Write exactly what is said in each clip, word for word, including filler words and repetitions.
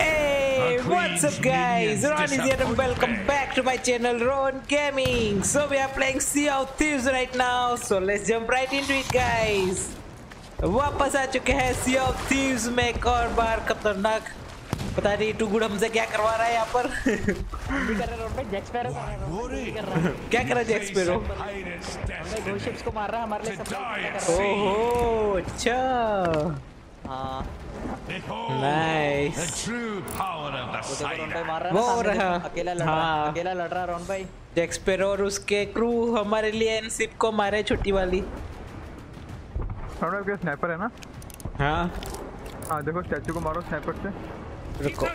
Hey, what's up guys, Ron is here and welcome back to my channel Ron Gaming. So we are playing Sea of Thieves right now, so let's jump right into it guys. वापस आ चुके हैं Sea of Thieves में एक और बार, खतरनाक, पता नहीं to good हमसे क्या करवा रहा है यहाँ पर। क्या कर रहा है जैक्स पेरो? दो शिप्स को मार रहा है हमारे लिए। ओह अच्छा, नाइस। वो रहा अकेला लड़ रहा अकेला लड़ रहा रॉन भाई। जैक्स पेरो और उसके क्रू हमारे लिए इन शिप को मारे, छोटी वाली। के स्नाइपर है ना? हाँ हाँ, देखो स्टैचू को मारो स्नाइपर से। रुको,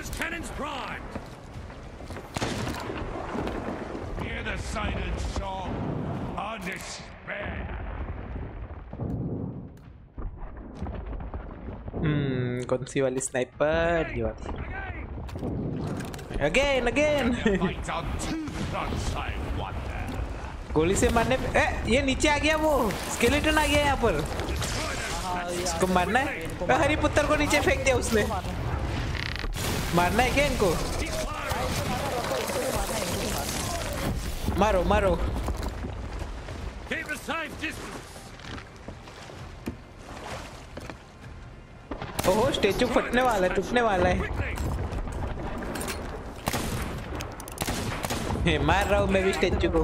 हम्म कौन सी वाली स्नाइपर? ये वाली। अगेन अगेन गोली से मारने पे ए, ये नीचे आ गया, वो स्केलेटन आ गया यहाँ पर। इसको मारना है, हरी पुत्र को नीचे फेंक दिया उसने। मारना है क्या इनको? मारो मारो। ओहो स्टैचू फटने वाला है, टूटने वाला है। मार रहा हूँ मैं भी स्टैचू को।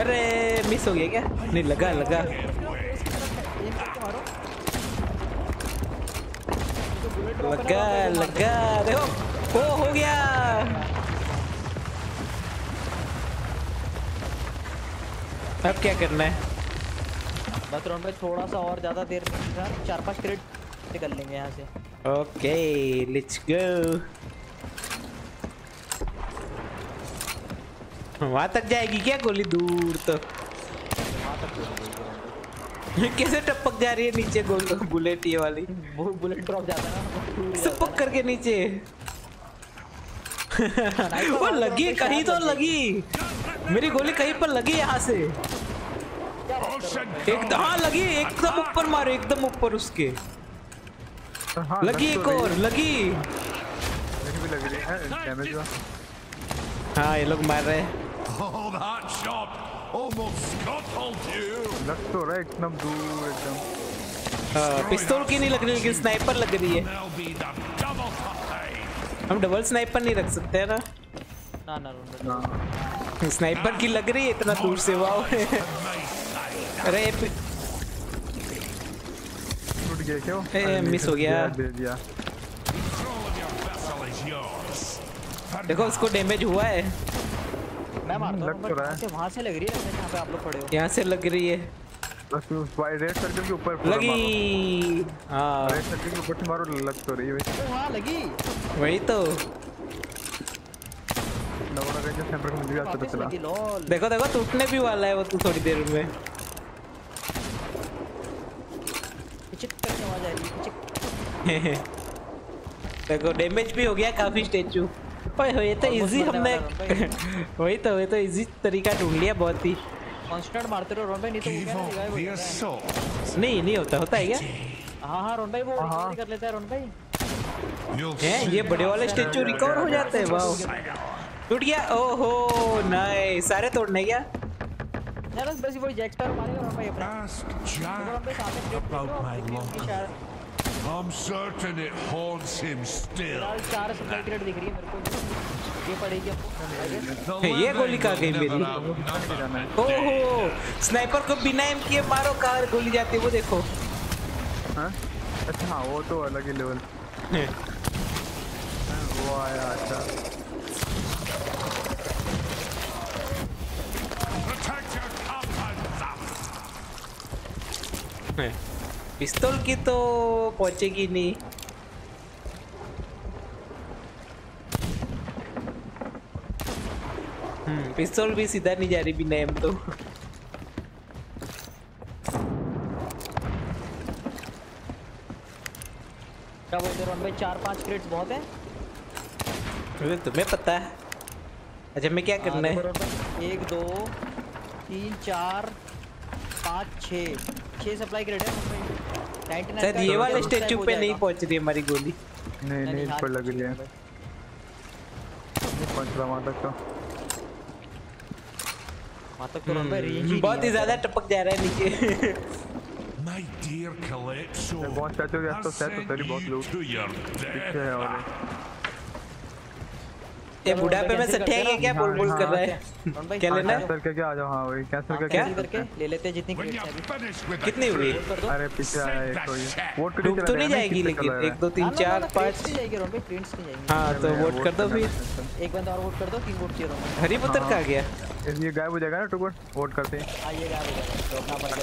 अरे मिस हो गया क्या? नहीं लगा लगा। लगा लगा देखो, हो हो गया। अब क्या करना है? बस राउंड में थोड़ा सा और ज्यादा देर तक चार पांच क्रेड निकल लेंगे यहाँ से। Okay let's go. वहां तक जाएगी क्या गोली? दूर तक ये कैसे टपक जा रही है नीचे गोल बुलेट? ये वाली बुलेट ड्रॉप जाता है ना टपक करके नीचे। वो लगी कहीं तो लगी, मेरी गोली कहीं पर लगी यहाँ से। एक हाँ लगी, एकदम ऊपर मारो, एकदम ऊपर उसके। लगी एक और लगी। हाँ ये लोग मार रहे हैं। लग तो रहा है एकदम दूर एकदम। हाँ पिस्तौल की नहीं लग रही लेकिन स्नाइपर लग रही है। हम डबल स्नाइपर नहीं रख सकते है ना? ना ना ना, स्नाइपर की लग रही है इतना दूर से। वाओ अरे टूट गया क्यों? मिस हो गया। देखो उसको डैमेज हुआ है। मैं मारता हूं पर वहां से वहां से लग रही है। जैसे यहां पे आप लोग खड़े हो, यहां से लग रही है। बस उस वाई रेड सर्कल के ऊपर लगी। हां रेड सर्कल के ऊपर मारो, लग तो रही है भाई। वहां लगी वही तो। नवरा रेंज सेंटर में भी आता चला। देखो देखो टूटने भी वाला है वो तो थोड़ी देर में। चिक करने वाला है चिक। देखो डैमेज भी हो गया काफी स्टैचू। ओए हो ये तो इजी हमने वही तो ये तो इजी तरीका ढूंढ लिया। बहुत ही कांस्टेंट मारते रहो रोन भाई, नहीं तो नहीं नहीं नहीं होता होता है क्या? हां हां रोन भाई वो रिकवर कर लेता है रोन भाई। है ये बड़े वाले स्टैचू रिकवर हो जाते हैं। वाओ टूट गया। ओहो नाइस। सारे तोड़ने क्या? यार बस वो जैक्सपेयर मारेगा रोन भाई अपना। I'm certain it haunts him still. चार सप्लाई क्रेड दिख रही है मेरे को। ये पड़ेगी ये गोली का गेम मेरी। ओहो स्नाइपर को बिना एम किए मारो, कार गोली जाती है वो देखो। हां अच्छा वो तो अलग ही लेवल है वो आया। अच्छा है पिस्तौल की तो पहुंचेगी नहीं। हम्म पिस्तौल भी सीधा नहीं जा रही बिना एम तो। क्या बोलते रोन भाई? चार पांच क्रेड्स बहुत है। अरे तुम्हें पता है। अच्छा मैं क्या करना है? एक दो तीन चार पाँच छः छः सप्लाई क्रेड है। शायद ये वाले स्टैचू पे नहीं पहुंच रही हमारी गोली। नहीं नहीं इस पर लग रही है बहुत ही ज्यादा टपक जा रहा है नीचे। बहुत सेट हो गया तो सेट तो तेरी बहुत लोग पीछे है और ये बुढ़ापे में सट्टे क्या क्या बोल बोल कर रहा है क्या लेना है सर क्या आ जाओ। हाँ वही कैंसिल करके कैंसिल करके ले लेते हैं जितनी कितनी हुई। अरे पीछे आया कोई वोट कर दो तो नहीं जाएगी लेकिन एक दो तीन चार पाँच जाएगी रोम पे प्रिंट्स नहीं जाएंगे। हां तो वोट कर दो फिर एक बंदा और वोट कर दो तीन वोट चाहिए रोम। हरी पुत्र का आ गया ये गायब हो जाएगा ना टुकड़ वोट करते हैं। हां ये गायब हो जाएगा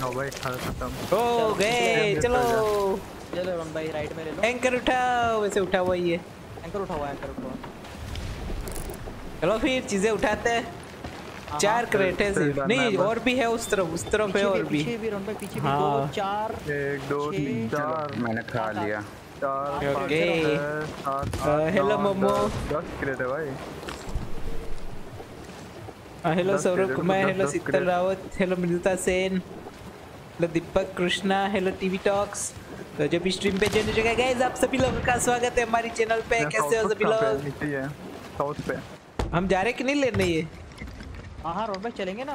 तो भाई खा सकता हूं। हो गए चलो चलो रोम भाई राइट में ले लो एंकर उठाओ वैसे उठा हुआ ये एंकर उठा हुआ एंकर उठा हुआ। चलो फिर चीजें उठाते हैं। चार क्रेट है सिर्फ नहीं और भी है उस तरफ उस तरफ है और भी पीछे भी रन पे पीछे भी दो चार एक दो तीन चार मैंने खा लिया चार। ओके हेलो मोमो दस क्रेट है भाई। Hello Saurabh Kumar hello Sheetal Rawat hello Mriduta Sen hello Deepak Krishna hello TV talks. तो जब स्ट्रीम पे ज्वाइन हो जाएगा गाइस आप सभी लोगों का स्वागत है हमारी चैनल पे। कैसे हो सभी लोग? साउथ पे हम जा रहे कि नहीं लेने ये? हां हां रोड पे चलेंगे ना।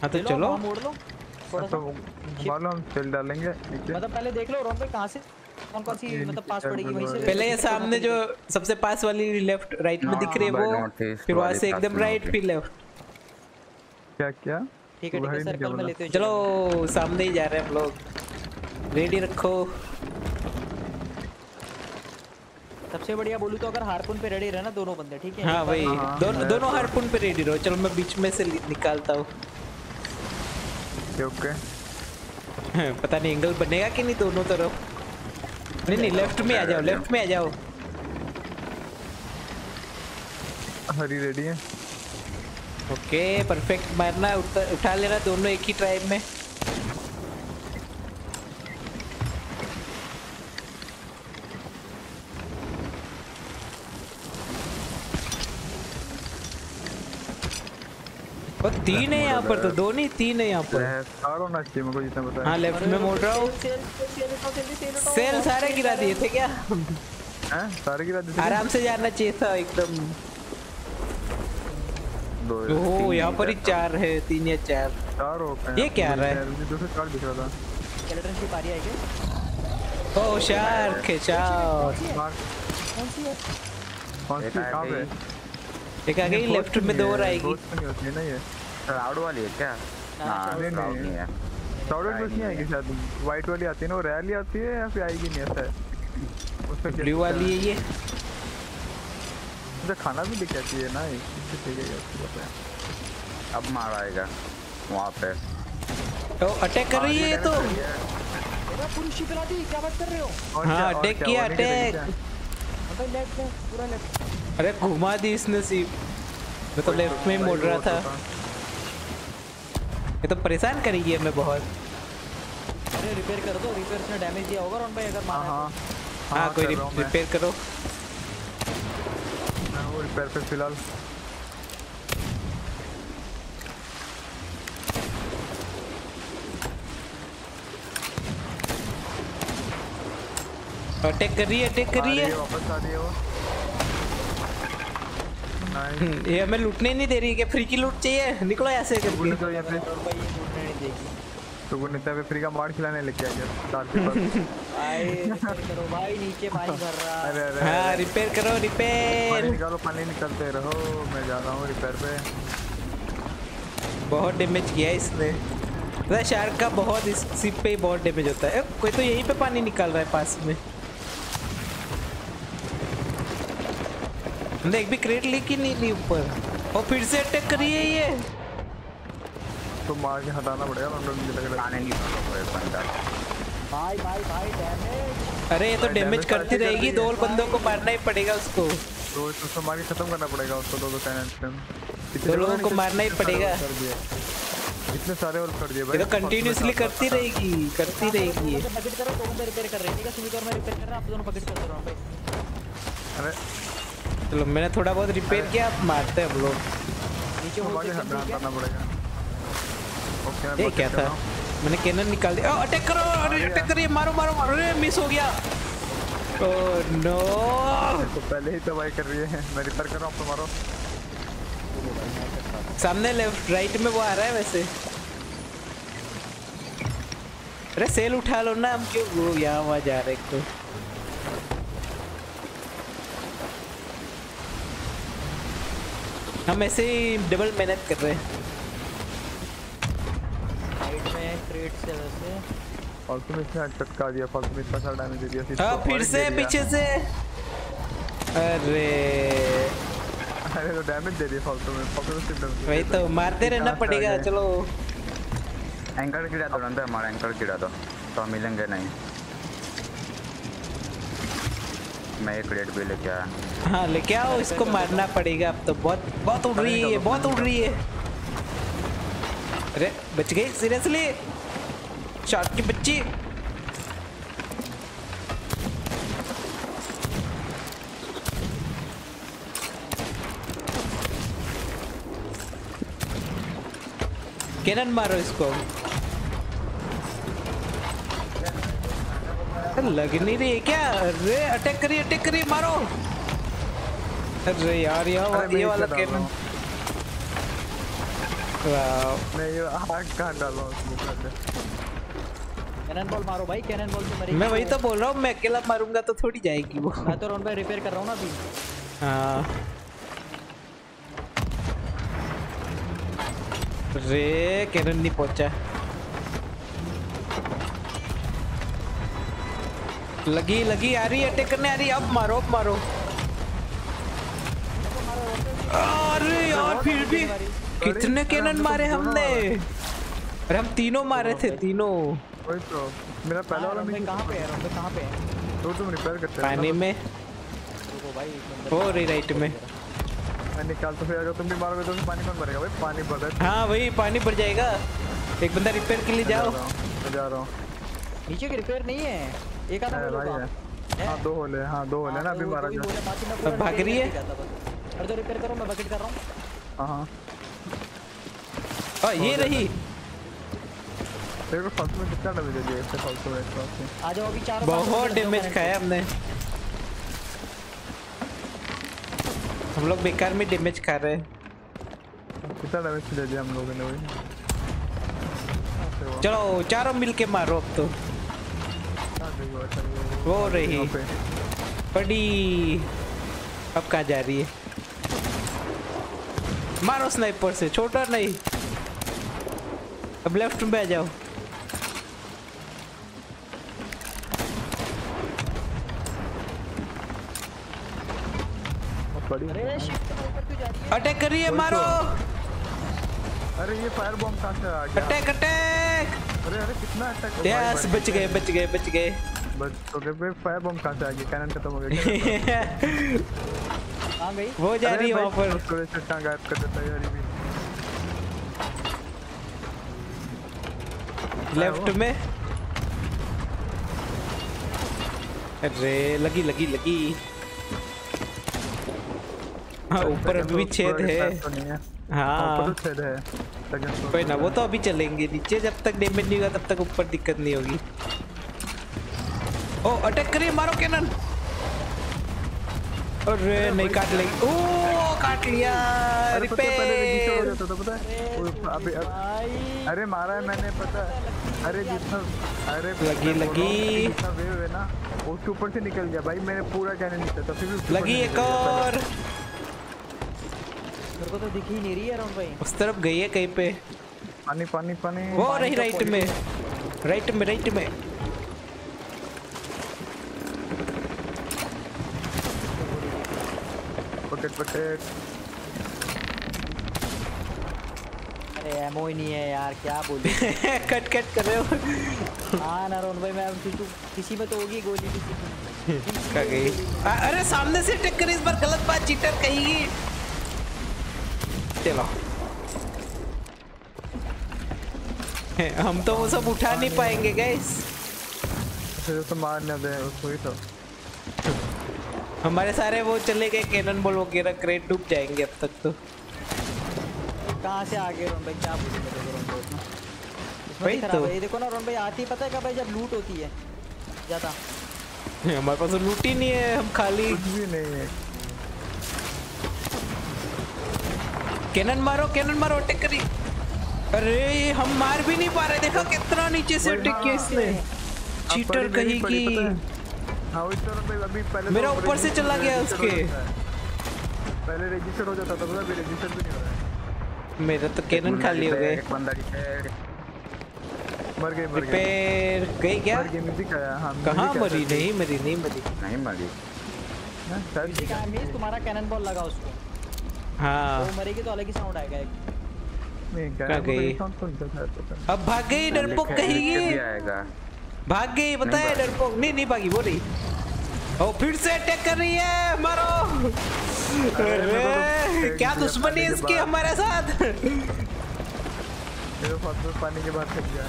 हां तो चलो मोड़ लो थोड़ा सा मानो हम चल डालेंगे मतलब पहले देख लो रोड पे कहां से कौन कौन सी मतलब पास पड़ेगी वहीं से पहले ये सामने जो सबसे पास वाली लेफ्ट राइट में दिख रही है वो फिर वहां से एकदम राइट फिर लेफ्ट। क्या क्या ठीक है सर्कल में लेते हैं। चलो सामने ही जा रहे हैं हम लोग रेडी रखो। सबसे बढ़िया बोलूं तो अगर हार्पून पे रेडी रहना दोनों बंदे ठीक है। हाँ भाई दोन, दोनों हार्पून पे रेडी रहो। चलो मैं बीच में से निकालता हूँ। ओके पता नहीं एंगल बनेगा कि नहीं दोनों तरफ। नहीं नहीं लेफ्ट में आ जाओ लेफ्ट में आ जाओ। हरी रेडी है ओके परफेक्ट मारना उठा लेना दोनों एक ही ट्राइब में। और तीन है यहाँ पर तो दो नहीं तीन है यहाँ पर होना चाहिए मुझे जितना पता है। हाँ लेफ्ट में मोड़ रहा हूँ सेल सारे गिरा दिए थे क्या? हाँ सारे गिरा दिए आराम से जाना चाहिए था एकदम। दो यहाँ पर ही चार है तीन या चार चार हो ये क्या रहा है दो से चार दिख रहा था। ओ शार्क है शार्क एक आ गई लेफ्ट में दो और आएगी। नहीं है क्लाउड वाली है क्या? नहीं नहीं है क्लाउड वाली नहीं आएगी शायद व्हाइट वाली आती है ना वो रैली आती है या फिर आएगी नहीं ऐसा है। उसमें ब्लू वाली है ये तो खाना भी दिख जाती है ना इससे ठीक है। अब मार आएगा वहां पे तो अटैक कर रही है तो पूरी शिप ला दी। क्या बात कर रहे हो? हां अटैक किया अटैक अबे लेफ्ट में पूरा लेफ्ट। अरे घुमा दी इसने सीप। मैं तो लेफ्ट में मोड़ रहा था ये तो परेशान करेगी हमें बहुत। अरे रिपेयर कर दो रिपेयर से डैमेज दिया होगा रॉन भाई अगर मारा। हां हां कोई रिपेयर करो मैं वो रिपेयर पे फिलहाल। अटैक कर रही है अटैक कर रही है वापस आ रही है वो। ये हमें लूटने ही नहीं दे रही है क्या? फ्री की लूट चाहिए निकलो यहाँ से करके निकलो यहाँ से। तो वो नेता पे फ्री का मार खिलाने लेके आ गया भाई। करो भाई नीचे पानी भर रहा। अरे अरे हाँ रिपेयर करो रिपेयर पानी निकालो पानी निकलते रहो। मैं जा रहा हूँ रिपेयर पे। बहुत डैमेज किया इसने तो शार्क का बहुत इस शिप पे ही बहुत डैमेज होता है। कोई तो यहीं पे पानी निकाल रहा है पास में। हमने एक भी क्रेट ली कि नहीं ली ऊपर और फिर से अटैक करिए ये तो मार के हटाना पड़ेगा भाई भाई भाई डैमेज। अरे ये तो डैमेज करती रहेगी दो बंदों को मारना ही पड़ेगा उसको तो उसको मार के खत्म करना पड़ेगा उसको दो दो टैलेंट दो लोगों को मारना ही पड़ेगा। इतने सारे और कर दिए भाई ये तो कंटीन्यूअसली करती रहेगी करती रहेगी। बकेट करो तो मैं रिपेयर कर रही ठीक है सुमित और मैं रिपेयर कर रहा आप दोनों बकेट कर रहे हो। अरे चलो मैंने थोड़ा बहुत रिपेयर किया आप मारते हैं हम लोग नीचे होना पड़ेगा। ओके ये क्या था मैंने कैनन निकाल दिया। अटैक करो अटैक करिए मारो मारो मारो। अरे मिस हो गया Oh no! तो पहले ही तबाही कर रही है। मैं रिपेयर कर रहा हूँ, मारो। सामने लेफ्ट राइट में वो आ रहा है वैसे। अरे सेल उठा लो ना, हम क्यों वो यहाँ वहाँ जा रहे तो। हम ऐसे ही डबल मेहनत कर रहे हैं। साइड में क्रेट से वैसे। और तुम इसने चटका दिया, फालतू में इतना सारा डैमेज दे दिया। हाँ फिर से पीछे से। अरे अरे तो डैमेज दे दिया फालतू में, फालतू में सिर्फ। वही तो मारते रहना पड़ेगा। चलो एंकर गिरा दो, अंदर हमारा एंकर गिरा दो तो मिलेंगे नहीं। मैं एक रेड भी लेके आया। हाँ लेके आओ, इसको मारना पड़ेगा अब तो। बहुत बहुत उड़ रही है, बहुत उड़ रही है। अरे बच गई सीरियसली शार्क की बच्ची। कैनन मारो इसको। लग नहीं रही है क्या? अरे अटैक करी, अटैक करी, मारो। अरे यार यार ये वाला कैनन। वाह मैं ये हार्ट कहाँ डालूँ उसमें? कैनन बॉल मारो भाई, कैनन बॉल से मरेगी। मैं वही तो बोल रहा हूँ, मैं अकेला मारूंगा तो थोड़ी जाएगी वो। मैं तो रॉन भाई रिपेयर कर रहा हूँ ना अभी। हाँ रे कैनन नहीं पहुंचा। लगी लगी आ रही, अटैक करने आ रही। अब मारो, अब मारो। अरे यार फिर भी कितने कैनन मारे हमने। अरे हम तीनों मारे थे, तीनों। वही तो मेरा पहला वाला में कहां पे है? रॉन पे कहां पे है? तो तुम रिपेयर करते हो पानी में। देखो भाई हो रही राइट में। मैं निकाल तो फिर आ जाओ, तुम भी मारोगे तो पानी कौन भरेगा भाई? पानी भर जाएगा। हां वही पानी भर जाएगा। एक बंदा रिपेयर के लिए जाओ। मैं जा रहा हूं। नीचे के रिपेयर नहीं है, एक आधा होगा। हां दो होले, हां दो होले ना, अभी मारा जाओ। भाग रही है। अरे तो रिपेयर करो, मैं बकेट कर रहा हूं। हां हां ये रही। फालतू फालतू में में कितना डैमेज दिया इससे। आ जाओ अभी, चारों बहुत डैमेज खाया हमने। हम लोग बेकार में डैमेज खा रहे हैं। कितना डैमेज दे दिया हम लोगों ने वही। चलो चारों मिलके मारो अब तो। वो रही पड़ी, अब कहाँ जा रही है? मारो स्नाइपर से, छोटा नहीं। अब लेफ्ट में आ जाओ। अटैक करिए, मारो। अरे ये फायर बॉम्ब कहां से आ गया? Attack attack. अरे अरे कितना अटैक। यस बच गए, बच गए, बच गए। बच गए भाई। फायर बॉम्ब कहां से आ गया? कैनन खत्म हो गया। हां भाई वो जा रही है वहां पर। थोड़े से टांग गायब कर देता है यार ये लेफ्ट में। अरे लगी लगी लगी। हाँ ऊपर अभी छेद है। हाँ ऊपर है कोई ना, वो तो अभी चलेंगे नीचे। जब तक डैमेज नहीं होगा तब तक ऊपर दिक्कत नहीं होगी। ओ अटैक करिए, मारो कैनन। अरे नहीं काट ले। ओ काट लिया। रिपेयर तो पता है। अरे मारा है मैंने पता। अरे जितना अरे लगी लगी ना, उसके ऊपर से निकल गया भाई। मैंने पूरा कैनन निकाला फिर भी लगी। एक और को तो दिख ही नहीं रही है रॉन भाई। उस तरफ गई है कहीं पे। पानी पानी पानी वो पानी रही। राइट में, राइट में, राइट में। Bucket bucket. अरे एमो ही नहीं है यार, क्या बोलूं। कट कट कर रहे हो। हां ना रॉन भाई, मैं किसी में तो होगी गोली किसी का गई। अरे सामने से अटैक करी इस बार। गलत बात चीटर कहेगी। चलो हम तो वो सब उठा नहीं पाएंगे गाइस। तो मारने दे उसको ही तो। हमारे सारे वो चले गए कैनन बॉल वगैरह क्रेट डूब जाएंगे अब तक तो। कहाँ से आगे रॉन भाई, क्या बोलूं। ये देखो ना रॉन भाई आती, पता है क्या भाई जब लूट होती है ज्यादा हमारे पास लूट ही नहीं है, हम खाली भी नहीं है। कैनन मारो, कैनन मारो, अटैक करी। अरे हम मार भी नहीं पा रहे, देखो कितना नीचे से अटैक किया इसने। चीटर कहीं की। मेरा ऊपर से चला गया उसके। पहले रजिस्टर हो जाता था, तो अभी रजिस्टर भी नहीं हो रहा है। मेरा तो कैनन खाली हो गए। मर गई, मर गई क्या? कहाँ मरी? नहीं मरी, नहीं मरी, नहीं मरी। तुम्हारा कैनन बॉल लगा उसको। हाँ। तो मरेगी तो अलग ही साउंड आएगा एक। नहीं, अब भाग गई डरपोक कहीं भाग गई, बताया डरपोक। नहीं नहीं भागी वो रही। ओ फिर से अटैक कर रही है, मारो। अरे क्या दुश्मनी है इसकी हमारे साथ। पानी के बाद थक गया।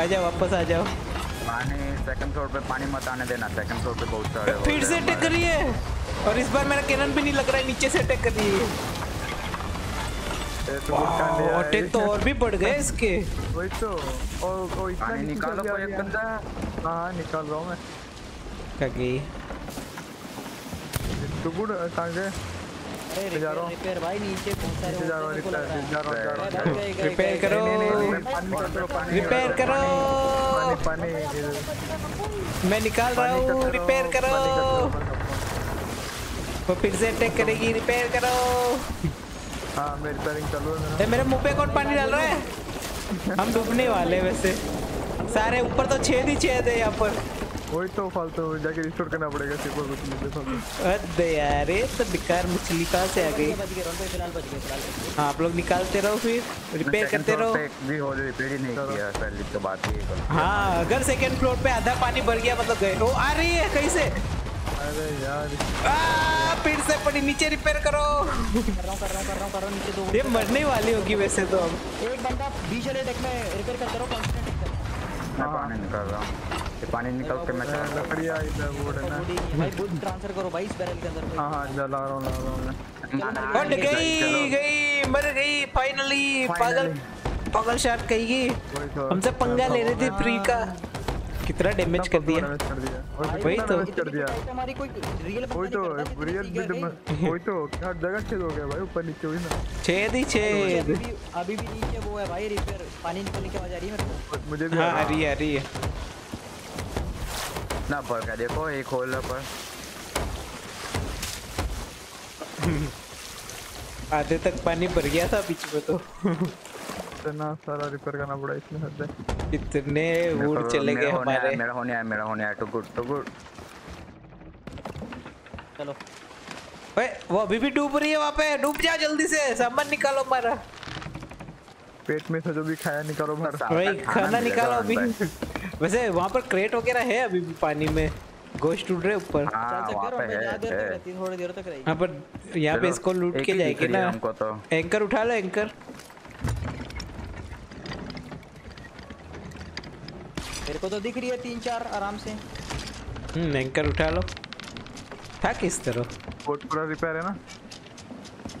आ जाओ वापस, आ जाओ। पानी सेकंड फ्लोर पे पानी मत आने देना, सेकंड फ्लोर पे बहुत सारे। फिर से अटैक कर रही है और इस बार मेरा कैनन भी नहीं लग रहा है, नीचे से अटैक कर रही है। अटैक तो और भी बढ़ गए इसके। वही तो। और और इतना निकालो कोई एक बंदा। हाँ निकाल रहा हूँ मैं। क्या की? टुकड़ कहाँ गए? रिपेयर भाई नीचे बहुत सारे होंगे। रिपेयर करो, रिपेयर करो। मैं निकाल रहा हूँ, रिपेयर करो। वो फिर से अटैक करेगी, रिपेयर करो। हाँ मेरी रिपेयरिंग चलो। ए मेरे मुँह पे कौन पानी डाल रहा है? हम डूबने वाले वैसे। सारे ऊपर तो छेद ही छेद है यहाँ पर। वही तो, फालतू जाके रिस्टोर करना पड़ेगा सिर्फ। और कुछ नहीं है। अरे यार ये तो बेकार मछली कहाँ से आ गई। हाँ आप लोग निकालते रहो, फिर रिपेयर करते रहो। हाँ अगर सेकेंड फ्लोर पे आधा पानी भर गया मतलब गए। वो आ रही है कहीं से। अरे यार फिर से पड़ी नीचे, रिपेयर करो। कर रहा हूं, कर रहा हूं, कर रहा हूं, कर रहा हूं, नीचे दो। ये मरने वाली होगी वैसे तो। अब एक बंदा बीच वाले डेक में रिपेयर करते रहो, कांस्टेंट कर। मैं पानी निकाल रहा हूं, ये पानी निकाल के मैं लकड़ियां इधर वोड है ना भाई। बुट ट्रांसफर करो भाई इस बैरल के अंदर। हां हां ला रहा हूं, ला रहा हूं। हट गई, गई मर गई फाइनली। पागल पागल शॉट कही, हमसे पंगा ले रही थी फ्री का। कितना डैमेज कर दिया, वही तो कर दिया। हमारी कोई रियल वही तो रियल वही तो हर जगह छेद हो गया भाई, ऊपर नीचे हुई ना छेद ही छेद। अभी भी नीचे वो है भाई रिपेयर, पानी निकलने की आवाज आ रही है मेरे को। मुझे भी आ रही है, आ रही है ना। पर का देखो एक होल पर आधे तक पानी भर गया था बीच में तो। इतना सारा रिपेयर करना पड़ा इसमें। हद है इतने वुड चले गए हमारे। मेरा होने आया, मेरा होने आया। Too good, too good. चलो ओए वो अभी भी डूब रही है वहां पे। डूब जा जल्दी से, सामान निकालो। मारा पेट में से जो भी खाया निकालो बाहर। भाई खाना निकालो अभी। वैसे वहां पर क्रेट वगैरह है अभी भी पानी में। गोश्त उड़ रहे ऊपर। थोड़ी देर तक रहेगी यहां पर। यहां पे इसको लूट के जाएगी ना। एंकर उठा लो, एंकर। मेरे को तो दिख रही है तीन चार आराम से। हम्म एंकर उठा लो। था किस तरह? बोट पूरा रिपेयर है ना।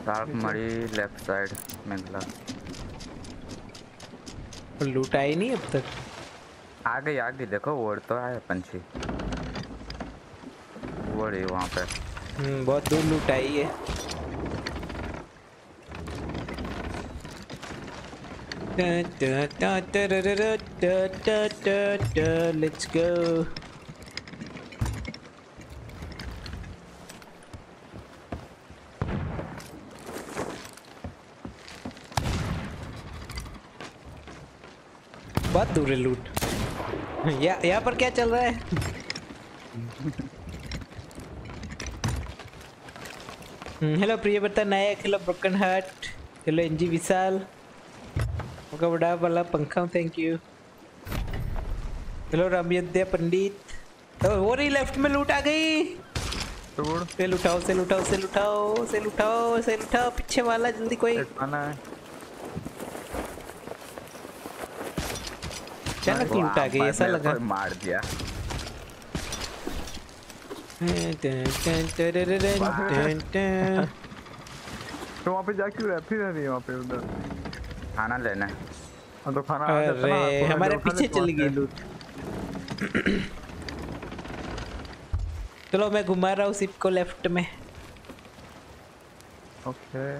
तार मरी लेफ्ट साइड में गला। पर लूट आई नहीं अब तक। आ गई आ गई देखो, वोड़ तो आया पंछी। वोड़ है वहाँ पे। हम्म बहुत दूर लूट आई है। Let's go. बहुत दूर है लूट। या यहाँ पर क्या चल रहा है? Hello Priyavrata Nayak, hello broken heart, hello NG Vishal, उनका बड़ा वाला पंखा, thank you. Hello Ramyadya Pandit. तो वो रही लेफ्ट में लूट आ गई। तोड़ से लुटाओ, से लुटाओ, से लुटाओ, से लुटाओ, से लुटाओ। पीछे वाला जल्दी कोई आना है। चल की लूट आ गई ऐसा लगा। मार दिया तो वहां पे जा क्यों रहा है? फिर रही वहां पे उधर खाना लेना है तो खाना। अरे हमारे पीछे चली गई लूट। चलो मैं घुमा रहा हूँ शिप को लेफ्ट में। ओके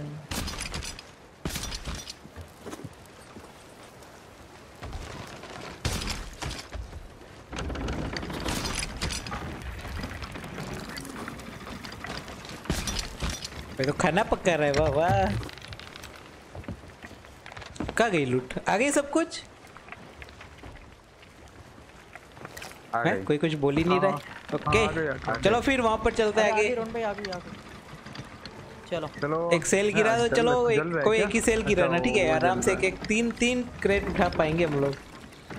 तो खाना पक्का रहा है। वाह वाह, कहाँ गई लूट? आ गई सब कुछ? है? कोई कुछ बोल ही नहीं रहा। ओके चलो फिर वहां पर चलते हैं आगे। चलो चलो एक सेल गिरा दो। चलो एक कोई एक ही सेल गिराना, ठीक है? आराम से एक एक तीन तीन क्रेट उठा पाएंगे हम लोग।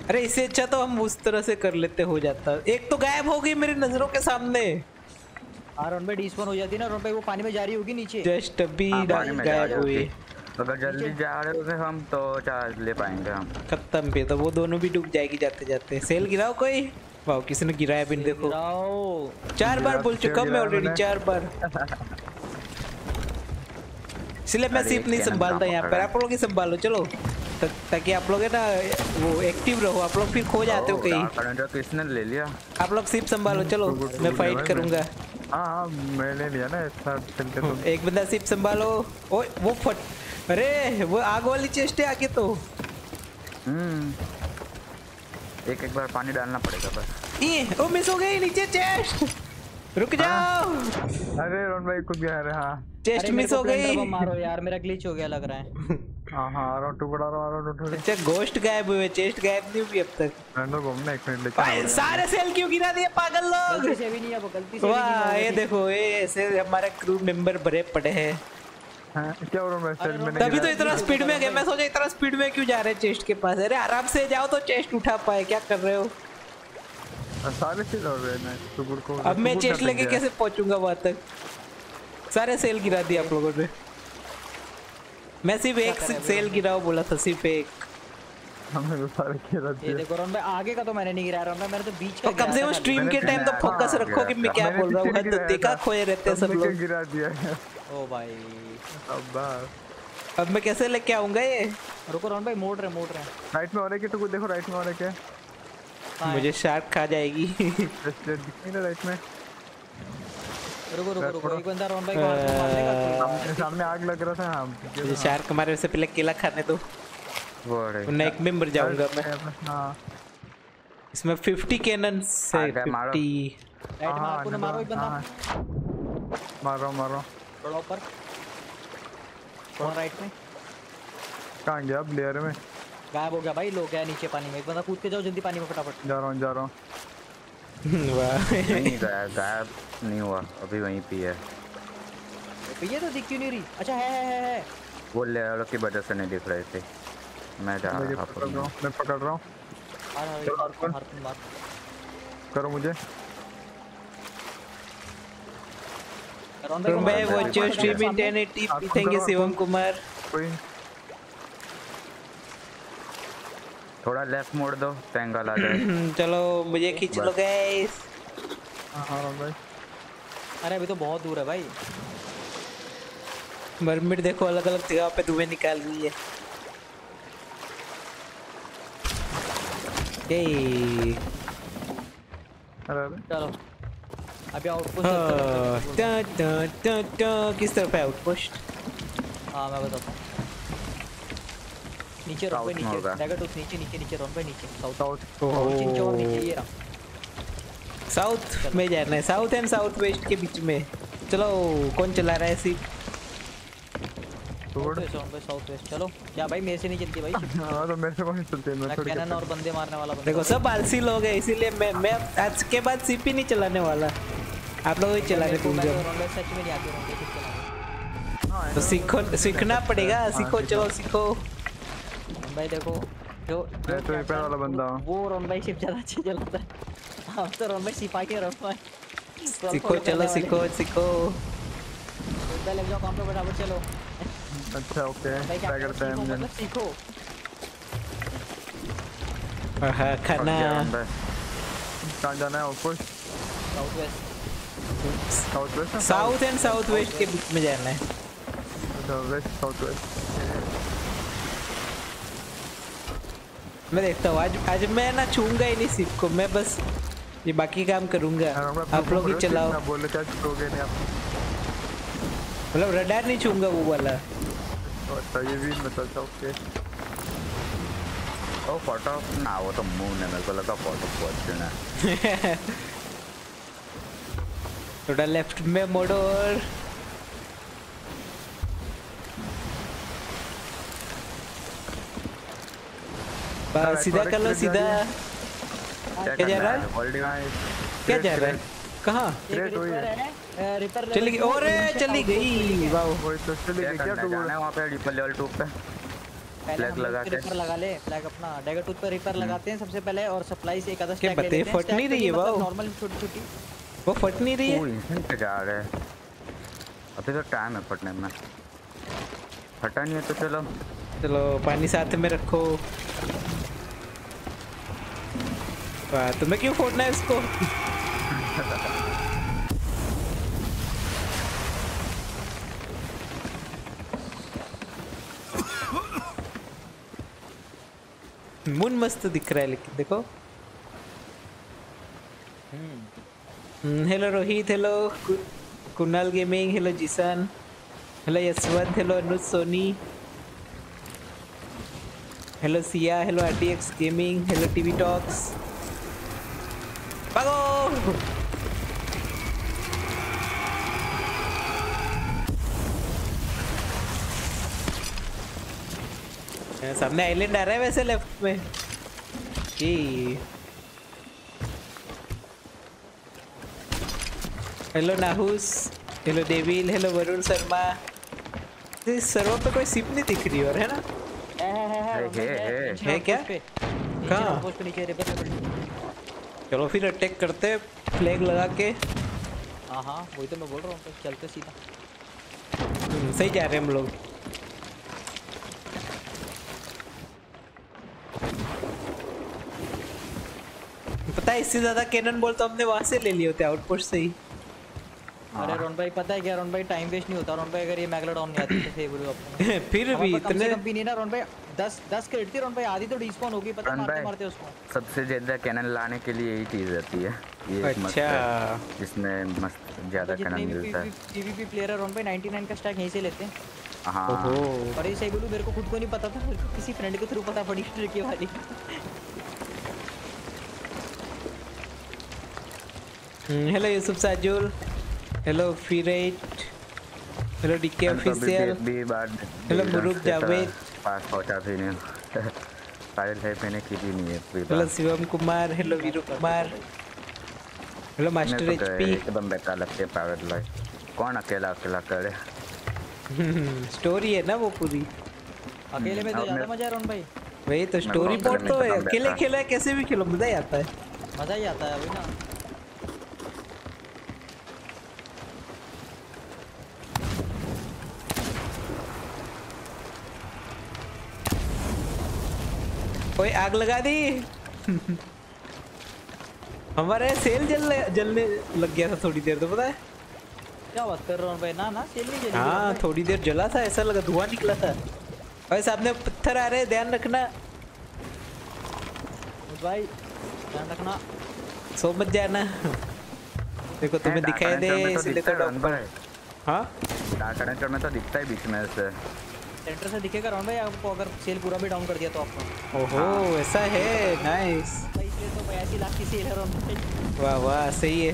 अरे इससे अच्छा तो हम उस तरह से कर लेते, हो जाता। एक तो गायब हो गई मेरी नजरों के सामने। रन पे डिस्पॉन हो जाती ना रन पे, वो पानी में जा रही होगी नीचे। जस्ट अभी गायब हुई। अगर जल्दी जा रहे हो हम तो चार्ज ले पाएंगे हम। खत्म पे तो वो दोनों भी डूब जाएगी जाते जाते। सेल गिराओ कोई। वाओ किसी ने गिराया भी नहीं, देखो गिराओ। चार बार बोल चुका हूँ मैं ऑलरेडी, चार बार। इसलिए मैं सिर्फ नहीं संभालता यहाँ पर, आप लोग ही संभालो। चलो ताकि आप लोग है ना वो एक्टिव रहो, आप लोग फिर खो जाते हो कहीं। किसने ले लिया? आप लोग सिर्फ संभालो। चलो मैं फाइट करूंगा। हाँ मैंने लिया ना चलते तो। एक बंदा सिर्फ संभालो। ओ वो फट, अरे वो आग वाली चेस्ट है आगे तो। हम्म एक एक बार पानी डालना पड़ेगा बस। ये ओ मिस हो गई नीचे चेस्ट। रुक जाओ। अरे रोन भाई कुछ गया। अरे हाँ चेस्ट मिस हो गई। मारो यार मेरा ग्लिच हो गया लग रहा है। हाँ हाँ रोन टुकड़ा रो रो टुकड़ा। अच्छा गोस्ट गायब हुए, चेस्ट गायब नहीं हुई अब तक। रंडो घूमने एक मिनट लेके भाई सारे सेल क्यों गिरा दिए पागल लोग? गलती से भी नहीं, अब गलती से भी नहीं। वाह ये देखो ये ऐसे हमारे क्रू मेंबर भरे पड़े हैं। हां क्या हो रहा है सेल में? तभी तो इतना स्पीड में गए, मैं सोचा इतना स्पीड में क्यों जा रहे चेस्ट के पास। अरे आराम से जाओ तो चेस्ट उठा पाए, क्या कर रहे हो? सारे सेल हो रहे हैं टुकड़ को। अब मैं चेस्ट लेके कैसे पहुंचूंगा वहां तक? सारे सेल गिरा दिए आप लोगों ने। मैं सिर्फ एक सेल गिराओ बोला था, सिर्फ एक। हमें तो सारे गिरा दिए। ये देखो रोन भाई आगे का तो मैंने नहीं गिराया रोन भाई, मैंने तो बीच का। कम से कम स्ट्रीम के टाइम तो फोकस रखो कि मैं क्या बोल रहा हूं। हद तो देखा खोए रहते सब लोग। गिरा दिया। ओ भाई अब अब मैं कैसे लेके आऊंगा ये? रुको रोन भाई मोड़ रहे मोड़ रहे। राइट में और है कि तो देखो राइट में और है क्या? मुझे शार्क खा जाएगी। राइट में रुको रुको रुको एक बंदा रोन भाई को मार देगा। सामने आग लग रहा था। हां ये शार्क हमारे से पहले केला खाने दो। बड़े मैं एक मेंबर जाऊंगा मैं। हां इसमें पचास कैनन से पचास राइट मार को मारो। एक बंदा मारो मारो थोड़ा ऊपर। कौन राइट में कहां गया? अब लेयर में गायब हो गया भाई। लोग गया नीचे पानी में। एक बंदा कूद के जाओ जल्दी पानी में फटाफट। जा रहा हूं जा रहा हूं। वाह नहीं गायब गायब नहीं हुआ, अभी वहीं पे है। ये तो दिख क्यों नहीं रही? अच्छा है है है है वो लेवल की वजह से नहीं दिख रहे थे। मैं जा रहा हूं, मैं पकड़ रहा हूं। चलो मार मार मार करो मुझे। रोन भाई वो जो stream internet thank you Shivam Kumar. थोड़ा लेफ्ट मोड़ दो टैंगल आ जाए। चलो मुझे खींच लो गाइस। हां रोन भाई अरे अभी तो बहुत दूर है भाई। मरमिट देखो अलग अलग जगह पे धुएं निकाल रही है। ए अरे चलो अभी आउटपोस्ट टा टा टा टा किस तरफ है आउटपोस्ट? हां मैं बताता हूं। नीचे रोन पे नीचे डैगर टू नीचे नीचे नीचे रोन पे नीचे साउथ साउथ और नीचे ये रहा। साउथ में जाना है, साउथ एंड साउथ वेस्ट के बीच में। चलो कौन चला रहा है सिप? छोड़ रोन पे साउथ वेस्ट। चलो क्या भाई मेरे से नहीं चलती भाई। हां तो मेरे से कौन चलते? मैं थोड़ी कैनन और बंदे मारने वाला बंदा। देखो सब आलसी लोग हैं, इसीलिए मैं मैं आज के बाद सिप ही नहीं चलाने वाला। आप लोग ही चलाने दूंगा। रोन पे सच में नहीं आते होंगे तो सीखो, सीखना पड़ेगा। सीखो चलो सीखो भाई। देखो जो मैं तो रिपेयर वाला बंदा हूं। वो रोन भाई शिप ज्यादा अच्छे चलाता है। आप तो रोन भाई सिपाही रफ है। सीखो चलो सीखो सीखो। पहले जाओ काम पे बराबर चलो। अच्छा ओके ट्राई करते हैं हम। सीखो आहा खाना कहां जाना है? ऊपर south west south west south and south west के बीच में जाना है। साउथ वेस्ट साउथ वेस्ट मैं देखता हूँ आज आज मैं ना छूंगा ही नहीं सीप को, मैं बस ये बाकी काम करूंगा। आप लोग ही चलाओ, मतलब रडार नहीं छूंगा वो वाला। ये भी ओके। ओ फोटो ना, वो तो मून है, मेरे को लगा फोटो पहुंचना है। थोड़ा लेफ्ट में मोड़ो और बस सीधा कर लो, सीधा। क्या जा रहा है? क्या जा रहा है? कहाँ? चली गई, ओरे चली गई, वाह। तो चली गई, क्या टूट है वहाँ पे? रिपर लेवल टू पे फ्लैग लगा के रिपर लगा ले। फ्लैग अपना डैगर टूथ पे रिपर लगाते हैं सबसे पहले, और सप्लाई से एक आधा स्टैक ले लेते हैं। फट नहीं रही है, वाह। नॉर्मल छोटी छोटी वो फट नहीं रही है, क्या जा रहा है? अभी तो टाइम है फटने में, फटा नहीं है तो चलो चलो पानी साथ में रखो। वाह, तुम्हें क्यों फोड़ना है इसको? मून मस्त दिख रहा है लेकिन देखो। Hello Rohit, hello Kunal gaming, hello Jeesan, hello Yashwant, hello Anuj Soni, hello Siya, hello RTX gaming, hello TV talks. भागो, सामने आइलैंड आ रहा है वैसे लेफ्ट में जी। Hello Nahus, hello devil, hello Varun Sharma. इस सर्वर पे कोई सिप नहीं दिख रही और है ना? है है है है है क्या? कहाँ? चलो फिर अटैक करते हैं फ्लैग लगा के। हाँ हाँ वही तो मैं बोल रहा हूँ, चलते सीधा। सही जा रहे हैं हम लोग। पता है इससे ज्यादा कैनन बोल तो हमने वहाँ से ले लिए होते, आउटपोस्ट से ही। अरे रोन भाई पता है क्या, रोन भाई टाइम वेस्ट नहीं होता। रोन भाई अगर ये मैगलोडॉन नहीं आती तो सेव हो जाता। फिर भी इतने कम भी नहीं ना रोन भाई, दस दस क्रेडिट थी रोन भाई, आधी तो डिस्पॉन होगी। पता मारते मारते उसको सबसे ज्यादा कैनन लाने के लिए यही चीज रहती है। ये अच्छा इसमें मस्त ज्यादा कैनन मिलता है। पीवीपी प्लेयर है रोन भाई, निन्यानवे का स्टैक यहीं से लेते हैं। हां ओहो, पर ये सेव मेरे को खुद को नहीं पता था, किसी फ्रेंड के थ्रू पता पड़ी ट्रिक वाली। Hello Yusuf Sajul, hello फिरेट, hello DK official, hello मुरुक Javed. पास पहुंचा भी नहीं पायल भाई, मैंने की भी नहीं है। Hello Shivam Kumar, hello Veeru Kumar, hello master HP. एकदम बेकार लगते हैं पायल भाई, कौन अकेला अकेला करे? स्टोरी है ना वो पूरी, अकेले में तो ज्यादा मजा आ रहा है भाई। वही तो स्टोरी बोर्ड तो अकेले खेला है, कैसे भी खेलो मजा ही आता है, मजा ही आता है अभी ना। कोई आग लगा दी। हमारे सेल जलने जलने लग गया था थोड़ी देर, तो पता है क्या बात कर रहा हूँ भाई? ना ना सेल नहीं जली। हाँ थोड़ी देर जला था, ऐसा लगा धुआं निकला था। भाई सामने पत्थर आ रहे हैं, ध्यान रखना भाई, ध्यान रखना, सो मत जाना। देखो तुम्हें दिखाई दे तो। हाँ डाकड़े में तो दिखता है बीच में से, सेंटर से दिखेगा रोन भाई आपको, अगर सेल पूरा भी डाउन कर दिया तो आपको। ओहो ऐसा है, नाइस। इसलिए तो बयासी लाख की सेल है रोन भाई। वाह वाह सही है,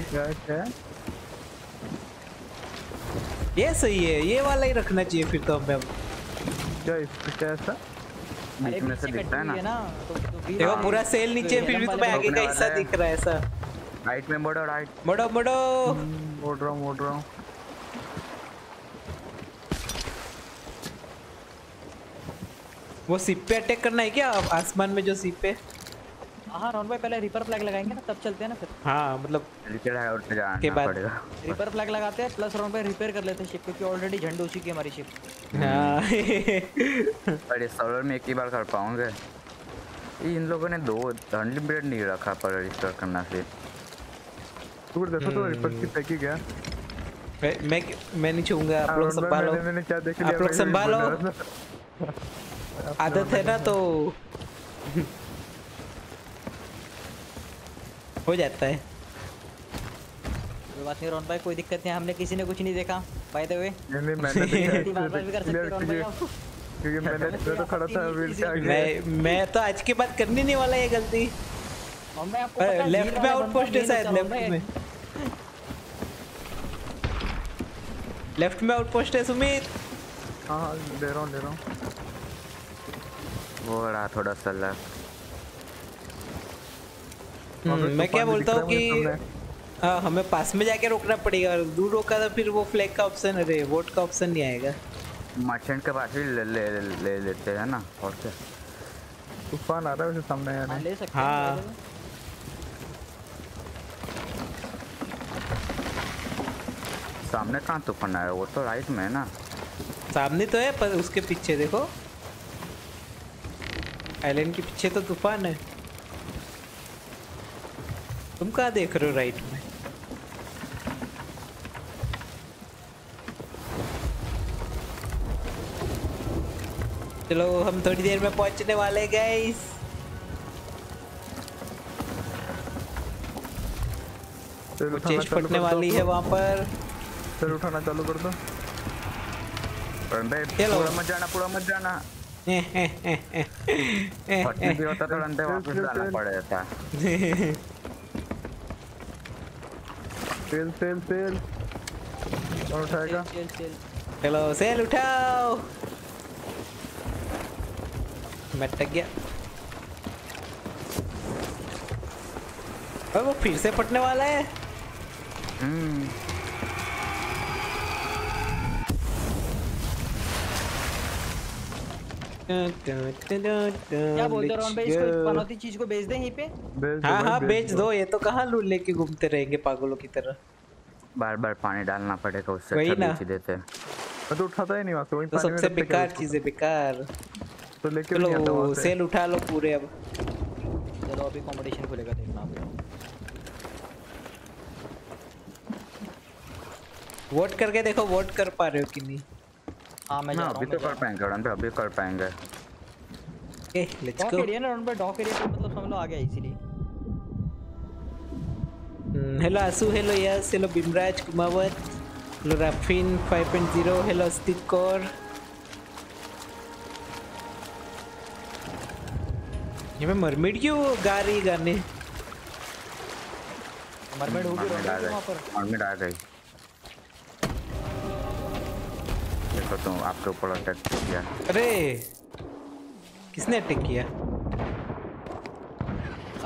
ये सही है, ये वाला ही रखना चाहिए फिर तो हमें। क्या इसको कैसा बीच में से दिखता है ना? देखो पूरा सेल नीचे, फिर भी तुम्हें आगे का हिस्सा दिख रहा है। ऐसा राइट में मोड़ो, राइट मोड़ो मोड़ो। मोड़ रहा हूँ मोड़ रहा हूँ। वो सिप पे अटैक करना है क्या आसमान में जो सिप पे? हाँ रोन भाई पहले रिपर फ्लैग लगाएंगे ना, तब चलते हैं ना फिर। हाँ मतलब रिपेयर है और के बाद रिपर फ्लैग लगाते हैं, प्लस रोन भाई रिपेयर कर लेते हैं शिप, क्योंकि ऑलरेडी झंडे उसी की हमारी शिप। हाँ पर इस सर्वर में एक ही बार कर पाऊंगे। इन लोगों ने दो अनलिमिटेड नहीं रखा पर रिपेयर करना से। तू देखो तो रिपर की पैकी गया। मैं मैं नहीं चाहूंगा, आप लोग संभालो, आप लोग संभालो, आदत है ना तो। हो जाता है। कोई बात नहीं रॉन भाई, कोई दिक्कत नहीं, हमने किसी ने कुछ नहीं देखा बाय द वे। मैंने भी कर सकते रॉन भाई, क्योंकि मैंने तो खड़ा था व्हील से आगे। मैं मैं तो आज के बाद करने नहीं वाला ये गलती। और मैं आपको पता है लेफ्ट पे आउटपोस्ट है शायद, लेफ्ट में लेफ्ट में आउटपोस्ट है सुमित। हां दे रहा हूं दे रहा हूं वो रहा थोड़ा सा लेफ्ट। मैं क्या बोलता हूं कि हां हमें पास में जाके रोकना पड़ेगा, और दूर रोका तो फिर वो फ्लैग का ऑप्शन अरे वोट का ऑप्शन नहीं आएगा। मर्चेंट के पास ही ले ले ले लेते हैं ना। और क्या तूफान आ रहा है उसे सामने यार, ले सकते हैं। हां सामने कहां तूफान आया, वो तो राइट में है ना। सामने तो है पर उसके पीछे देखो, आइलैंड के पीछे तो तूफान है। तुम कहां देख रहे हो? राइट में। चलो हम थोड़ी देर में पहुंचने वाले गाइस। चेस्ट फटने वाली है वहां पर। सर उठाना चालू कर दो। पूरा मत जाना, पूरा मत जाना। फटने भी होता तो अंदर वापस जाना पड़ जाता। सेल सेल सेल और उठाएगा। चलो सेल उठाओ। मैं टक गया और वो फिर से फटने वाला है। हम्म क्या बोलते रॉन भाई, इसको पनौती चीज को बेच दें यहीं पे। हाँ हाँ बेच दो, ये तो कहाँ लूट लेके घूमते रहेंगे पागलों की तरह। बार बार पानी डालना पड़ेगा, उससे बेच देते हैं। मैं तो उठाता ही नहीं वहाँ से, सबसे बेकार चीजें बेकार। तो लेके लो सेल उठा लो पूरे। अब चलो अभी कॉम्पिटिशन खुलेगा, देखना आप वोट करके देखो वोट कर पा रहे हो कि नहीं। हां मैं जा रहा हूं, अभी तो कर पाएंगे रन पे, अभी कर पाएंगे। ए लेट्स गो एरिया ना रन पे, डॉक एरिया मतलब समझ लो आ गया इसीलिए। Hello Aasu, hello yes, hello Bimraj Kumawat, hello Rafin five point zero, hello stick core. ये मैं मरमेड क्यों गा रही गाने? मरमेड हो गई वहां पर, मरमेड आ गई। देखो तो आपके ऊपर अटैक किया। अरे किसने अटैक किया?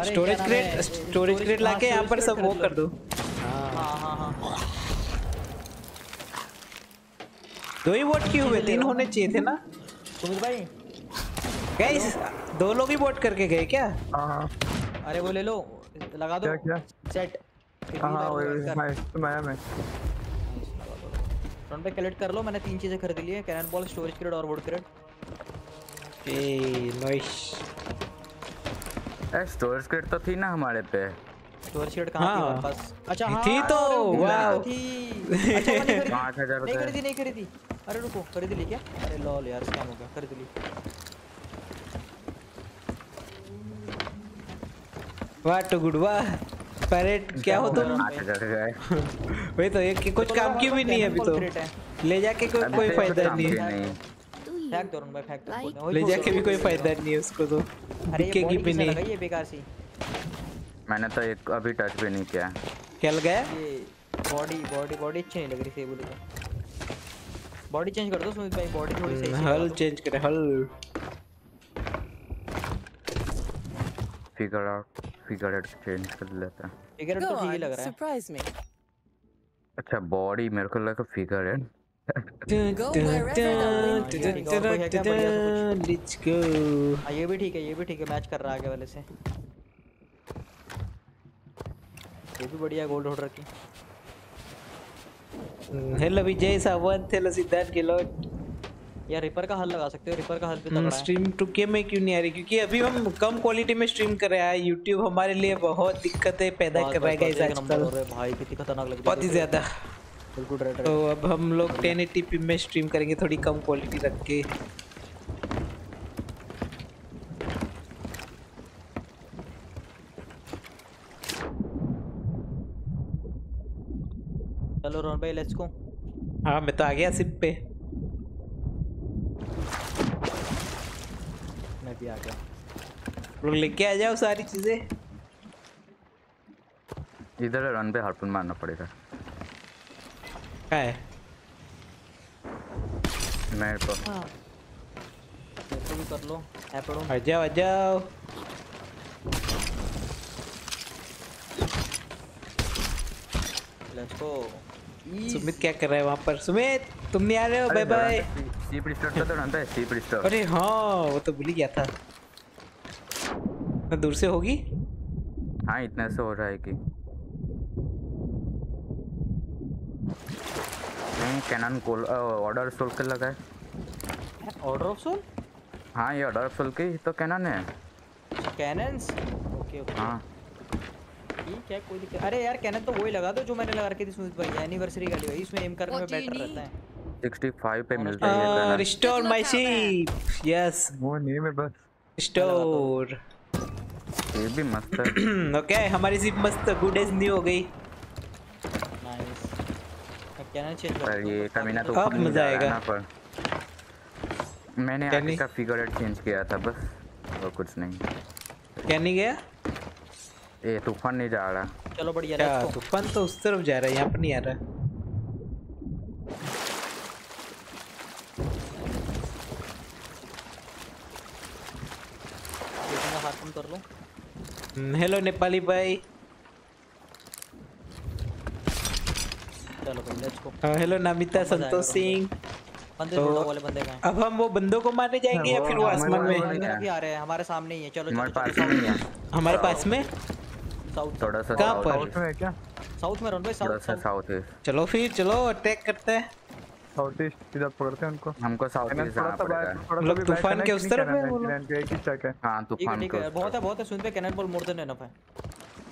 स्टोरेज क्रेट, स्टोरेज क्रेट लाके यहां पर सब वो कर दो। हां हां हां दो ही वोट क्यों हुए, तीन होने चाहिए थे ना। सुमित भाई गाइस दो लोग ही वोट करके गए क्या? अरे वो ले लो, लगा दो क्या, क्या? सेट। फ्रंट पे कलेक्ट कर लो, मैंने तीन चीजें खरीद ली है, कैनन बॉल, स्टोरेज क्रेट और वोट क्रेट। ए नाइस। ए स्टोरेज क्रेट तो थी ना हमारे पे। स्टोरेज क्रेट कहां थी हमारे पास? अच्छा हां थी तो, वाओ थी। अच्छा पाँच हज़ार नहीं खरीदी, नहीं खरीदी। अरे रुको खरीद ली क्या? अरे लॉल यार स्कैम हो गया, खरीद ली। वाह तो गुड वाह पैरेट क्या हो तुम? वही तो, ये कुछ काम की भी नहीं है अभी तो, ले जाके कोई कोई फायदा नहीं है। फेंक दो रन भाई, फेंक दो, ले जाके भी कोई फायदा नहीं है उसको तो, बिकेगी भी नहीं ये बेकार सी। मैंने तो एक अभी टच भी नहीं किया। क्या लगा ये? बॉडी बॉडी बॉडी अच्छी नहीं लग रही थी बोले तो। बॉडी चेंज कर दो सुमित भाई, बॉडी थोड़ी सही से हल चेंज करे, हल figure out figure out change कर लेता। फिगर तो ठीक ही लग रहा है। Surprise me. अच्छा बॉडी मेरे को लगा फिगर है। Let's go. ये भी ठीक है, ये भी ठीक है, मैच कर रहा है आगे वाले से। ये भी बढ़िया गोल्ड होल्डर की। Hello Vijay Sawant, hello Siddharth Gilot. यार रिपर का हल लगा सकते हो, रिपर का हल पे तगड़ा है। स्ट्रीम टू के में क्यों नहीं आ रही? क्योंकि अभी हम कम क्वालिटी में स्ट्रीम कर रहे हैं। YouTube हमारे लिए बहुत दिक्कतें पैदा कर रहा है गाइस आजकल। भाई कितनी खतरनाक लग रही है, बहुत ही ज्यादा। बिल्कुल राइट है। तो अब हम लोग टेन एटी पी में स्ट्रीम करेंगे, थोड़ी कम क्वालिटी रख के। चलो रोन भाई लेट्स गो। हाँ मैं तो आ गया सिप पे। मैं भी आ गया। लोग लेके आ जाओ सारी चीजें। इधर रन पे हार्पून मारना पड़ेगा। क्या है? मैं तो। हाँ। तो भी कर लो। हैपरों। आ जाओ आ जाओ। Let's go. सुमित क्या कर रहा है वहाँ पर? सुमित तुम नहीं आ रहे हो? Bye bye. सीप रिस्टोर का तो रहता है सीप रिस्टोर। अरे हाँ वो तो भूल ही गया था। दूर से होगी? हाँ इतना से हो रहा है कि नहीं कैनन कोल ऑर्डर सोल के लगा है। Order of soul? हाँ ये ऑर्डर ऑफ सोल की तो कैनन है। कैनन्स? Okay okay. हाँ ठीक है कोई दिक्कत। अरे यार कैनन तो वही लगा दो जो मैंने लगा रखी थी सुमित भाई। एनिवर्सरी का लिया इसमें एम करने में बेटर रहता है। सिक्सटी फाइव पे मिलता है। Restore my ship. यस वो नहीं में बस रिस्टोर। ये भी मस्त है। ओके हमारी शिप मस्त गुड एज न्यू हो गई। नाइस। अब कैनन चेंज कर ये कमीना तो अब मजा आएगा। मैंने आगे का फिगर चेंज किया था बस और कुछ नहीं। क्या नहीं गया? ये तूफान नहीं जा रहा। चलो बढ़िया है। तूफान तो उस तरफ जा रहा है यहाँ पर नहीं आ रहा। हाथ कर लो। हेलो नेपाली भाई। चलो भाई हेलो नमिता संतोष सिंह। बंदे तो वाले बंदे का अब हम वो बंदों को मारने जाएंगे या फिर वो आसमान में आ रहे हैं हमारे सामने ही है। चलो हमारे पास में साउथ थोड़ा सा कहां पर है क्या? साउथ में रन भाई साउथ साउथ है। चलो फिर चलो अटैक करते हैं साउथ ईस्ट इधर पकड़ते हैं उनको। हमको साउथ ईस्ट जाना पड़ेगा। लोग तूफान के उस तरफ है वो लोग एक ही चक है। हां तूफान को बहुत है बहुत है। सुन पे कैनन बॉल मोर देन है ना भाई।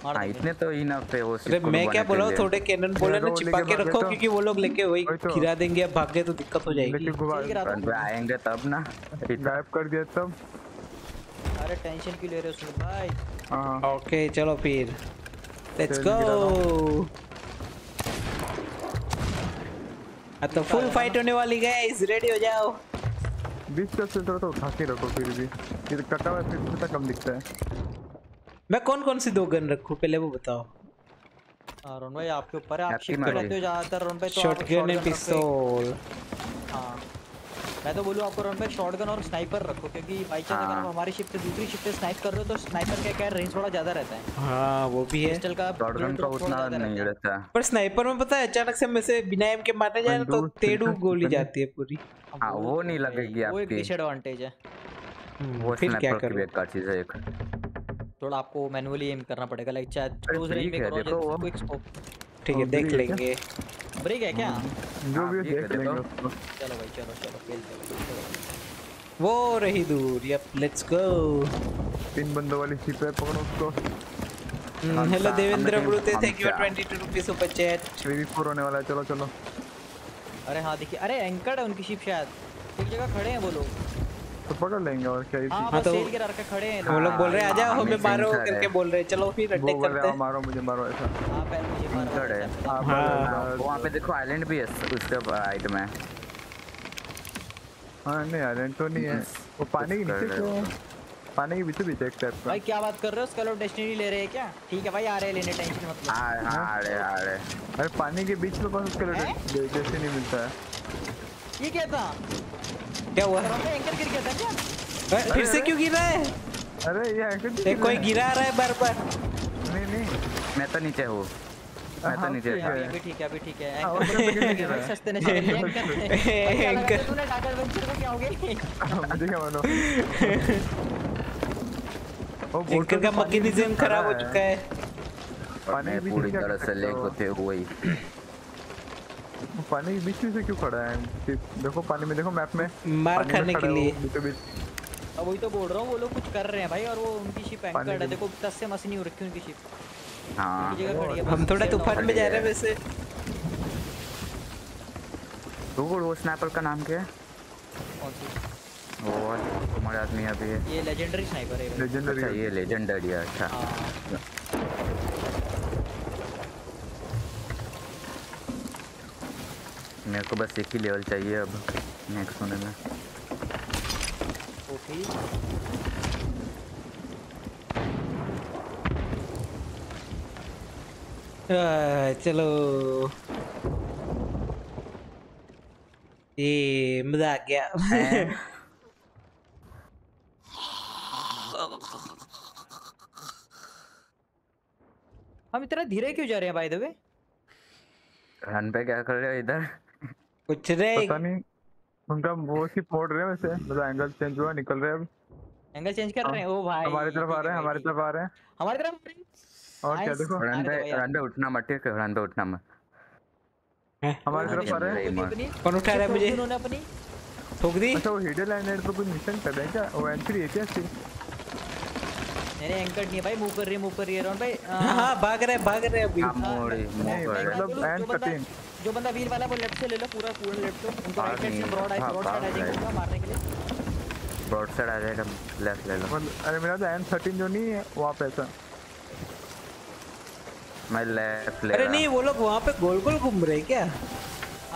हां इतने तो ही ना पे हो। अरे मैं क्या बोल रहा हूं थोड़े कैनन बॉल ना छिपा के रखो क्योंकि वो लोग लेके वही गिरा देंगे। अब भाग गए तो दिक्कत हो जाएगी। आएंगे तब ना गायब कर दिया तब। अरे टेंशन क्यों ले रहे हो सुन भाई? हां ओके चलो फिर लेट्स गो। तो फुल फाइट होने वाली गाइस रेडी हो जाओ। बीस से थोड़ा तो उठा के रखो फिर भी ये कटा हुआ फिर थोड़ा कम दिखता है। मैं कौन-कौन सी दो गन रखूं पहले वो बताओ। रोन भाई आपके ऊपर है आप शिफ्ट करते हो ज्यादातर। रोन भाई तो शॉटगन एंड पिस्तौल। हां मैं तो बोलूं आपको रन पे शॉटगन और स्नाइपर रखो क्योंकि बाई चांस अगर हम हमारी शिफ्ट से दूसरी शिफ्ट पे स्नाइप कर रहे हो तो स्नाइपर का क्या रेंज थोड़ा ज्यादा रहता है। हां वो भी है। पिस्टल का शॉटगन का उतना नहीं रहता पर स्नाइपर में पता है अचानक से हमें से बिना एम के मारने जाए तो तेड़ू गोली जाती है पूरी। हां वो नहीं लगेगी आपकी। वो एक डिसएडवांटेज है। वो स्नाइपर की बेकार चीज है। एक थोड़ा आपको मैन्युअली एम करना पड़ेगा लाइक चाहे क्लोज रेंज में करो क्विक स्कोप। ठीक है देख लेंगे। ब्रेक है क्या? जो भी देख लेंगे। चलो भाई चलो चलो खेल चलो। वो रही दूर यप लेट्स गो। तीन बंदों वाली शिप है पकड़ो उसको। हेलो देवेंद्र ब्रूते thank you twenty two rupees super chat. V four होने वाला है चलो चलो। अरे हां देखिए अरे एंकर्ड है उनकी शिप शायद। एक जगह खड़े हैं वो लोग तो पकड़ लेंगे और क्या। हां तो सेल के रख के खड़े हैं वो लोग। बोल रहे हैं आ जाओ हमें मारो करके बोल रहे हैं। चलो फिर अटैक करते हैं। मारो मुझे मारो ऐसा। हां पहले है। हाँ। वहाँ पे देखो आइलैंड भी है उसके हाइट में। हाँ नहीं आइलैंड तो नहीं है वो पानी के नीचे क्यों है? पानी के बीचों बीच एक टाइप का। भाई क्या बात कर रहे हो उसका लोग डेस्टिनी ले रहे हैं क्या? ठीक है भाई आ रहे हैं लेने टेंशन मत लो। हाँ हाँ आ रहे आ रहे। अरे पानी के बीच में बस उसका लोग डेस्टिनी मिलता है। ये क्या था? क्या हुआ? एंकर गिर गया था क्या? फिर से क्यों गिर रहा है? अरे ये एंकर कोई गिरा रहा है बार बार। नहीं नहीं मैं तो नीचे हूँ। मैं तो नीचे हूँ। अभी ठीक है अभी ठीक है। एंकर सस्ते नहीं चलेंगे। एंकर तूने डाटा एडवेंचर में क्या होगे? मुझे क्या मालूम? एंकर का मैकेनिज्म खराब हो चुका है। पानी पूरी तरह से लेक होते हुए ही। पानी के बीच में से क्यों खड़ा है? देखो पानी में देखो मैप में। मार खाने के लिए। अब वही तो बोल रहा हूँ वो लोग कुछ कर रहे हैं भाई और वो उनकी शिप एंकर्ड है। देखो दस से मशीन हो रखी है उनकी शिप। हाँ हम थोड़ा तूफान में जा रहे हैं वैसे। तो वो स्नाइपर का नाम क्या है? कौन सी? वो तुम्हारे आदमी अभी है। ये लेजेंडरी स्नाइपर है। लेजेंडरी है ये लेजेंडरी है। अच्छा मेरे को बस एक ही लेवल चाहिए अब नेक्स्ट होने में। आ, चलो ये मजा आ गया। हम इतना धीरे क्यों जा रहे हैं भाई? दबे रन पे क्या कर रहे हो इधर? कुछ नहीं, पता नहीं उनका वो सी फोड़ रहे हैं वैसे, मतलब एंगल चेंज हुआ, निकल रहे हैं अब। एंगल चेंज कर रहे हैं। ओ भाई हमारी तरफ आ रहे हैं, हमारी तरफ आ रहे हैं, हमारी तरफ। और क्या देखो, रन पे रन पे उठना मत, ठीक है? रन पे उठना मत, हमारी तरफ आ रहे हैं। कौन उठा रहा है मुझे? उन्होंने अपनी ठोक दी। अच्छा वो हिडन लाइनर पे कोई मिशन कर रहे हैं क्या? वो एंट्री है क्या इसकी? मेरे एंकर नहीं है भाई, मूव कर रही है, मूव कर रही है रोन भाई। हां भाग रहा है, भाग रहा है अभी। मतलब एंड कटिंग जो बंदा व्हील वाला वो लेफ्ट से ले लो, पूरा पूरा लेफ्ट से। उनको राइट साइड से ब्रॉड आई ब्रॉड साइड आ जाएगा मारने के लिए, ब्रॉड साइड आ जाएगा, लेफ्ट ले लो। अरे मेरा तो एम थर्टीन जो नहीं है वहां पे ऐसा मैं लेफ्ट ले। अरे नहीं वो लोग वहां पे गोल-गोल घूम रहे हैं क्या?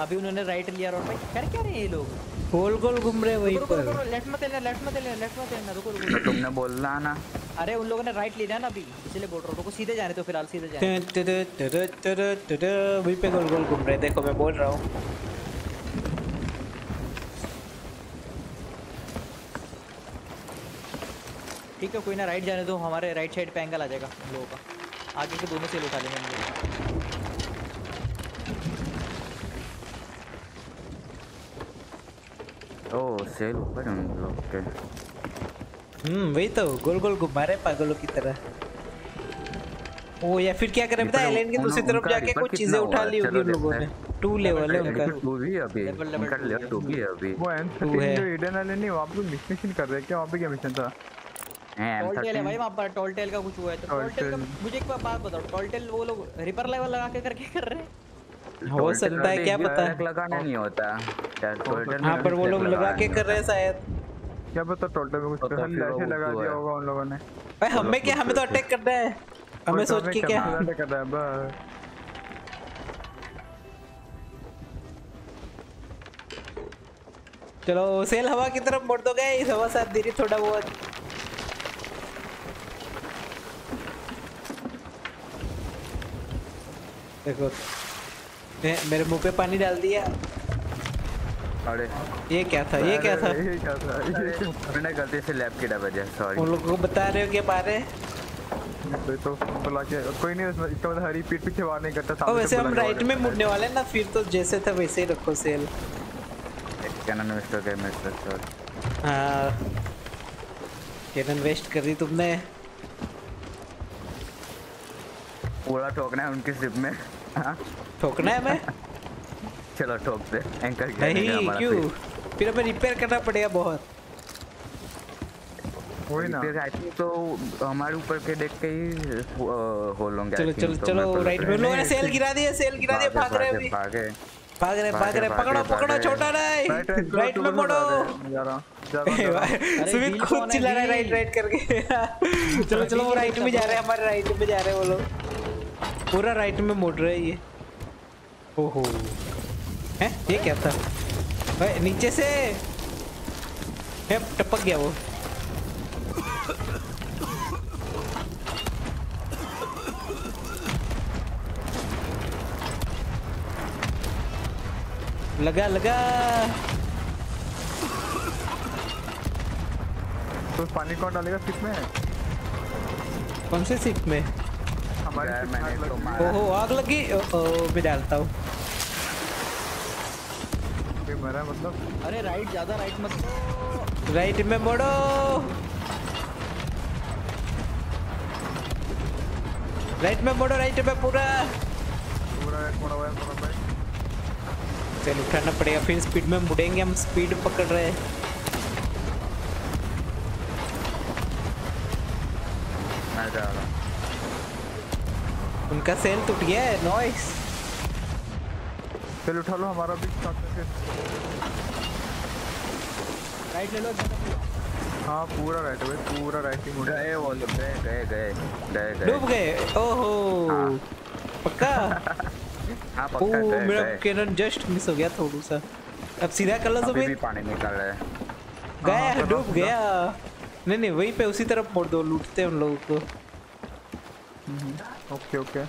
अभी उन्होंने राइट लिया रोड पे। कर क्या रहे हैं ये लोग? गोल-गोल घूम रहे हैं वहीं पर। लेफ्ट मत लेना, लेफ्ट मत लेना, लेफ्ट मत लेना, रुको रुको। तुमने बोलना ना। अरे उन लोगों ने राइट लेना ना, अभी इसलिए बोल रहा हूं। तो सीधे जा रहे तो फिलहाल सीधे जा रहे। टट टट टट टट वहीं पे गोल गोल घूम रहे, देखो मैं बोल रहा हूं। ठीक है कोई ना, राइट जाने दो, हमारे राइट साइड पे एंगल आ जाएगा लोगों का। आगे के दोनों से उठा लेंगे हम लोग। ओह सेल ऊपर हम लोग के हम्म वही तो गोल गोल घुमा रहे पागलों की तरह। ओ या फिर क्या करें पता है, एलियन के दूसरी तरफ जाके कुछ चीजें उठा ली उन लोगों ने। टू लेवल है उनका, टू भी अभी उनका लेवल टू भी है अभी। वो एम थर्टीन जो एडन वाले नहीं, वहां पे मिशन कर रहे हैं क्या? वहां पे क्या मिशन था? एम थर्टीन भाई वहां पर टॉल टेल का कुछ हुआ है। तो टॉल टेल का मुझे एक बात बताओ, टॉल टेल वो लोग रिपर लेवल लगा के करके कर रहे हैं? हो सकता है, क्या पता, लगाना नहीं होता यहां पर, वो लोग लगा के कर रहे हैं शायद। क्या पता टोटल में कुछ ऐसे लगा दिया होगा उन लोगों ने। भाई हमें क्या, हमें तो अटैक करना है, हमें सोच के क्या अटैक करना है बस। चलो सेल हवा की तरफ मोड़ दो गाइस, हवा साथ दे रही थोड़ा बहुत। देखो मेरे मुंह पे पानी डाल दिया। अरे ये क्या था, ये क्या था, ये क्या था? मैंने गलती से लैब की डबल है, सॉरी। उन लोगों को बता रहे हो क्या बारे? तो बुला के कोई नहीं, इसका मतलब हरी पीठ पीछे वार नहीं करता सामने। ओ वैसे हम राइट में मुड़ने वाले हैं ना, फिर तो जैसे था वैसे ही रखो सेल। कैनन वेस्ट हो गया मेरे से। हां कैनन वेस्ट कर दी तुमने, पूरा ठोकना है उनके सिप में। हां ठोकना है मैं। चलो टॉप पे एंकर नहीं क्यों, फिर हमें रिपेयर करना पड़ेगा बहुत। वही ना रिपेयर तो हमारे ऊपर के देख के ही हो लोगे। चलो चलो चलो राइट में लोगों ने सेल गिरा दिया, सेल गिरा दिया। भाग रहे अभी, भाग रहे भाग रहे भाग रहे। पकड़ो पकड़ो छोटा नहीं, राइट में मोड़ो। सुमित खुद चिल्ला रहा है राइट राइट करके। चलो चलो वो राइट में जा रहे हैं, हमारे राइट में जा रहे हैं वो लोग, पूरा राइट में मोड़ रहे हैं ये। ओहो है ये क्या था भाई? नीचे से है, टपक गया वो। लगा लगा तो पानी कौन डालेगा सिप में? कौन से सिप में? हमारे मैंने तो मारा। ओहो आग लगी। ओह मैं डालता हूँ मेरा मतलब। अरे राइट ज्यादा राइट मत, राइट में मोड़ो। राइट में मोड़ो, राइट में पूरा पूरा राइट मोड़ा हुआ है पूरा भाई। चल उठाना पड़ेगा फिर, स्पीड में मुड़ेंगे हम, स्पीड पकड़ रहे हैं। मैं जा रहा हूं, उनका सेल टूट गया है। नॉइस चल उठा लो हमारा भी स्टॉक से। राइट ले लो। हां पूरा राइट भाई, पूरा राइट ही मुड़ा। गए वो लोग, गए गए गए गए डूब गए। ओहो पक्का। हाँ पक्का है। मेरा कैनन जस्ट मिस हो गया थोड़ा सा। अब सीधा कर लो सब। अभी भी पानी निकल रहा है। गया डूब गया। नहीं नहीं वहीं पे उसी तरफ मोड़ दो, लूटते हैं उन लोगों को। ओके ओके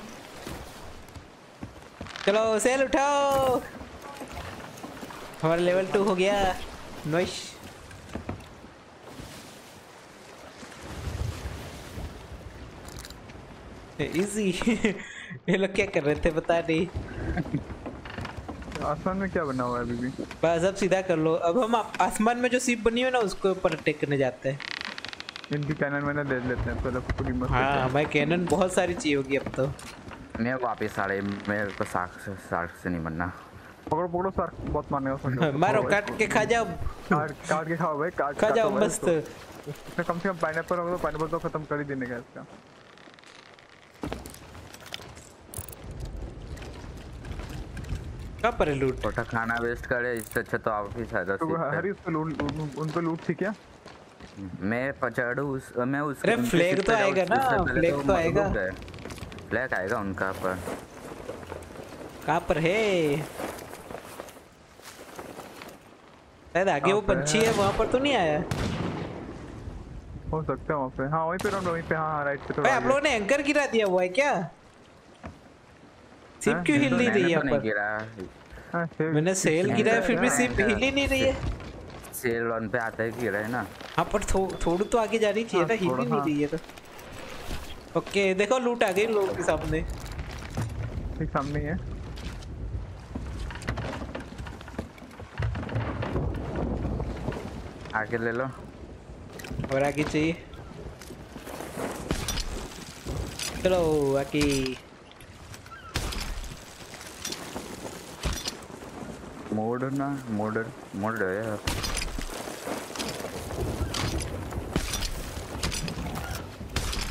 चलो सेल उठाओ। हमारा लेवल टू हो गया। नॉइस। इजी। ये लोग क्या कर रहे थे पता नहीं। आसमान में क्या बना हुआ है अभी भी? बस अब सीधा कर लो। अब हम आसमान में जो सीप बनी हुई है ना उसके ऊपर अटैक करने जाते हैं। इनकी कैनन मैंने ले लेते हैं पहले पूरी मस्त। हाँ हमें कैनन बहुत सारी चाहिए होगी अब तो। मैं वापस आ रही मेरे को सार्क से सार्क से नहीं बनना। पकड़ो पकड़ो सार्क बहुत मारने वाला। मारो काट के खा जाओ। काट के खाओ भाई काट खा जाओ मस्त। कम से कम पाइनएप्पल होगा तो पाइनएप्पल तो खत्म कर ही देने का इसका। पर लूट छोटा खाना वेस्ट करे इससे अच्छा तो आप ही फायदा तो हरी उस पे लूट उन पे लूट थी क्या? मैं पछाड़ू उस मैं उस अरे फ्लैग तो आएगा ना। फ्लैग तो आएगा। फ्लैग आएगा उनका पर कहां पर है? शायद आगे वो पंछी है वहां पर तो नहीं आया। हो सकता है वहां पे। हां वहीं पे राउंड वहीं पे। हां राइट पे थोड़ा। भाई आप लोगों ने एंकर गिरा दिया हुआ है क्या? सिप क्यों हिल नहीं रही है? नहीं गिरा है। मैंने सेल गिरा है फिर भी सिप हिल ही नहीं रही है। सेल वन पे आता है कि रहा है ना। हाँ पर थोड़ा तो आगे जानी चाहिए था। हिल ही नहीं रही है तो। ओके देखो लूट आ गई लोगों के सामने। ठीक सामने है। आगे ले लो और आगे चाहिए। चलो आगे मोड़ ना मोड़ मोड़ यार।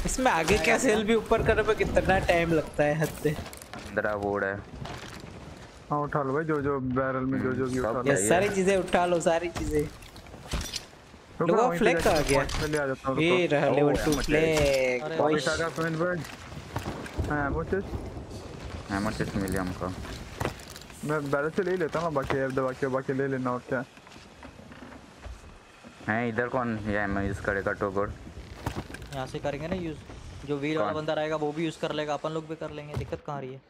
इसमें आगे क्या सेल भी ऊपर करने पे कितना टाइम लगता है? हद से पंद्रह बोर्ड है। हाँ उठा लो भाई जो जो बैरल में जो जो भी उठा लो। सारी चीजें उठा लो सारी चीजें। लोगों फ्लैग का आ गया। ये रहा लेवल टू फ्लैग। बॉयस आ गया फ्रेंड बर्ड। हाँ मोचेस हाँ मोचेस मिले हमको। मैं बैरल से ले लेता हूँ बाकी यार दबा के बाकी ले लेना और क्या है। इधर कौन ये मैं यूज़ करेगा टोगोर? यहाँ से करेंगे ना यूज़। जो वीर वाला बंदा रहेगा वो भी यूज़ कर लेगा अपन लोग भी कर लेंगे। दिक्कत कहाँ रही है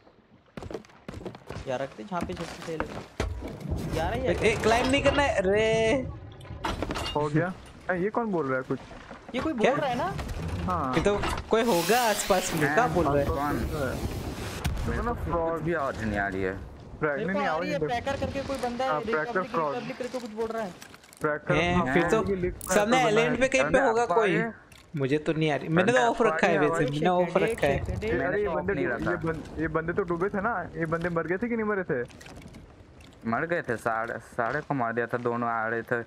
यार? रखते जहाँ पे जैसे ले लेना यार। ये क्लाइम नहीं करना है रे। हो गया। ये कौन बोल रहा है कुछ? ये कोई बोल रहा है ना। हाँ तो कोई होगा आस पास में। क्या बोल रहा है? फ्रॉड भी आज नहीं आ रही है। नहीं नहीं आओ ये ट्रैकर करके कोई बंदा है ट्रैकर फ्रॉड करके कुछ बोल रहा है। ट्रैकर फिर तो सामने आइलैंड पे कहीं पे होगा कोई। मुझे तो नहीं आ रही। मैंने तो ऑफ रखा है वैसे। मैंने ऑफ रखा है। अरे ये बंदे ये बंदे तो डूबे थे ना। ये बंदे मर गए थे कि नहीं मरे थे? मर गए थे। साढ़े साढ़े को मार दिया था। दोनों आ रहे थे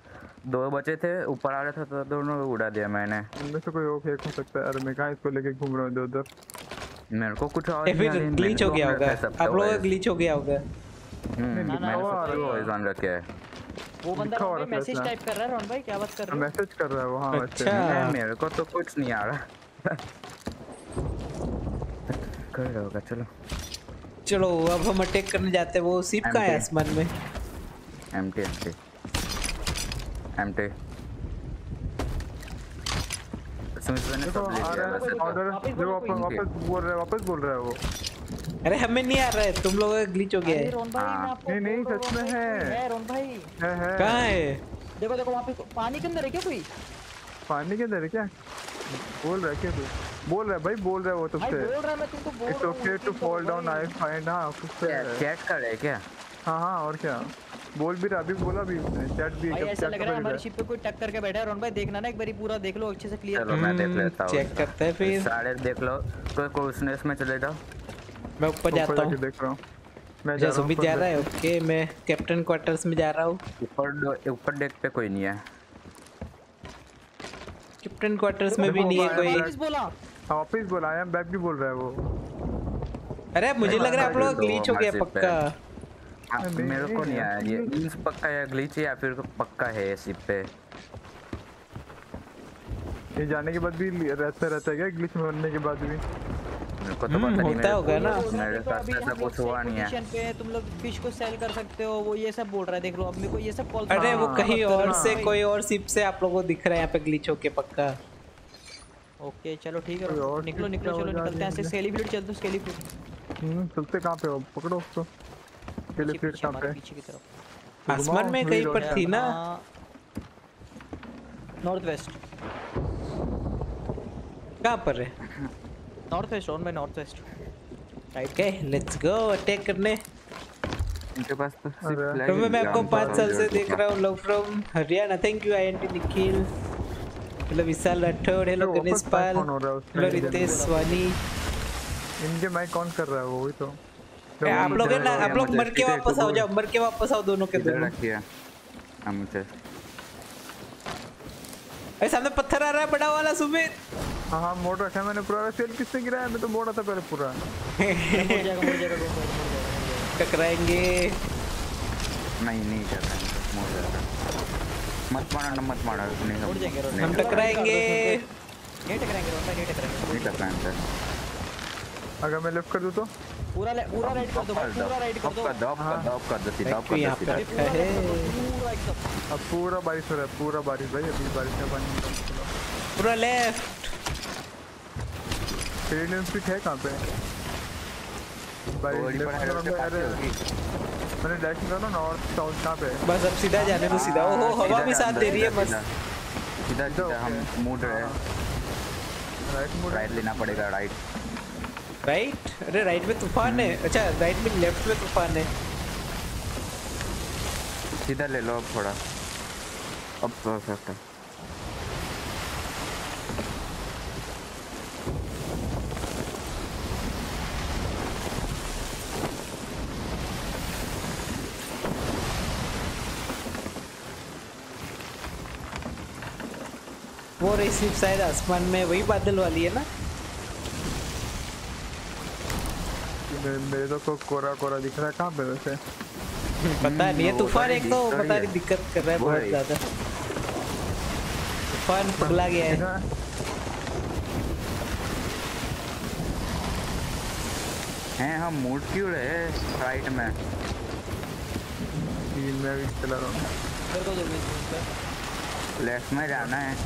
दो बचे थे ऊपर आ रहे थे तो दोनों को उड़ा दिया मैंने। इनमें से कोई और फेंक हो सकता है। अरे मैं कहां इसको लेके घूम रहा हूं इधर उधर। मेरे को कुछ और ग्लिच हो गया होगा। आप लोगों का ग्लिच हो गया होगा। ना ना वो ऑन रखे है। वो बंदा हमें मैसेज टाइप कर रहा है। रॉन भाई क्या बात कर रहे हो? मैसेज कर रहा है वो। हां अच्छा मेरे को तो कुछ नहीं आ रहा। कर होगा। चलो चलो अब हम अटैक करने जाते हैं। वो सीप का है आसमान में। एमटी एमटी एमटी तो वापस बोल रहा है वो। अरे हमें नहीं आ रहा है। तुम लोगों का ग्लिच हो गया है। नहीं नहीं सच में है। रोन भाई कहाँ है? देखो देखो वहाँ पे पानी के अंदर है क्या कोई? पानी के अंदर है क्या? बोल रहा है क्या तू? बोल रहा है भाई बोल रहा है वो तुमसे। It's okay to fall down I find। हाँ चैट कर रहा है क्या? हाँ हाँ और क्या बोल भी रहा। अभी बोला भी चैट भी भाई। ऐसा लग रहा है हमारी शिप पे कोई टक करके बैठा है। रोन भाई देखना ना एक बारी पूरा देख लो अच्छे से क्लियर। चलो मैं देख लेता हूं। चेक करते हैं फिर सारे देख लो। कोई कोर्सनेस में चले जाओ। मैं ऊपर जाता हूं देख रहा हूं। मैं जा रहा हूं जा रहा है। ओके मैं कैप्टन क्वार्टर्स में जा रहा हूं। ऊपर ऊपर डेक पे कोई नहीं है। कैप्टन क्वार्टर्स में भी नहीं है कोई। वापस बोला वापस बोला। आई एम बैक भी बोल रहा है वो। अरे मुझे लग रहा है आप लोग ग्लिच हो गया पक्का। मेरे को नहीं आया। ये मींस पक्का है ग्लिच या फिर पक्का है शिप पे। ये जाने के बाद भी रहता रहता है क्या ग्लिच होने के बाद भी? को तो पता नहीं होता होगा ना, मेरे साथ ऐसा कुछ हुआ नहीं है। पे तुम लोग फिश को सेल कर सकते हो, वो ये सब बोल रहा है, देख लो अब मेरे को ये सब कॉल। अरे वो कहीं और से, कोई और शिप से आप लोगों को दिख रहा है यहाँ पे ग्लिच होके पक्का। ओके चलो ठीक है, निकलो निकलो, चलो निकलते हैं। सेलिब्रेट चलते हैं, सेलिब्रेट हम्म चलते। कहां पे हो? पकड़ो उसको। सेलिब्रेट कहां पे? पीछे की तरफ आसमान में कहीं पर थी ना, नॉर्थ वेस्ट। कहां पर है? नॉर्थ वेस्ट, ऑन में नॉर्थ वेस्ट राइट। के लेट्स गो अटैक करने। इनके पास तो सिर्फ मैं आपको पाँच साल से देख रहा हूं। Love from Haryana, thank you. INT Nikhil, hello Vishal Rathore, hello Ganesh Pal, hello Ritesh Wani. इनके माइक कौन कर रहा है? वो ही तो आप लोग है ना। आप लोग मर के वापस आओ, जाओ मर के वापस आओ दोनों के दोनों। हम से ए सामने पत्थर आ रहा है बड़ा वाला। सुमित हां हां मोड़ रखा है मैंने पूरा। सेल किसने गिराया? मैं तो मोड़ा था पहले पूरा। मर जाएगा मर जाएगा टकराएंगे। नहीं नहीं जाता मोड़ जाएगा। मत मारना मत मारना, नहीं हम टकराएंगे। ये टकराएंगे रोता, ये टकराएंगे, ये टकराएंगे। अगर मैं लेफ्ट कर दूं तो पूरा पूरा राइट कर दो, पूरा राइट कर दो, डॉप कर डॉप कर दो, सीधा कर दो सीधा है। अब पूरा बारिश हो रहा है, पूरा बारिश भाई। अभी बारिश का पानी पूरा लेफ्ट। ट्रेन स्पीड है कहां पे? बारिश है। मैंने डैश किया ना नॉर्थ साउथ कहां पे? बस अब सीधा जाने दो, सीधा। ओहो हवा भी साथ दे रही है। बस सीधा सीधा हम मूड है। राइट मूड, राइट लेना पड़ेगा। Right right. अरे राइट में तूफान है। अच्छा राइट में, लेफ्ट में तूफान है। सीधा ले लो अब थोड़ा, अब परफेक्ट है। वो रही सिर्फ शायद आसमान में, वही बादल वाली है ना। मेरे तो को कोरा कोरा दिख रहा है। कहाँ पे वैसे पता नहीं है। तूफान एक तो पता नहीं दिक्कत कर रहा है बहुत ज्यादा। तूफान पगला गया है। हैं हम मूड क्यों रहे फ्लाइट में? मैं भी चला रहा हूँ। लेफ्ट में जाना है।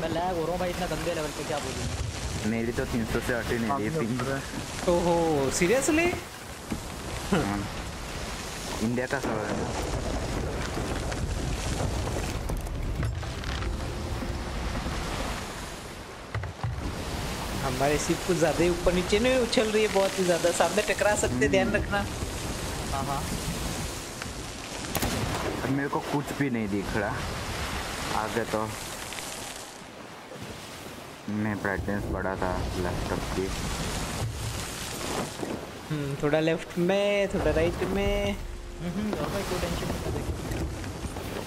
मैं लैग हो रहा हूं भाई इतना गंदे लेवल पे, क्या बोलूं। मेरी तो तीन सौ से हट ही नहीं रही। ओहो सीरियसली इंडिया का सर्वर है। हमारे सिप कुछ ज्यादा ही ऊपर नीचे नहीं उछल रही है, बहुत ही ज्यादा। सामने टकरा सकते, ध्यान रखना। हाँ हाँ मेरे को कुछ भी नहीं दिख रहा आगे। तो मैं ब्राइटनेस बढ़ा था लैपटॉप की। हम्म थोड़ा लेफ्ट में, थोड़ा राइट में। हम्म और भाई कोई टेंशन नहीं है।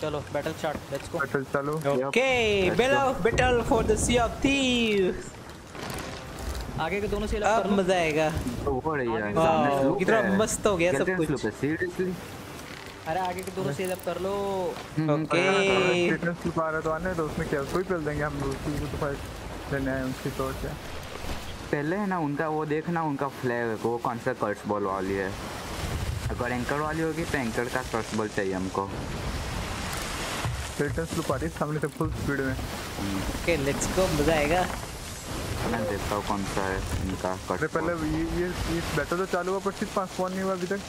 चलो battle start, let's go. Battle चालू। Okay below battle for the sea of thieves. आगे के दोनों से अब मजा आएगा। कितना मस्त हो गया सब कुछ। अरे आगे के दोनों से अब कर लो। ओके फिटनेस की बात है तो आने दो, उसमें क्या कोई पेल देंगे हम लोग तो। फाइट लेने आए उनकी तो क्या पहले है ना उनका, वो देखना उनका फ्लैग को कौन सा कर्स बॉल वाली है। अगर एंकर वाली होगी तो एंकर का कर्स बॉल चाहिए हमको। फिटनेस लुपा रही सामने से फुल स्पीड में। ओके लेट्स गो, मजा आएगा। मैं देखता हूँ कौन सा है इनका। अरे पहले ये ये ये बैटल तो चालू हुआ पर सिर्फ पांच फोन नहीं हुआ अभी तक।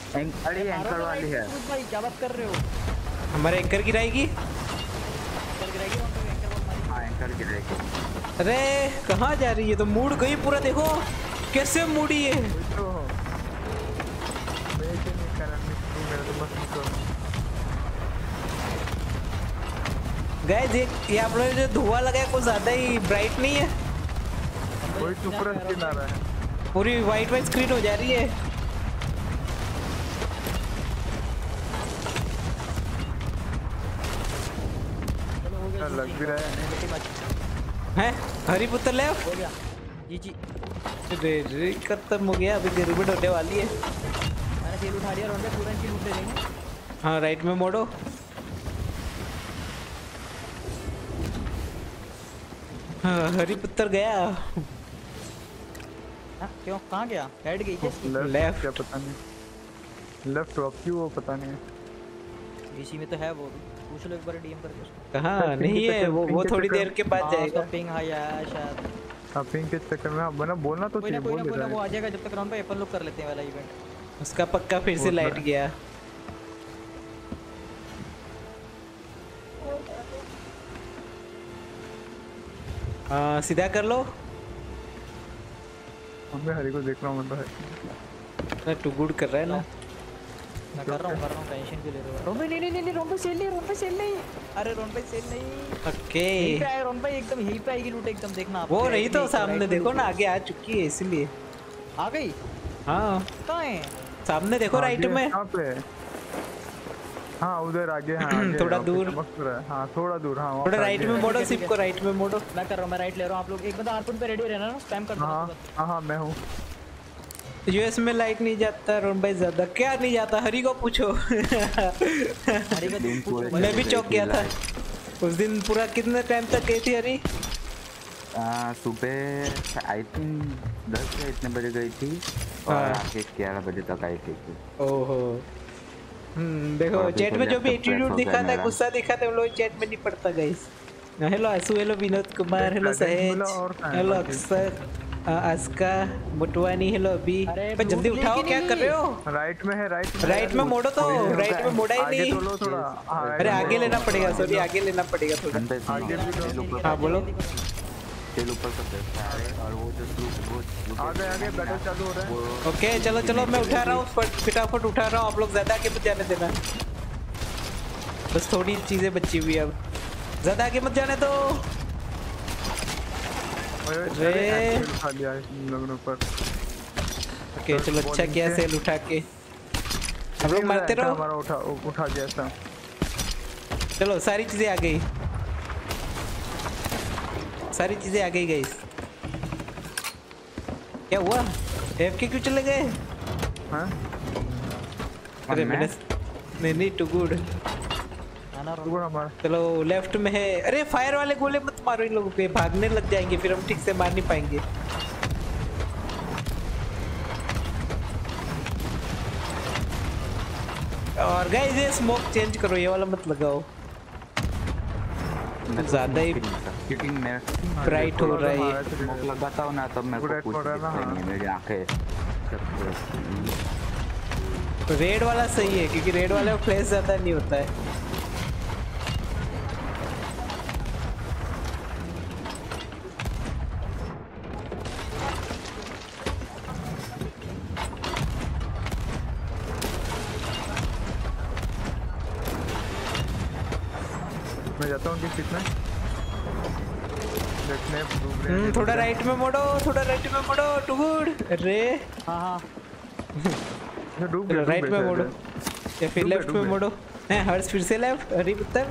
अरे एंकर वाली है भाई, क्या बात कर रहे हो? हमारे एंकर गिराएगी, एंकर गिराएगी और तो एंकर बोल मारी। हां एंकर गिराएगी। अरे कहां जा रही है? तो मूड गई पूरा, देखो कैसे मुड़ी है। तो मैं तो नहीं कर रहा, मेरा तो मत निकालो गाइस। ये ये आप लोगों ने जो धुआं लगाया कुछ ज्यादा ही ब्राइट नहीं है। कोई सुपर स्क्रीन आ रहा है, पूरी वाइट वाइट स्क्रीन हो जा रही है। चलो हो गया, लग भी रहा है। हैं हरी पुत्र लेफ्ट हो गया जी जी। अरे खत्म हो गया, अभी रिबेट होने वाली है। मैंने सेल उठा लिया, रोंडे पूरा चीज लूट लेंगे। हां राइट में मोड़ो। हरी पत्थर गया आ, क्यों कहाँ गया? हेड गई लेफ्ट, क्या पता नहीं लेफ्ट ड्रॉप क्यों, वो पता नहीं। बीसी में तो है वो, पूछ लो एक बार डीएम करके उसको। कहाँ नहीं है वो, वो थोड़ी देर के बाद जाएगा। पिंग हाई आया शायद। हां पिंग के चक्कर में बना बोलना तो चाहिए, बोल देता है वो आ जाएगा। जब तक राउंड पे एप्पल लुक कर लेते हैं वाला इवेंट उसका पक्का। फिर से लाइट गया। आ, सीधा कर लो। मैं हरी को देख रहा हूँ, मतलब टू गुड कर रहा है ना। मैं कर रहा हूँ कर रहा हूँ टेंशन क्यों ले रहे हो? रोन भाई नहीं नहीं नहीं रोन भाई सेल नहीं, रोन भाई सेल नहीं। अरे रोन भाई सेल नहीं। ओके यहीं पे आए रोन भाई, एकदम यहीं पे आएगी लूट एकदम, देखना आप। वो नहीं तो सामने देखो ना, आगे आ चुकी है इसलिए आ गई। हाँ कहाँ है? सामने देखो राइट में। हाँ उधर आगे। हाँ थोड़ा दूर। हाँ थोड़ा दूर। हाँ थोड़ा राइट में मोड़ो, सिप को राइट में मोड़ो। मैं कर रहा हूँ, मैं राइट ले रहा हूँ। आप लोग एक बंदा आरपन पे रेडी रहना ना, स्पैम करना। हाँ हाँ हाँ मैं हूँ। यूएस में लाइट नहीं जाता रोन भाई ज़्यादा। क्या नहीं जाता? हरी को पूछो। हरी को पूछो। मैं भी चौक गया था उस दिन। पूरा कितने टाइम तक गई थी हरी? सुबह आई थिंक दस या इतने बजे गई थी और ग्यारह बजे तक आई थी। ओहो हम्म देखो चैट में जो भी एटीट्यूड दिखाता है, गुस्सा दिखाता है, वो लोग चैट में नहीं पढ़ता guys. Hello Aasu, hello Vinod Kumar, hello Sahej, hello Akshar, Aska Butwani, hello अभी। पर जल्दी उठाओ, क्या कर रहे हो? राइट में है, राइट राइट में मोड़ो तो। राइट में मोड़ा ही नहीं। अरे आगे लेना पड़ेगा, सॉरी आगे लेना पड़ेगा थोड़ा। हाँ बोलो। चलो ऊपर से देखते हैं। और वो जो ग्रुप आगे आगे बैटल चालू हो रहा है। ओके चलो चलो मैं उठा रहा हूं, फटाफट उठा रहा हूं। आप लोग ज्यादा आगे मत जाने देना, बस थोड़ी चीजें बची हुई है। अब ज्यादा आगे मत जाने दो। अरे खा लिया लोगों पर। ओके चलो अच्छा किया सेल उठा के। हम लोग मारते रहो। हमारा उठा उठा जैसा। चलो सारी चीजें आ गई, सारी चीजें आ गई गाइस। क्या हुआ? एफके क्यों चले गए? हाँ? अरे मैंने नहीं नहीं टू गुड। चलो लेफ्ट में है। अरे फायर वाले गोले मत मारो इन लोगों पे, भागने लग जाएंगे फिर हम ठीक से मार नहीं पाएंगे। और गाइस ये स्मोक चेंज करो, ये वाला मत लगाओ, ज़्यादा ही ब्राइट हो रहा है। स्मोक लगाता हूं ना तब मैं कुछ मेरी आंखें। रेड वाला सही है क्योंकि रेड वाले को फ्लैश ज्यादा नहीं होता है। कितना थोड़ा राइट में मोड़ो, थोड़ा राइट में मोड़ो टू गुड। अरे हाँ डूब गया। राइट में मोड़ो या फिर लेफ्ट में मोड़ो। हैं हर्ष फिर से लेफ्ट। अरे पुत्तर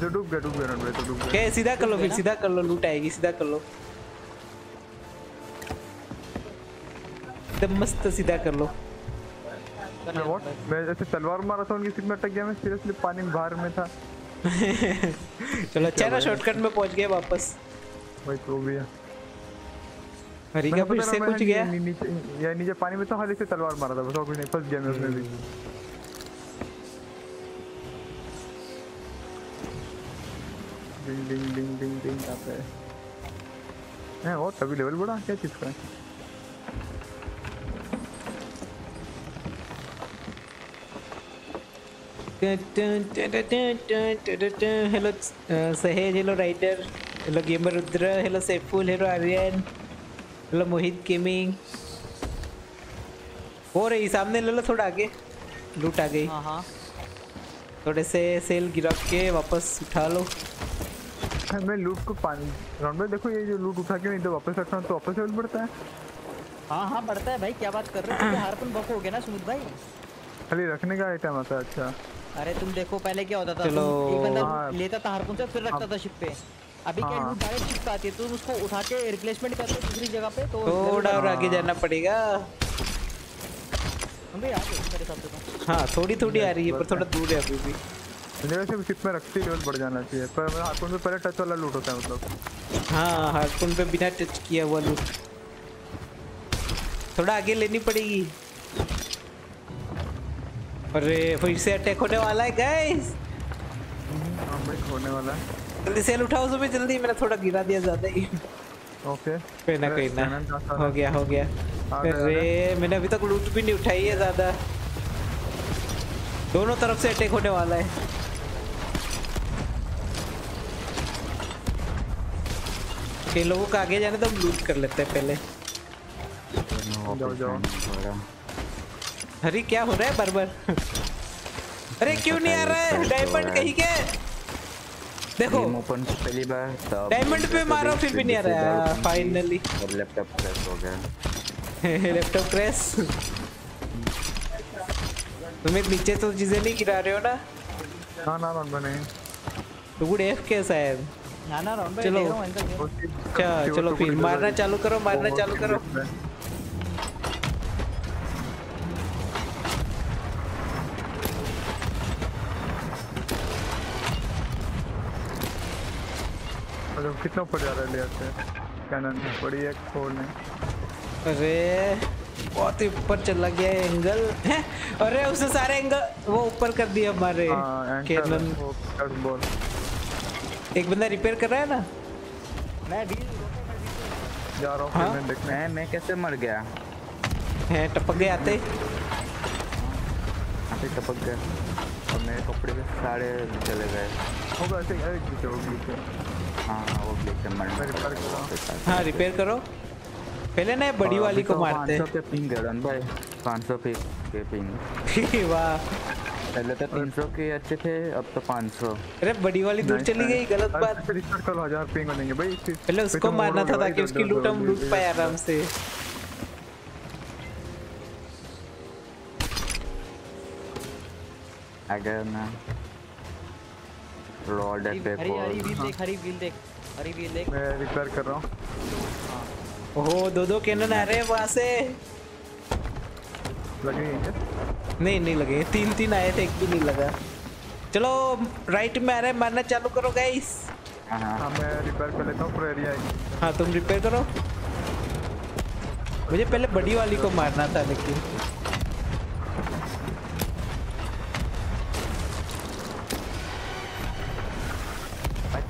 तो डूब गया, डूब गया रन भाई तो डूब गया। क्या सीधा कर लो, फिर सीधा कर लो, लूट आएगी। सीधा कर लो एकदम मस्त, सीधा कर लो। मैं जैसे तलवार मारा था उनकी सिग्नल अटक गया। मैं सीरियसली पानी में बाहर में था। चलो अच्छा ना शॉर्टकट में पहुंच गए वापस। भाई तो भी हरी का फिर से कुछ गया नीचे, या नीचे पानी में। तो हरी से तलवार मारा था बस, और कुछ नहीं। फंस गया मैं उसमें भी। डिंग डिंग डिंग डिंग डिंग आता है। हैं और तभी लेवल बढ़ा। क्या चीज का है? Hello Sahej, hello rider, hello gamer Rudra, hello Saiful, hello Aryan, hello Mohit gaming. हो रही सामने ले लो, थोड़ा आगे लूट आ गई। हाँ थोड़े से सेल गिरा के वापस उठा लो। मैं लूट को पानी राउंड में देखो, ये जो लूट उठा के नहीं तो वापस रखता हूँ तो वापस लेवल बढ़ता है। हाँ हाँ बढ़ता है भाई, क्या बात कर रहे हो? हारपन बफ हो गया ना सुमित भाई, खाली रखने का आइटम आता। अच्छा अरे तुम देखो पहले क्या होता था। एक बंदा लेता था हारपून से, फिर रखता था शिप पे। अभी क्या लूट डायरेक्ट शिप पे आती है, तुम उसको उठा के रिप्लेसमेंट करते हो दूसरी जगह पे। तो थोड़ा और आगे जाना पड़ेगा। हम भी आगे मेरे हिसाब से। हां थोड़ी थोड़ी आ रही है पर थोड़ा दूर है अभी भी। लेवल शिप में रखते ही लेवल बढ़ जाना चाहिए, पर मतलब हार्डकोर पे पहले टच वाला लूट होता है मतलब। हाँ हार्डकोर पे बिना टच किया हुआ लूट थोड़ा आगे लेनी पड़ेगी। अरे फिर से अटैक होने वाला है गाइस, होने वाला है। जल्दी सेल उठाओ उसमें जल्दी, मैंने थोड़ा गिरा दिया ज्यादा ही। ओके कोई ना कोई ना, हो गया हो गया। अरे मैंने अभी तक लूट भी नहीं उठाई है ज्यादा, दोनों तरफ से अटैक होने वाला है। लोगों का आगे जाने तो हम लूट कर लेते हैं पहले। जाओ जाओ। अरे क्या हो रहा है बर्बर? अरे क्यों नहीं आ रहा है डायमंड कहीं के? देखो पहली बार डायमंड पे मारो फिर भी नहीं आ रहा है। फाइनली लैपटॉप क्रैश हो गया। Laptop crash. तुम्हें नीचे तो चीजें नहीं गिरा रहे हो ना? ना ना रन बने टूड एफ के शायद। ना ना रॉन भाई, चलो अच्छा चलो फिर मारना चालू करो, मारना चालू करो। अरे कितना पड़ जा रहा है यार से कैनन पड़ी है खोल ने। अरे बहुत ही ऊपर चला गया है एंगल। अरे उसने सारे एंगल वो ऊपर कर दिए हमारे कैनन। एक बंदा रिपेयर कर रहा है ना, मैं डील जा रहा हूं। हाँ? मैं देखना है मैं कैसे मर गया है, टपक गए आते आते टपक गए और मेरे कपड़े के सारे चले गए। होगा ऐसे ही कुछ होगी। हां वो ब्लैक मर गया। हां रिपेयर करो पहले ना बड़ी वाली को मारते। पाँच सौ पे पिंग गन भाई, पाँच सौ पे पे पिंग। वाह पहले तो तीन सौ के अच्छे थे, अब तो पाँच सौ। अरे बड़ी वाली दूर चली गई, गलत बात। रिस्टार्ट करो हजार पिंग बनेंगे भाई। पहले उसको मारना था ताकि उसकी लूट हम लूट पाए आराम से। अगर ना रोड पे पर हरी हरी व्हील देख, हरी व्हील देख, हरी व्हील देख। मैं रिपेयर कर रहा हूं। ओहो दो दो कैनन आ रहे हैं वहां से। लगे नहीं नहीं लगे, तीन तीन आए थे, एक भी नहीं लगा। चलो राइट में आ रहे, मारना चालू करो गाइस। हाँ मैं रिपेयर कर लेता हूँ पूरा एरिया। हाँ तुम रिपेयर करो, मुझे पहले बड़ी वाली को मारना था लेकिन।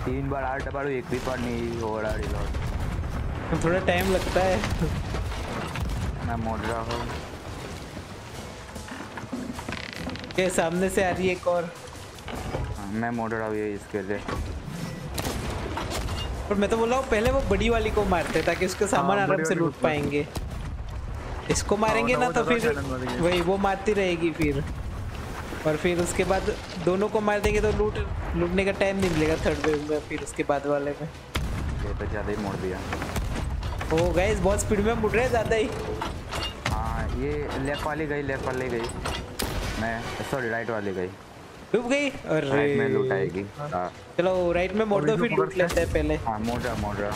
तीन बार आर डब्ल्यू एक भी बार नहीं हो रहा रिलोड, थोड़ा टाइम लगता है। मैं मोड़ रहा हूँ। ये सामने से आ रही है एक और। मैं मोड़ रहा हूँ ये इसके लिए, पर मैं तो बोल रहा हूँ पहले वो बड़ी वाली को मारते ताकि उसके सामान आराम से लूट पाएंगे। इसको मारेंगे ना तो फिर वही वो मारती रहेगी फिर, और फिर उसके बाद दोनों को मार देंगे तो लूट लूटने का टाइम नहीं मिलेगा थर्ड वेव में। फिर उसके बाद वाले में ये तो ज़्यादा ही मोड़ दिया। ओ गाइस बहुत स्पीड में मुड़ रहे हैं ज़्यादा ही। हाँ ये लेफ्ट वाली गई, लेफ्ट वाली गई, मैं सॉरी राइट वाले गई, डूब गई। अरे राइट में लूट आएगी। हाँ चलो राइट में मोड़ दो फिर लूट लेते हैं पहले। हाँ मोड़ रहा मोड़ रहा।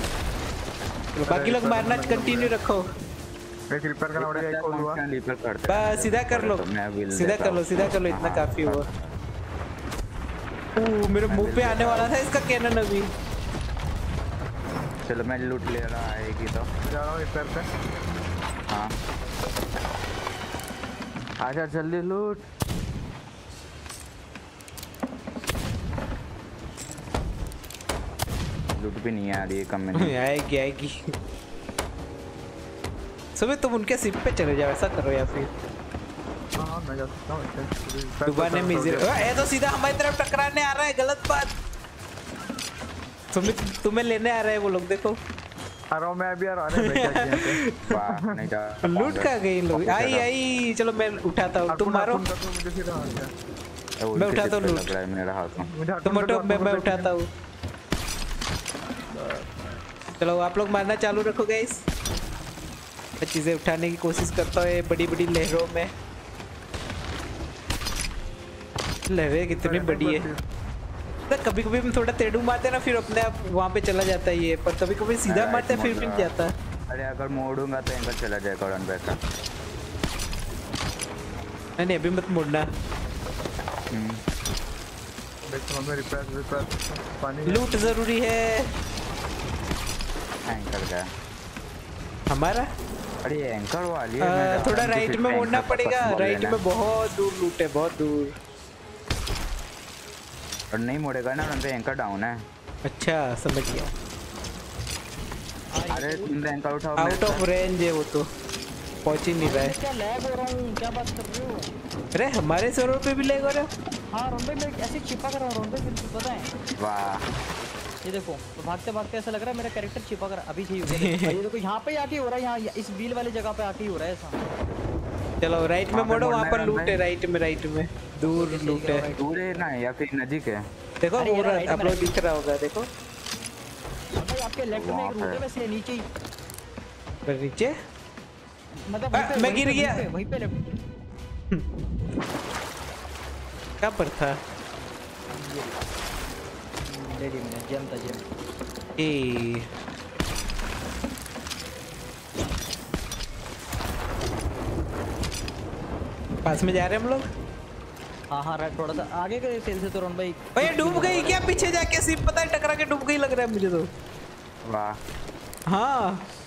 बाकी लोग मारना कंटिन्यू रखो। एक रिपेयर करना पड़ेगा, एक हुआ रिपेयर करते बस। सीधा कर लो, सीधा कर लो, सीधा कर लो, इतना काफी हुआ। ओ मेरे मुंह पे आने वाला था इसका कैनन अभी। चलो मैं लूट ले रहा, आएगी तो जा रहा हूं रिपेयर पे। हां आजा जल्दी लूट। लूट भी नहीं आ रही है कम में। आएगी आएगी। सुबह तुम उनके सिप पे चले जाओ, ऐसा करो या फिर डुबाने में इजी। ये तो सीधा हमारी तरफ टकराने आ रहा है, गलत बात। तुम्हें तुम्हें लेने आ रहे हैं वो लोग, देखो मैं भी नहीं जा। लूट का गई लोग। आई आई चलो मैं उठाता हूँ, तुम मारो मैं उठाता हूँ लूट, तुम उठो मैं उठाता हूँ। चलो आप लोग मारना चालू रखो गाइस, मैं चीजें उठाने की कोशिश करता हूँ बड़ी बड़ी लहरों में। लहरें कितनी बड़ी है। कभी कभी हम थोड़ा तेड़ू मारते हैं ना फिर अपने आप वहाँ पे चला जाता है ये, पर कभी कभी सीधा मारते हैं फिर भी नहीं जाता। अरे अगर मोड़ूंगा तो एंगल चला जाएगा रन बैक का। नहीं नहीं अभी मत मोड़ना। हमें रिपेयर रिपेयर पानी लूट जरूरी है। एंकर का हमारा अरे एंकर वाली है ना, थोड़ा राइट में मुड़ना पड़ेगा। राइट में बहुत दूर लूट है, बहुत दूर। और नहीं मुड़ेगा ना तो एंकर डाउन है। अच्छा समझ गया। अरे तुम एंकर उठाओ। आउट ऑफ रेंज है वो, तो पहुंच ही नहीं रहा है। क्या लैग हो रहा हूं, क्या बात कर रहे हो? अरे हमारे सर्वर पे भी लैग हो रहा है। हां रोंडे में ऐसे छिपा कर रहा हूं रोंडे, बिल्कुल पता है। वाह ये देखो, तो भागते भागते ऐसा लग रहा है मेरा कैरेक्टर छिपा कर अभी ही हो गया। ये देखो यहां पे आके हो रहा है, यहां इस व्हील वाली जगह पे आके हो रहा है ऐसा। चलो राइट में मोड़ो, वहां पर लूट है। राइट में राइट में दूर लूट है। दूर है ना या फिर नजीक है? देखो हो रहा है, आप लोग दिख रहा होगा। देखो भाई आपके लेफ्ट में एक रूट है, वैसे नीचे ही पर नीचे मतलब मैं गिर गया वहीं पे लेफ्ट। क्या पर था लेडी में जम था जम ए। पास में जा रहे हैं हम लोग। हां हां राइट, थोड़ा सा आगे के सेल से। तो रोन भाई भाई डूब गई क्या पीछे जाके? सिर्फ पता है टकरा के डूब गई लग रहा है मुझे तो। वाह हां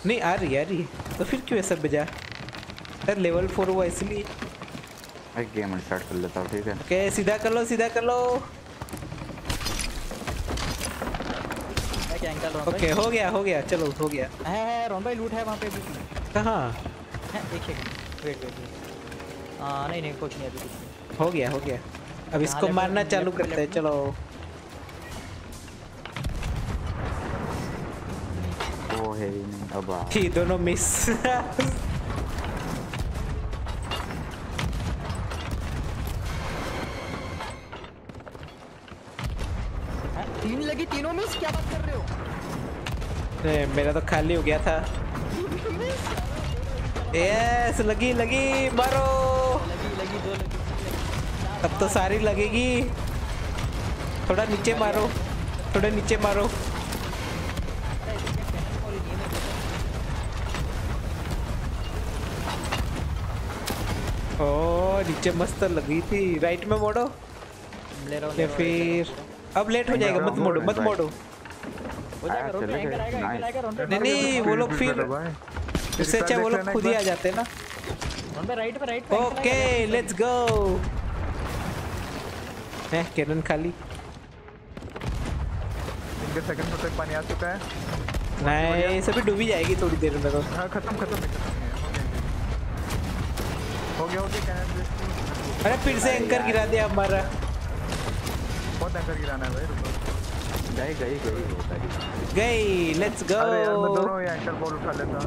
नहीं आ रही आ रही तो फिर क्यों ऐसा बजा? सर लेवल फोर हुआ इसलिए। मैं गेम स्टार्ट कर लेता हूं ठीक है। ओके सीधा कर लो, सीधा कर लो। ओके okay, हो गया हो गया चलो हो गया। है है रोन भाई लूट है वहां पे भी। कहां है? एक सेकंड वेट वेट। हां नहीं नहीं कुछ नहीं अभी कुछ। हो गया हो गया, अब इसको मारना चालू करते हैं। चलो वो है अब ठीक दोनों मिस। तीन लगी, तीनों मिस। क्या बात कर रहे हो? नहीं मेरा तो खाली हो गया था। यस लगी लगी मारो। लगी लगी दो लगी, लगी अब तो सारी लगेगी। थोड़ा नीचे मारो, थोड़ा नीचे मारो। ओ नीचे मस्त लगी थी। राइट में मोड़ो या फिर अब लेट हो जाएगा। मत मोड़ो मत मोड़ो, हो जाएगा रोड पे एंकर आएगा। एंकर आएगा रोड पे। नहीं नहीं वो लोग फिर इससे अच्छा वो लोग खुद ही आ जाते हैं ना। रोड पे राइट पे राइट पे। Okay let's go. है कैनन खाली। इनके सेकंड में तक पानी आ चुका है। नहीं सभी डूबी जाएगी थोड़ी देर में तो। हां खत्म खत्म हो गया हो गया कैनन। अरे फिर से एंकर गिरा दिया हमारा। बहुत एंकर गिराना है भाई, रुको। गई गई गई गई लेट्स गो। अरे यार मैं दोनों एंकर बॉल उठा लेता हूं।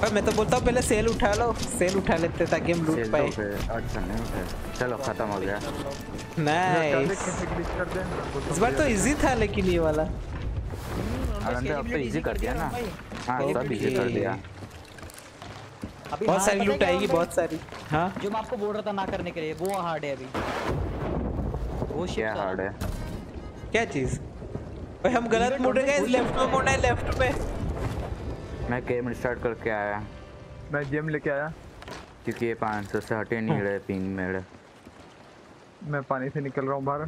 भाई मैं तो बोलता हूं पहले सेल उठा लो। सेल उठा लेते ताकि हम लूट पाए। अच्छा नहीं उठा, चलो खत्म हो गया। नाइस इस बार तो इजी था लेकिन ये वाला अरे अब तो इजी कर दिया ना। हां सब इजी कर दिया। बहुत सारी लूट आएगी, बहुत सारी। हां जो मैं आपको बोल रहा था ना करने के लिए, वो हार्ड है अभी। वो क्या हार्ड है? क्या चीज भाई हम गलत मुड़े गए। लेफ्ट में मुड़ना है, लेफ्ट पे। मैं गेम स्टार्ट करके आया, मैं गेम लेके आया क्योंकि ये पाँच सौ से हटे नहीं रहे पिंग मेरे। मैं पानी से निकल रहा हूँ बाहर।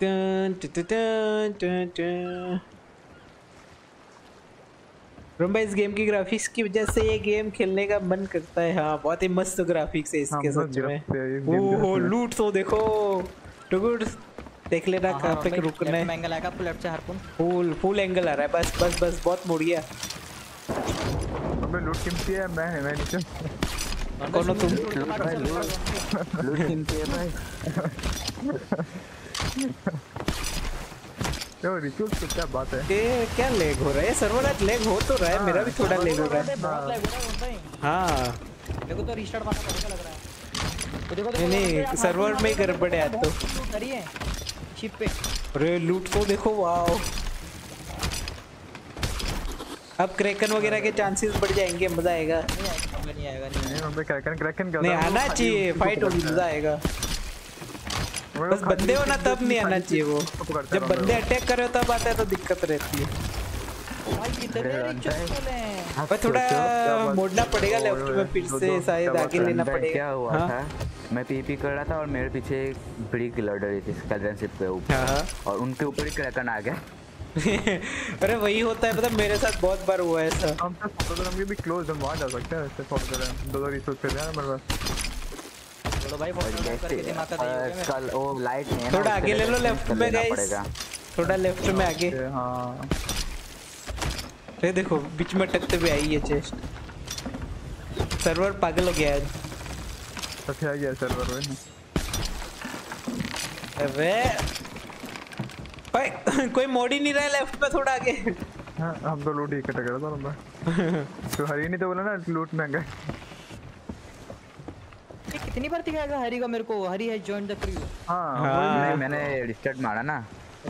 Ton ton ton ton. रोम्बा इस गेम की ग्राफिक्स की वजह से ये गेम खेलने का मन करता है। हाँ बहुत ही मस्त ग्राफिक्स है इसके सच में। ओहो लूट तो देखो टुगुड। देख लेना कहाँ पे रुकना है। एंगल आएगा फुल लेफ्ट से हारपून। फुल फुल एंगल आ रहा है। बस बस बस बहुत मुड़ गया। हमें लूट कीमती है। मैं मैं नीचे कौन हो तुम? लूट कीमती है भाई। तो रिचुअल्स क्या बात है? ये क्या लैग हो रहा है? सर्वर आज लैग हो तो रहा है, मेरा भी थोड़ा लैग हो रहा है। बहुत लैग हो रहा है भाई। हां मेरे को तो रीस्टार्ट मारना पड़ेगा लग रहा है। तो देखो देखो नहीं सर्वर में गड़बड़ है तो करिए चिप पे। अरे लूट तो देखो वाओ। अब क्रैकन वगैरह के चांसेस बढ़ जाएंगे। मजा आएगा। नहीं आएगा नहीं हम पे क्रैकन क्रैकन का नहीं आना चाहिए। फाइट होगी मजा आएगा। बस बंदे हो ना तब नहीं आना चाहिए वो। जब बंदे अटैक कर रहे हो तब आता है तो दिक्कत रहती है। भाई थोड़ा मोड़ना पड़ेगा लेफ्ट में, फिर से शायद आगे लेना पड़ेगा। क्या हुआ था, मैं पीपी कर रहा था और मेरे पीछे एक ब्रिक लड़ रही थी स्कैल्डनशिप के ऊपर, और उनके ऊपर ही क्रैकन आ गया। अरे वही होता है, पता मेरे साथ बहुत बार हुआ है ऐसा। हम तो फोटोग्राम के भी क्लोज हम आ जा सकते हैं ऐसे फोटोग्राम, दो दो रिसोर्स पे यार मेरे पास। चलो भाई फोटोग्राम करके दिमाग का दे कल। ओ लाइट नहीं है, थोड़ा आगे ले लो लेफ्ट में गाइस, थोड़ा लेफ्ट में आगे। हां ये देखो बीच में टकते भी आई है चेस्ट। सर्वर पागल हो गया है, टक आ गया सर्वर में। अबे भाई कोई मोड़ ही नहीं रहा है लेफ्ट में, थोड़ा आगे। हां हम तो लूट ही इकट्ठा कर रहा था मैं तो। हरी नहीं तो बोला ना लूट में गए। ये कितनी बार दिखाएगा हरी को मेरे को? हरी है जॉइन द क्रू। हां मैंने रिस्टार्ट मारा ना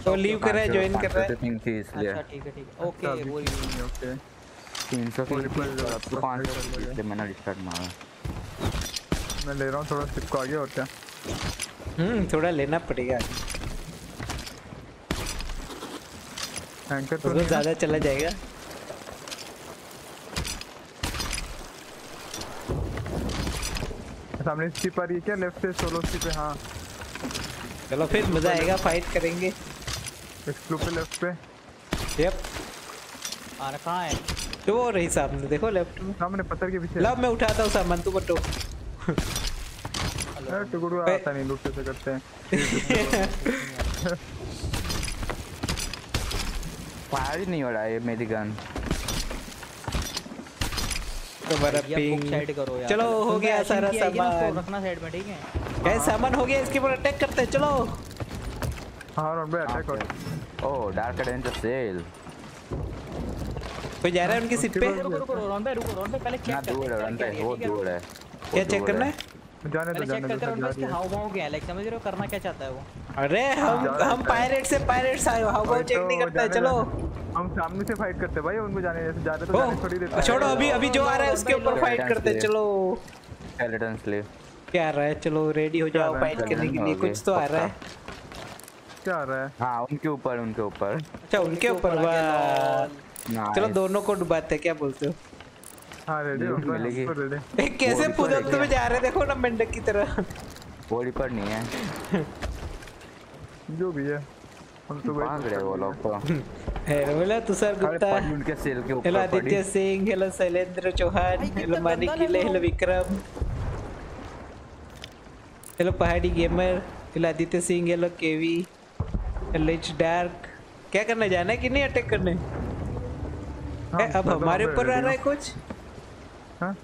तो लीव कर रहा है, ज्वाइन कर रहा है थिंक थी इसलिए। अच्छा ठीक है ठीक है ओके वो नहीं ओके। तीन सौ पर पाँच सौ से मैंने रिस्टार्ट मारा। मैं ले रहा हूं थोड़ा स्किप का आगे और क्या। हम्म थोड़ा लेना पड़ेगा आगे, तो ज्यादा चला जाएगा। सामने स्किप आ रही है क्या लेफ्ट से? सोलो स्किप है। हां चलो फिर मजा आएगा, फाइट करेंगे। एक्सप्लोर पे लेफ्ट पे। यप आ रहा है तो वो रही सामने, देखो लेफ्ट में सामने पत्थर के पीछे। लो मैं उठाता हूं सामान, तू बटो। अरे टुकड़ू आता नहीं, लूट से करते हैं। फायर नहीं हो रहा है मेरी गन दोबारा पिंग साइड करो यार। चलो हो गया सारा सामान, रखना साइड में ठीक है गाइस। सामान हो गया, इसके ऊपर अटैक करते हैं चलो। हां रन पे अटैक करो। ओ डार्क एडेंट ऑफ सेल कोई जा रहा है उनकी सीट पे। रुको रुको रन पे, रुको रन पे पहले चेक कर। रन पे बहुत दूर है, क्या चेक करना है? जाने दो जाने दो, रन पे इसके हाउ भाव क्या है लाइक समझ रहे हो करना क्या चाहता है वो। अरे हम हम पायरेट से पायरेट्स आए, हाउ भाव चेक नहीं करता है। चलो हम सामने से फाइट करते हैं भाई, उनको जाने जैसे जा रहे तो जाने थोड़ी देते हैं। छोड़ो अभी अभी जो आ रहा है उसके ऊपर फाइट करते हैं चलो। स्केलेटन स्लेव क्या आ रहा है? चलो रेडी हो जाओ फाइट करने के लिए। कुछ तो आ रहा है, क्या आ रहा है? हां उनके ऊपर उनके ऊपर। अच्छा उनके ऊपर वाह, चलो दोनों को डुबाते हैं, क्या बोलते हो? हां रेडी हो गए। ये कैसे पुदम तुम्हें जा रहे, देखो ना मेंढक की तरह। बॉडी पर नहीं है जो भी है, हम तो भाग रहे वो लोग को। Hello Tushar Gupta, hello Aditya Singh, hello Shailendra Chauhan, hello Manik Kile, hello Vikram, hello Pahadi gamer, hello Aditya Singh, hello KV, hello it's dark. क्या करने जाना है कि नहीं अटैक करने? हाँ, ए, अब हमारे ऊपर आ रहा है कुछ। हाँ?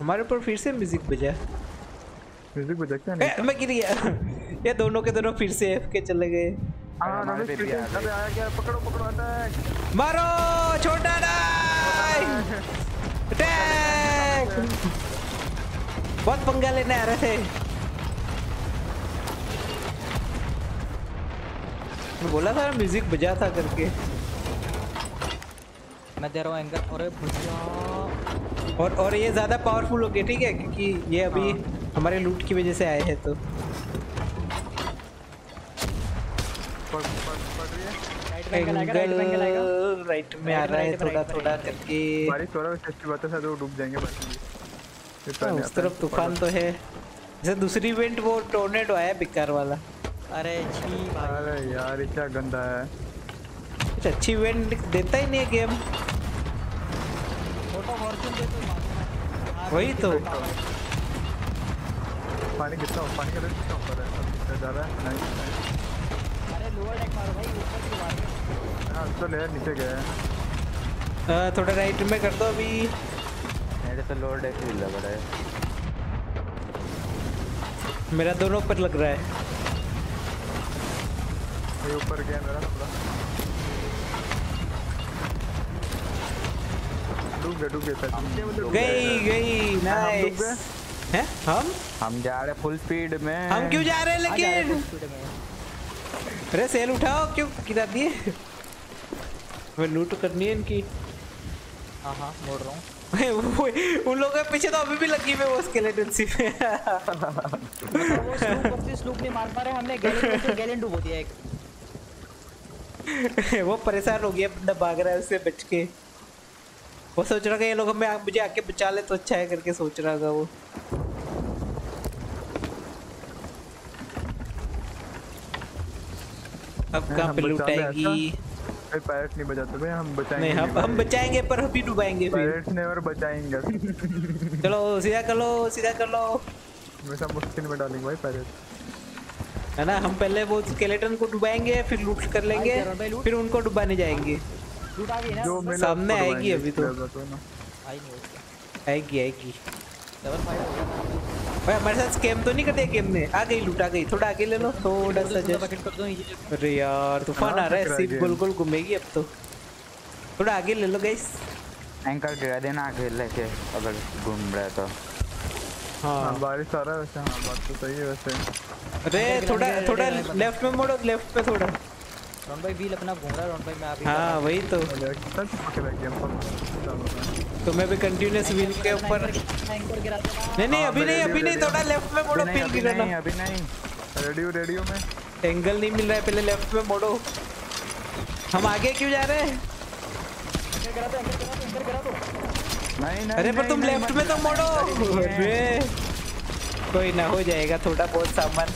हमारे ऊपर फिर से म्यूजिक बजा। म्यूजिक बजा क्या नहीं? ए, मैं गिर गया। ये दोनों के दोनों फिर से एफ के चले गए। हां ना फिर से अबे आया क्या? पकड़ो पकड़ो अटैक मारो, छोटा नहीं अटैक। बहुत पंगा लेने आ रहे थे, बोला था म्यूजिक बजा था करके। मैं दे रहा हूं एंगल। अरे भैया और और ये ज्यादा पावरफुल हो गए ठीक है, क्योंकि ये अभी हमारे लूट की वजह से आए हैं तो। पड़ पड़ पड़ रही है राइट में एंगल आएगा, राइट में एंगल आएगा, राइट में आ रहा है थोड़ा थोड़ा करके। हमारी थोड़ा सस्ती बात है, तो डूब जाएंगे बस। उस तरफ तूफान तो है जैसे दूसरी इवेंट वो टोर्नेडो आया बेकार वाला। अरे छी भाई, अरे यार ये क्या गंदा है, कुछ अच्छी इवेंट देता ही नहीं है गेम। फोटो फॉर्चून दे तो मारो, वही तो। पानी कितना पानी का कितना ऊपर है, कितना जा रहा है? नहीं अरे लोअर डेक मारो भाई, ऊपर की मारो। हां तो लेयर नीचे गया, थोड़ा राइट में कर दो अभी। मेरे तो लोअर डेक ही लग रहा है, मेरा दोनों पर लग रहा है। ये ऊपर गया मेरा थोड़ा, डूब गया डूब गया गई गई। नाइस हैं हम हम जा रहे फुल स्पीड में। हम क्यों जा रहे हैं लेकिन? अरे सेल उठाओ, क्यों गिरा दिए? हमें लूट करनी है इनकी। हां हां मोड़ रहा हूं। उन लोगों के पीछे तो अभी भी लगी हुई है वो स्केलेटन सी पे। वो स्लूप पर से स्लूप नहीं मार पा रहे, हमने गैलन गैलन डुबो दिया एक। वो परेशान हो गया, बंदा भाग रहा है उससे बच के। वो सोच रहा था ये लोग हमें मुझे आके बचा ले तो अच्छा है करके सोच रहा था वो। अब कहाँ पे लुटाएगी? पायरेट नहीं बचाते भाई, हम बचाएंगे। नहीं, हम हम बचाएंगे पर अभी डुबाएंगे फिर। पायरेट नेवर बचाएंगे। चलो सीधा कर लो, सीधा कर लो। हमेशा मुश्किल में डालेंगे भाई पायरेट, है ना? हम पहले वो स्केलेटन को डुबाएंगे, फिर लूट कर लेंगे, फिर उनको डुबाने जाएंगे। सामने आएगी अभी तो। आएगी आएगी भाई, हमारे साथ स्कैम तो नहीं करते गेम में। आ गई लूट, आ गई। थोड़ा आगे ले लो, थोड़ा सा जस्ट। अरे यार तूफान आ रहा है, सीप गोल गोल घूमेगी अब तो। थोड़ा आगे ले लो गाइस, एंकर गिरा देना आगे लेके अगर घूम रहा है तो। हाँ बारिश आ रहा है वैसे। हाँ बात तो सही है वैसे। अरे थोड़ा थोड़ा लेफ्ट में मोड़ो, लेफ्ट पे थोड़ा। रॉन भाई व्हील अपना घूम रहा है रॉन भाई, मैं अभी। हां वही तो, तो मैं भी कंटीन्यूअस व्हील के ऊपर। नहीं नहीं अभी नहीं, अभी नहीं, थोड़ा लेफ्ट में मोड़ो फिर गिरना। अभी नहीं, रेडियो रेडियो में एंगल नहीं मिल रहा है, पहले लेफ्ट में मोड़ो। हम आगे क्यों जा रहे हैं? करा दो अंदर, करा दो। नहीं नहीं, अरे पर तुम लेफ्ट में तो मोड़ो। अरे कोई ना, हो जाएगा थोड़ा बहुत सामान।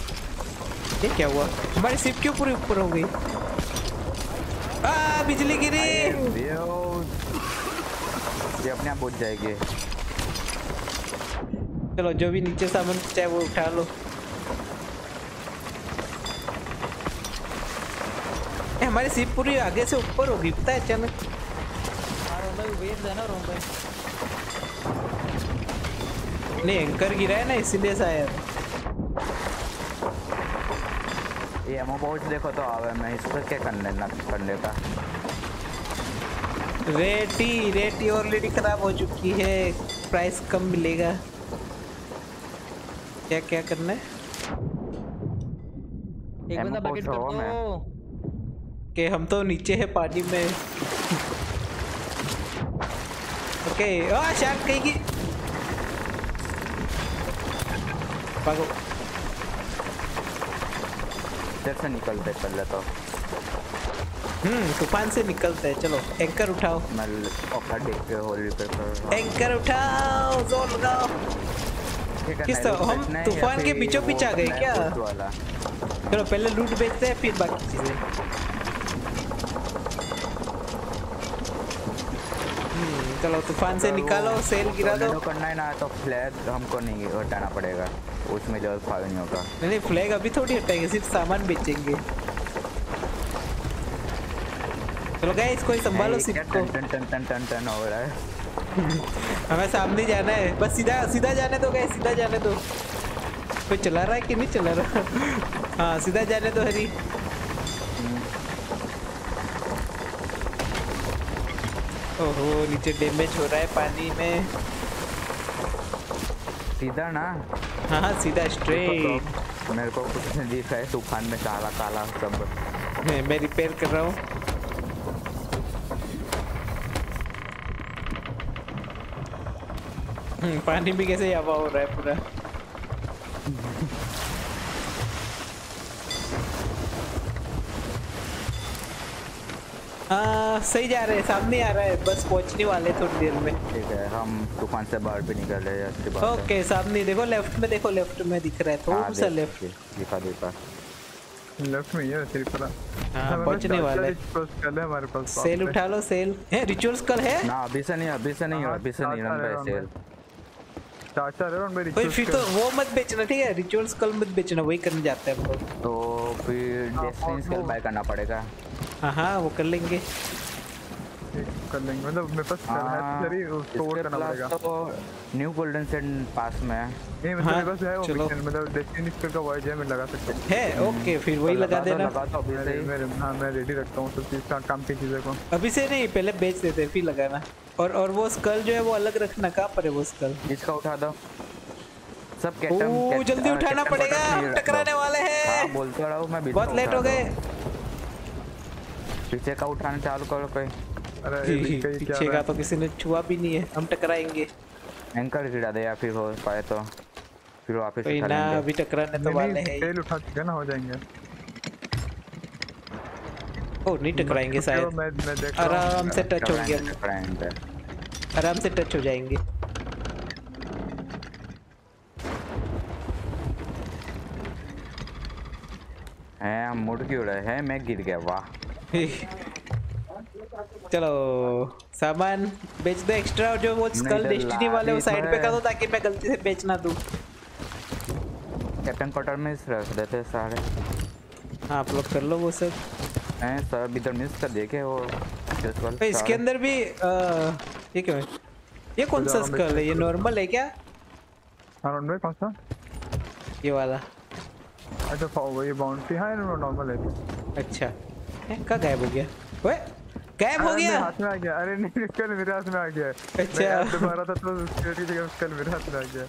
ये क्या हुआ? हमारी शिप क्यों पूरी ऊपर हो गई? आ, बिजली गिरी। ये अपने आप बुझ जाएगी। चलो जो भी नीचे सामान चाहे वो उठा लो। हमारी सीप पूरी आगे से ऊपर होगी, पता है अचानक। नहीं एंकर गिरा है ना इसीलिए शायद। ये एमो बॉक्स देखो तो आवे, मैं इस पर क्या करने कर लेता। रेटी रेटी ऑलरेडी खराब हो चुकी है, प्राइस कम मिलेगा। क्या क्या करना है? एक बंदा बकेट कर दो के हम तो नीचे है पानी में। ओके ओ शार्क कहीं की भागो, से निकलते पहले तो। हम्म तूफान से निकलते हैं। चलो एंकर उठाओ, मैं ऑफर देख के होली पे पर। एंकर उठाओ, जोर लगाओ। किस तो हम तूफान के बीचों बीच आ गए क्या? चलो पहले लूट बेचते हैं फिर बाकी चीजें। हम्म चलो तूफान से निकालो, सेल गिरा दो। करना है ना तो फ्लैग हमको नहीं हटाना पड़ेगा, उसमें जो फायदा नहीं होगा। नहीं फ्लैग अभी थोड़ी हटाएंगे, सिर्फ सामान बेचेंगे। चलो गाइस कोई संभालो सिप को। Ton ton ton ton ton हो रहा है। हमें सामने जाना है बस, सीधा सीधा जाने दो गाइस, सीधा जाने दो। कोई चला रहा है कि नहीं चला रहा? हाँ सीधा जाने दो हरी। ओहो नीचे डैमेज हो रहा है पानी में। सीधा ना? हाँ हाँ सीधा स्ट्रेट। तो मेरे को कुछ नहीं दिख रहा है तूफान में, काला काला सब। मैं मैं रिपेयर कर रहा हूँ। हम्म पानी भी कैसे हवा हो रहा है पूरा। हाँ सही जा रहे हैं, सामने आ रहा है बस, पहुंचने वाले थोड़ी देर में। ठीक है हम तूफान से बाहर भी निकल रहे हैं इसके बाद। ओके सामने देखो, लेफ्ट में देखो, लेफ्ट में दिख रहा है थोड़ा सा। लेफ्ट दिखा देता, लेफ्ट में ये सिर्फ थोड़ा। हां पहुंचने वाला है, कल है हमारे पास। सेल उठा लो, सेल है रिचुअल्स कल है ना? अभी से नहीं, अभी से नहीं, अभी से नहीं रन भाई सेल। चाचा रे रन भाई रिचुअल्स फिर तो वो मत बेचना, ठीक है? रिचुअल्स कल मत बेचना, वही करने जाते हैं हम तो। फिर डेस्टिनीज कल बाय करना पड़ेगा। हाँ हाँ वो कर लेंगे, कर लेंगे। मतलब मेरे पास है स्टोर करना पड़ेगा तो। न्यू गोल्डन सेट पास में है ये, मतलब मेरे पास है ऑप्शन, मतलब डेस्टिनी स्किल का वॉइड है, मैं लगा सकते हैं। है ओके फिर वही लगा देना। हां मैं रेडी रखता हूं सब चीज, काम की चीजें को। अभी से नहीं, पहले बेच देते फिर लगाना। और और वो स्कल जो है वो अलग रखना। कहां पर है वो स्कल? इसका उठा दो सब कैप्टन। ओ जल्दी उठाना पड़ेगा, हम टकराने वाले हैं। हां बोलता रहा हूं मैं, बहुत लेट हो गए। पीछे का उठाना चालू करो कोई। अरे पीछे का तो किसी ने छुआ भी नहीं है, हम टकराएंगे। एंकर गिरा दे या फिर हो पाए तो फिर वापस उठा लेंगे। ना अभी टकराने तो वाले हैं, तेल उठा के ना हो जाएंगे। ओ नहीं टकराएंगे शायद, आराम से टच हो गया, आराम से टच हो जाएंगे। है मुड़ क्यों रहे हैं, मैं गिर गया, वाह। चलो सामान बेच दो एक्स्ट्रा, और जो वो स्कल डेस्टिनी वाले वो साइड पे कर दो ताकि मैं गलती से बेच ना दूं। कैप्टन क्वार्टर में रख देते सारे। हाँ आप लोग कर लो वो सब। हैं सब इधर मिस कर दिए क्या? और इसके अंदर भी आ, ये क्या है, ये कौन सा स्कल है? ये नॉर्मल है क्या? हाँ नॉर्मल कौन सा, ये वाला? अच्छा पाओ ये बाउंड्री है ना, नॉर्मल है। अच्छा कहाँ गायब हो गया? ओए गायब हो गया, हाथ में आ गया। अरे नहीं स्कल मेरे हाथ में आ गया। अच्छा दोबारा था तो सिक्योरिटी जगह स्कल मेरे हाथ में आ गया।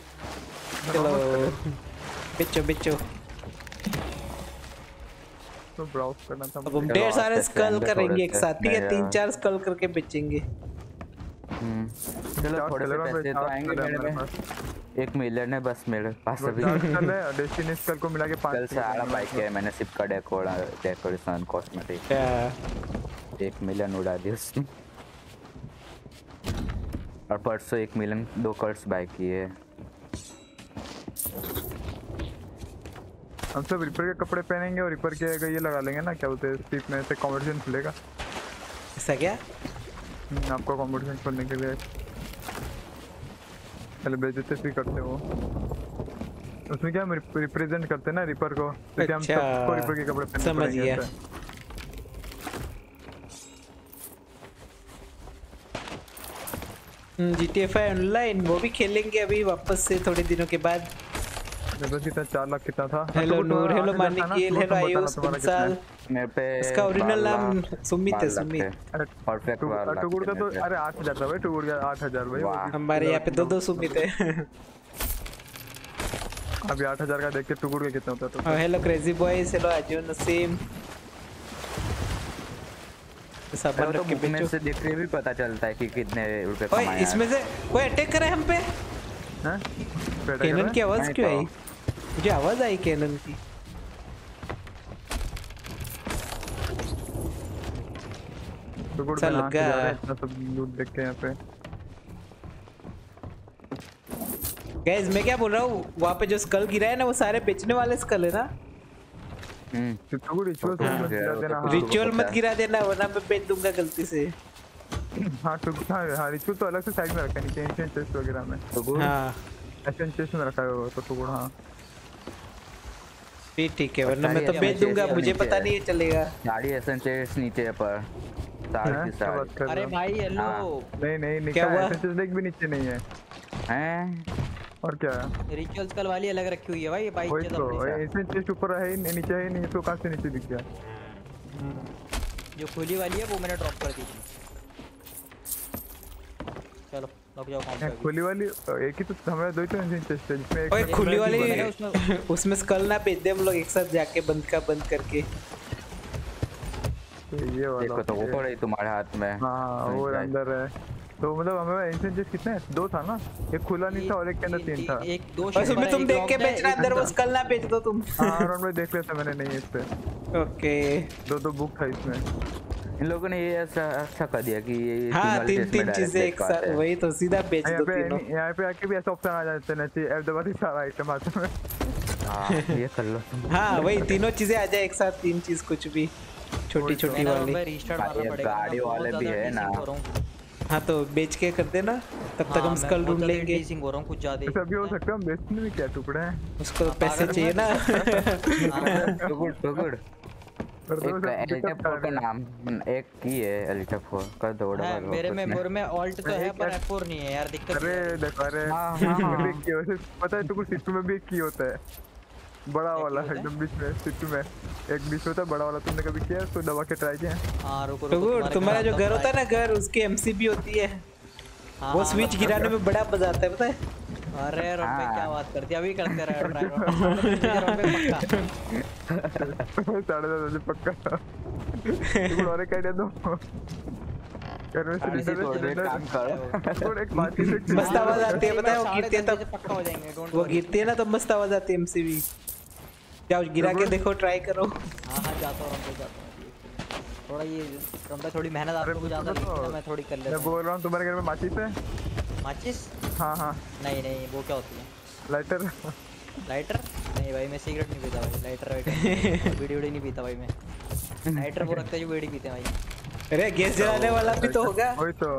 चलो बिच्छो बिच्छो तो ब्राउज करना था। अब हम ढेर सारे स्कल करेंगे एक साथ, ठीक है? तीन चार स्कल करके बेचेंगे। चलो थोड़े पैसे तो आएंगे मेरे में, एक मिलियन है बस मेरे पास अभी। डेस्टिनी स्कल को मिला के पाँच सारा बाइक है मैंने, सिर्फ का डेकोरेशन कॉस्मेटिक एक मिलियन उड़ा दिया उसने। और परसों एक मिलियन दो कर्स बाइक की है। हम सब रिपर के कपड़े पहनेंगे और रिपर के ये लगा लेंगे ना, क्या बोलते हैं, स्टीप में से कॉम्पिटिशन खुलेगा। ऐसा क्या आपको कॉम्पिटिशन करने के लिए? चलो बेचते फ्री करते हो उसमें, क्या हम रिप्रेजेंट करते हैं ना रिपर को, तो क्या हम सबको रिपर के कपड़े पहनने पड़ेंगे। G T A five online वो भी खेलेंगे अभी वापस से थोड़े दिनों के बाद। जब कितना चार लाख कितना था। Hello Noor, hello Manik, hello Ayush साल। मेरे पे इसका ओरिजिनल नाम सुमित है, सुमित। अरे परफेक्ट वाला टुगुड़ का तो, अरे आठ हज़ार था भाई, टुगुड़ का आठ हज़ार भाई। हमारे यहां पे दो दो सुमित है। अभी आठ हज़ार का देख के टुगुड़ का कितना होता है। Hello crazy boys, hello Ajay Naseem. सब रख के बीच से देख रहे भी पता चलता है कि कितने रुपए कमाए। ओए इसमें से कोई अटैक करे हम पे। हां कैनन की आवाज क्यों आई? मुझे आवाज आई कैनन की। लग गया इतना सब लूट देख के यहाँ पे। गाइस मैं क्या बोल रहा हूँ, वहाँ पे जो स्कल गिरा है ना वो सारे बेचने वाले स्कल है ना। रिचुअल मत गिरा देना वरना मैं बेच दूंगा गलती से। हाँ तो हाँ रिचुअल तो अलग से साइड में रखा है, नीचे एंशिएंट चेस्ट वगैरह में। हाँ एंशिएंट चेस्ट में रखा है वो तो टुकड़ा। हाँ ठीक है वरना मैं तो बेच दूंगा, मुझे पता नहीं है चलेगा। गाड़ी एंशिएंट चेस्ट नीचे है पर सारी सारी। अरे भाई हेलो। नहीं नहीं निकाल देख भी नीचे नहीं है। हैं और क्या रिचुअल्स कल वाली अलग रखी हुई है भाई। बाइक के सामने इसमें चेस्ट ऊपर है, नहीं नीचे है, नहीं तो कहां से नीचे दिख गया। जो खुली वाली है वो मैंने ड्रॉप कर दी थी। चलो लग जाओ काम पे। खुली वाली एक ही तो हमारा, दो ही तो एंशिएंट चेस्ट है जिसमें एक। ओए खुली वाली उसमें उसमें स्कल ना बेच दे हम लोग एक साथ जाके बंद का बंद करके। ये वाला देखो तो ऊपर है तुम्हारे हाथ में। हां वो अंदर है तो मतलब हमें एंशिएंट चेस्ट कितना है? दो था ना, एक खुला नहीं था और एक के अंदर तीन था। एक दो शेयर में तुम देख के बेचना, अंदर वो स्कल ना बेच दो तुम। हां राउंड में देख लेता मैंने, नहीं इस पे ओके दो दो बुक था इसमें। इन लोगों ने ये ऐसा अच्छा कर दिया कि ये तीन तीन चीजें एक साथ, वही तो सीधा बेच दो तीनों। यहां पे आके भी ऐसा ऑप्शन आ जाता है ना, एफ दबा के सारा आइटम आता है। हां ये कर लो। हां वही तीनों चीजें आ जाए एक साथ, तीन चीज कुछ भी छोटी छोटी वाली। गाड़ी वाले भी है ना। हाँ तो बेच के कर देना तब हाँ, तक हम स्कल ढूंढ लेंगे। हो रहा कुछ ज्यादा सभी हो सकता है, बेचने में क्या टुकड़ा है उसको तो पैसे चाहिए ना। तो गुड तो गुड एक एल्टप का नाम एक की है, एल्टप फोर कर दो डबल। मेरे में मोर में ऑल्ट तो है पर एफ फोर नहीं है यार, दिक्कत। अरे देखो अरे हां हां पता है तुमको सिस्टम में भी एक की होता है बड़ा वाला एकदम बीच में, सिट्टू में एक बीच होता है बड़ा वाला। तुमने कभी किया तो दबा के ट्राई किया? हां रुको रुको तुम्हारा जो घर होता है ना, घर उसकी एमसीबी होती है। वो स्विच गिराने में बड़ा मजा आता है पता है। अरे रब पे क्या बात करती है, अभी करते रहो ट्राई साढ़े दस बजे पक्का। तुम और कह दो करने से रिलेटेड काम करो। और एक बात है मस्त आवाज आती है पता है, वो गिरती है तो पक्का हो जाएंगे। डोंट वो गिरती है ना तो मस्त आवाज आती है एमसीबी। जाओ गिरा के देखो, ट्राई करो। हां हां जाता हूं, जाता हूं थोड़ा ये कमरा थोड़ी मेहनत आपको ज्यादा लगती, मैं थोड़ी कर लेता हूं। मैं बोल रहा हूं तुम्हारे घर में माचिस है? माचिस? हां हां। नहीं नहीं वो क्या होती है? लाइटर। लाइटर? नहीं भाई मैं सिगरेट नहीं पीता भाई, लाइटर वाइटर वीडियो नहीं पीता भाई मैं। लाइटर वो रखता है जो बीड़ी पीते हैं भाई। अरे गैस जलाने वाला भी तो होगा। वही तो।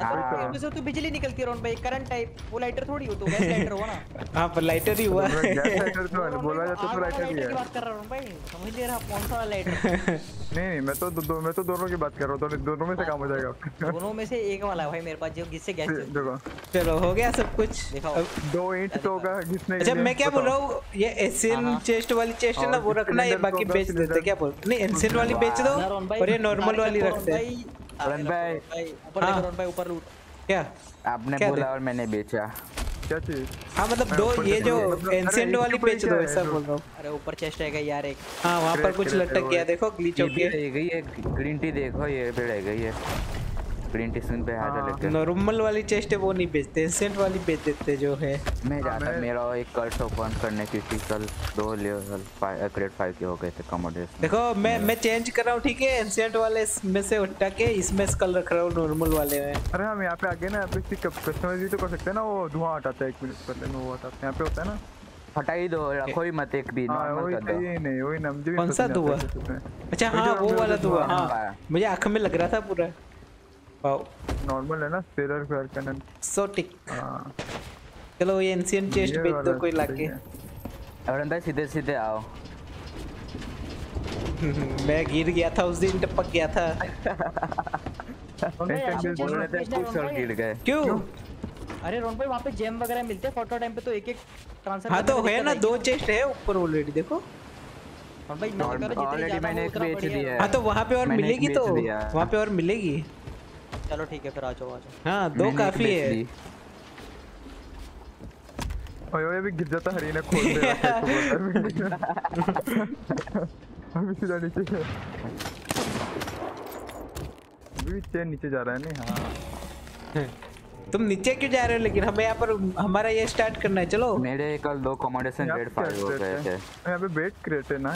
हां तो तो बिजली निकलती है रोन भाई, करंट टाइप। वो लाइटर थोड़ी हो तो गैस लाइटर हुआ ना। हां पर लाइटर ही हुआ। गैस लाइटर तो बोला जाता तो लाइटर ही है। बात कर रहा हूं भाई, समझ ले रहा कौन सा लाइटर। नहीं नहीं मैं तो दो मैं तो दोनों की बात कर रहा हूं, तो दोनों में से काम हो जाएगा आपका। दोनों में से एक वाला भाई मेरे पास जो जिससे गैस देखो। चलो हो गया सब कुछ। दो इंच तो का किसने? अच्छा मैं क्या बोल रहा हूं, ये एसियन चेस्ट वाली चेस्ट है ना वो रखना है, बाकी बेच देते क्या बोलते नहीं एसियन वाली बेच दो और ये नॉर्मल वाली रखते हैं। रन भाई ऊपर देखो रन भाई ऊपर लूट क्या आपने क्या बोला और मैंने बेचा क्या चीज? हां मतलब दो ये जो एंशिएंट वाली बेच दो ऐसा बोल रहा हूं। अरे ऊपर चेस्ट है यार एक, हां वहां पर कुछ लटक गया देखो ग्लिच हो गया। ये गई है ग्रीन टी देखो, ये पे रह गई है ग्रीन टी स्क्रीन पे आ जा लेके। नॉर्मल वाली चेस्ट है वो नहीं बेचते, एंशिएंट वाली बेच देते जो है। मैं जाता मेरा एक कर्स ओपन करने की थी कल, दो लेवल फाइव ग्रेड फाइव के हो गए थे कमोडेस। देखो मैं मैं चेंज कर रहा हूं ठीक है, एंशिएंट वाले में से हटा के इसमें स्कल रख रहा हूं नॉर्मल वाले में। अरे हम यहां पे आगे ना यहां पे कस्टमाइज भी तो कर सकते हैं ना, वो धुआं हटाता है एक मिनट पहले में वो हटाते हैं यहां पे होता है ना, हटा ही दो रखो ही मत एक भी नॉर्मल कर दो। नहीं नहीं वही नमजी कौन सा धुआं? अच्छा हां वो वाला धुआं, हां मुझे आंख में लग रहा था पूरा। नॉर्मल है ना stellar fair cannon so tick. चलो ये एंशिएंट चेस्ट बेच दो कोई लाके। और अंदर सीधे सीधे आओ। मैं गिर गया था उस दिन, टपक गया था। गिर गए क्यों? अरे रोन भाई वहां पे जेम वगैरह मिलते हैं फोटो टाइम पे तो एक एक ट्रांसफर। हां तो है ना दो चेस्ट है ऊपर ऑलरेडी देखो। और भाई ऑलरेडी मैंने एक बेच दिया है। हां तो वहां पे और मिलेगी, तो वहां पे और मिलेगी। चलो ठीक है फिर आ जाओ आ जाओ। हां दो काफी है। ओए ओए भी गिर जाता हरी ने खोल दे अभी सीधा नीचे नीचे नीचे जा रहा है नहीं। हां तुम नीचे क्यों जा रहे हो? लेकिन हमें यहां पर हमारा ये स्टार्ट करना है। चलो मेरे कल दो कमोडेशन ग्रेड फाइव हो गए थे यहां पे बेट क्रेट है ना,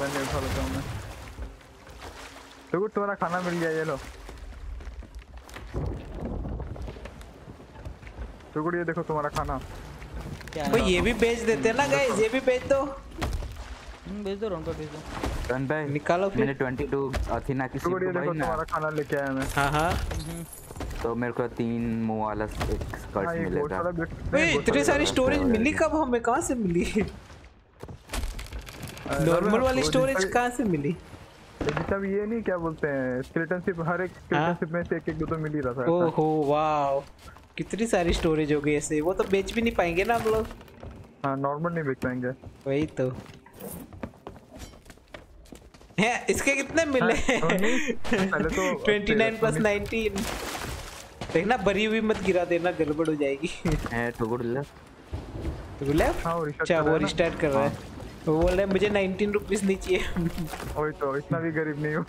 मैंने उठा लेता हूं मैं। देखो तुम्हारा खाना मिल गया ये लो। तो ये देखो तुम्हारा खाना तो ये भी बेच देते हैं ना गाइस, ये भी बेच दो बेच दो रोन पे बेच दो। रन भाई निकालो फिर। मैंने बाईस अथीना की सीट भाई देखो तुम्हारा खाना लेके आया मैं। हां हां तो मेरे को तीन मुंह वाला एक स्कर्ट मिलेगा। ओए इतनी सारी स्टोरेज मिली कब हमें? कहां से मिली नॉर्मल वाली स्टोरेज? कहां से मिली सब ये? नहीं क्या बोलते हैं स्केलेटन शिप, हर एक स्केलेटन शिप में से एक एक दो तो मिल ही रहा था। ओहो वाओ कितनी सारी स्टोरेज हो गई ऐसे। वो तो बेच भी नहीं पाएंगे ना हम लोग। हां नॉर्मल नहीं बेच पाएंगे वही तो है। इसके कितने मिले? पहले तो उनतीस प्लस उन्नीस देखना भरी हुई मत गिरा देना गड़बड़ हो जाएगी। है तो गुड लक तो गुड लक। हां अच्छा वो रिस्टार्ट कर रहा है वो बोल रहा है मुझे उन्नीस रुपीस नहीं चाहिए। ओए तो इतना भी गरीब नहीं हो।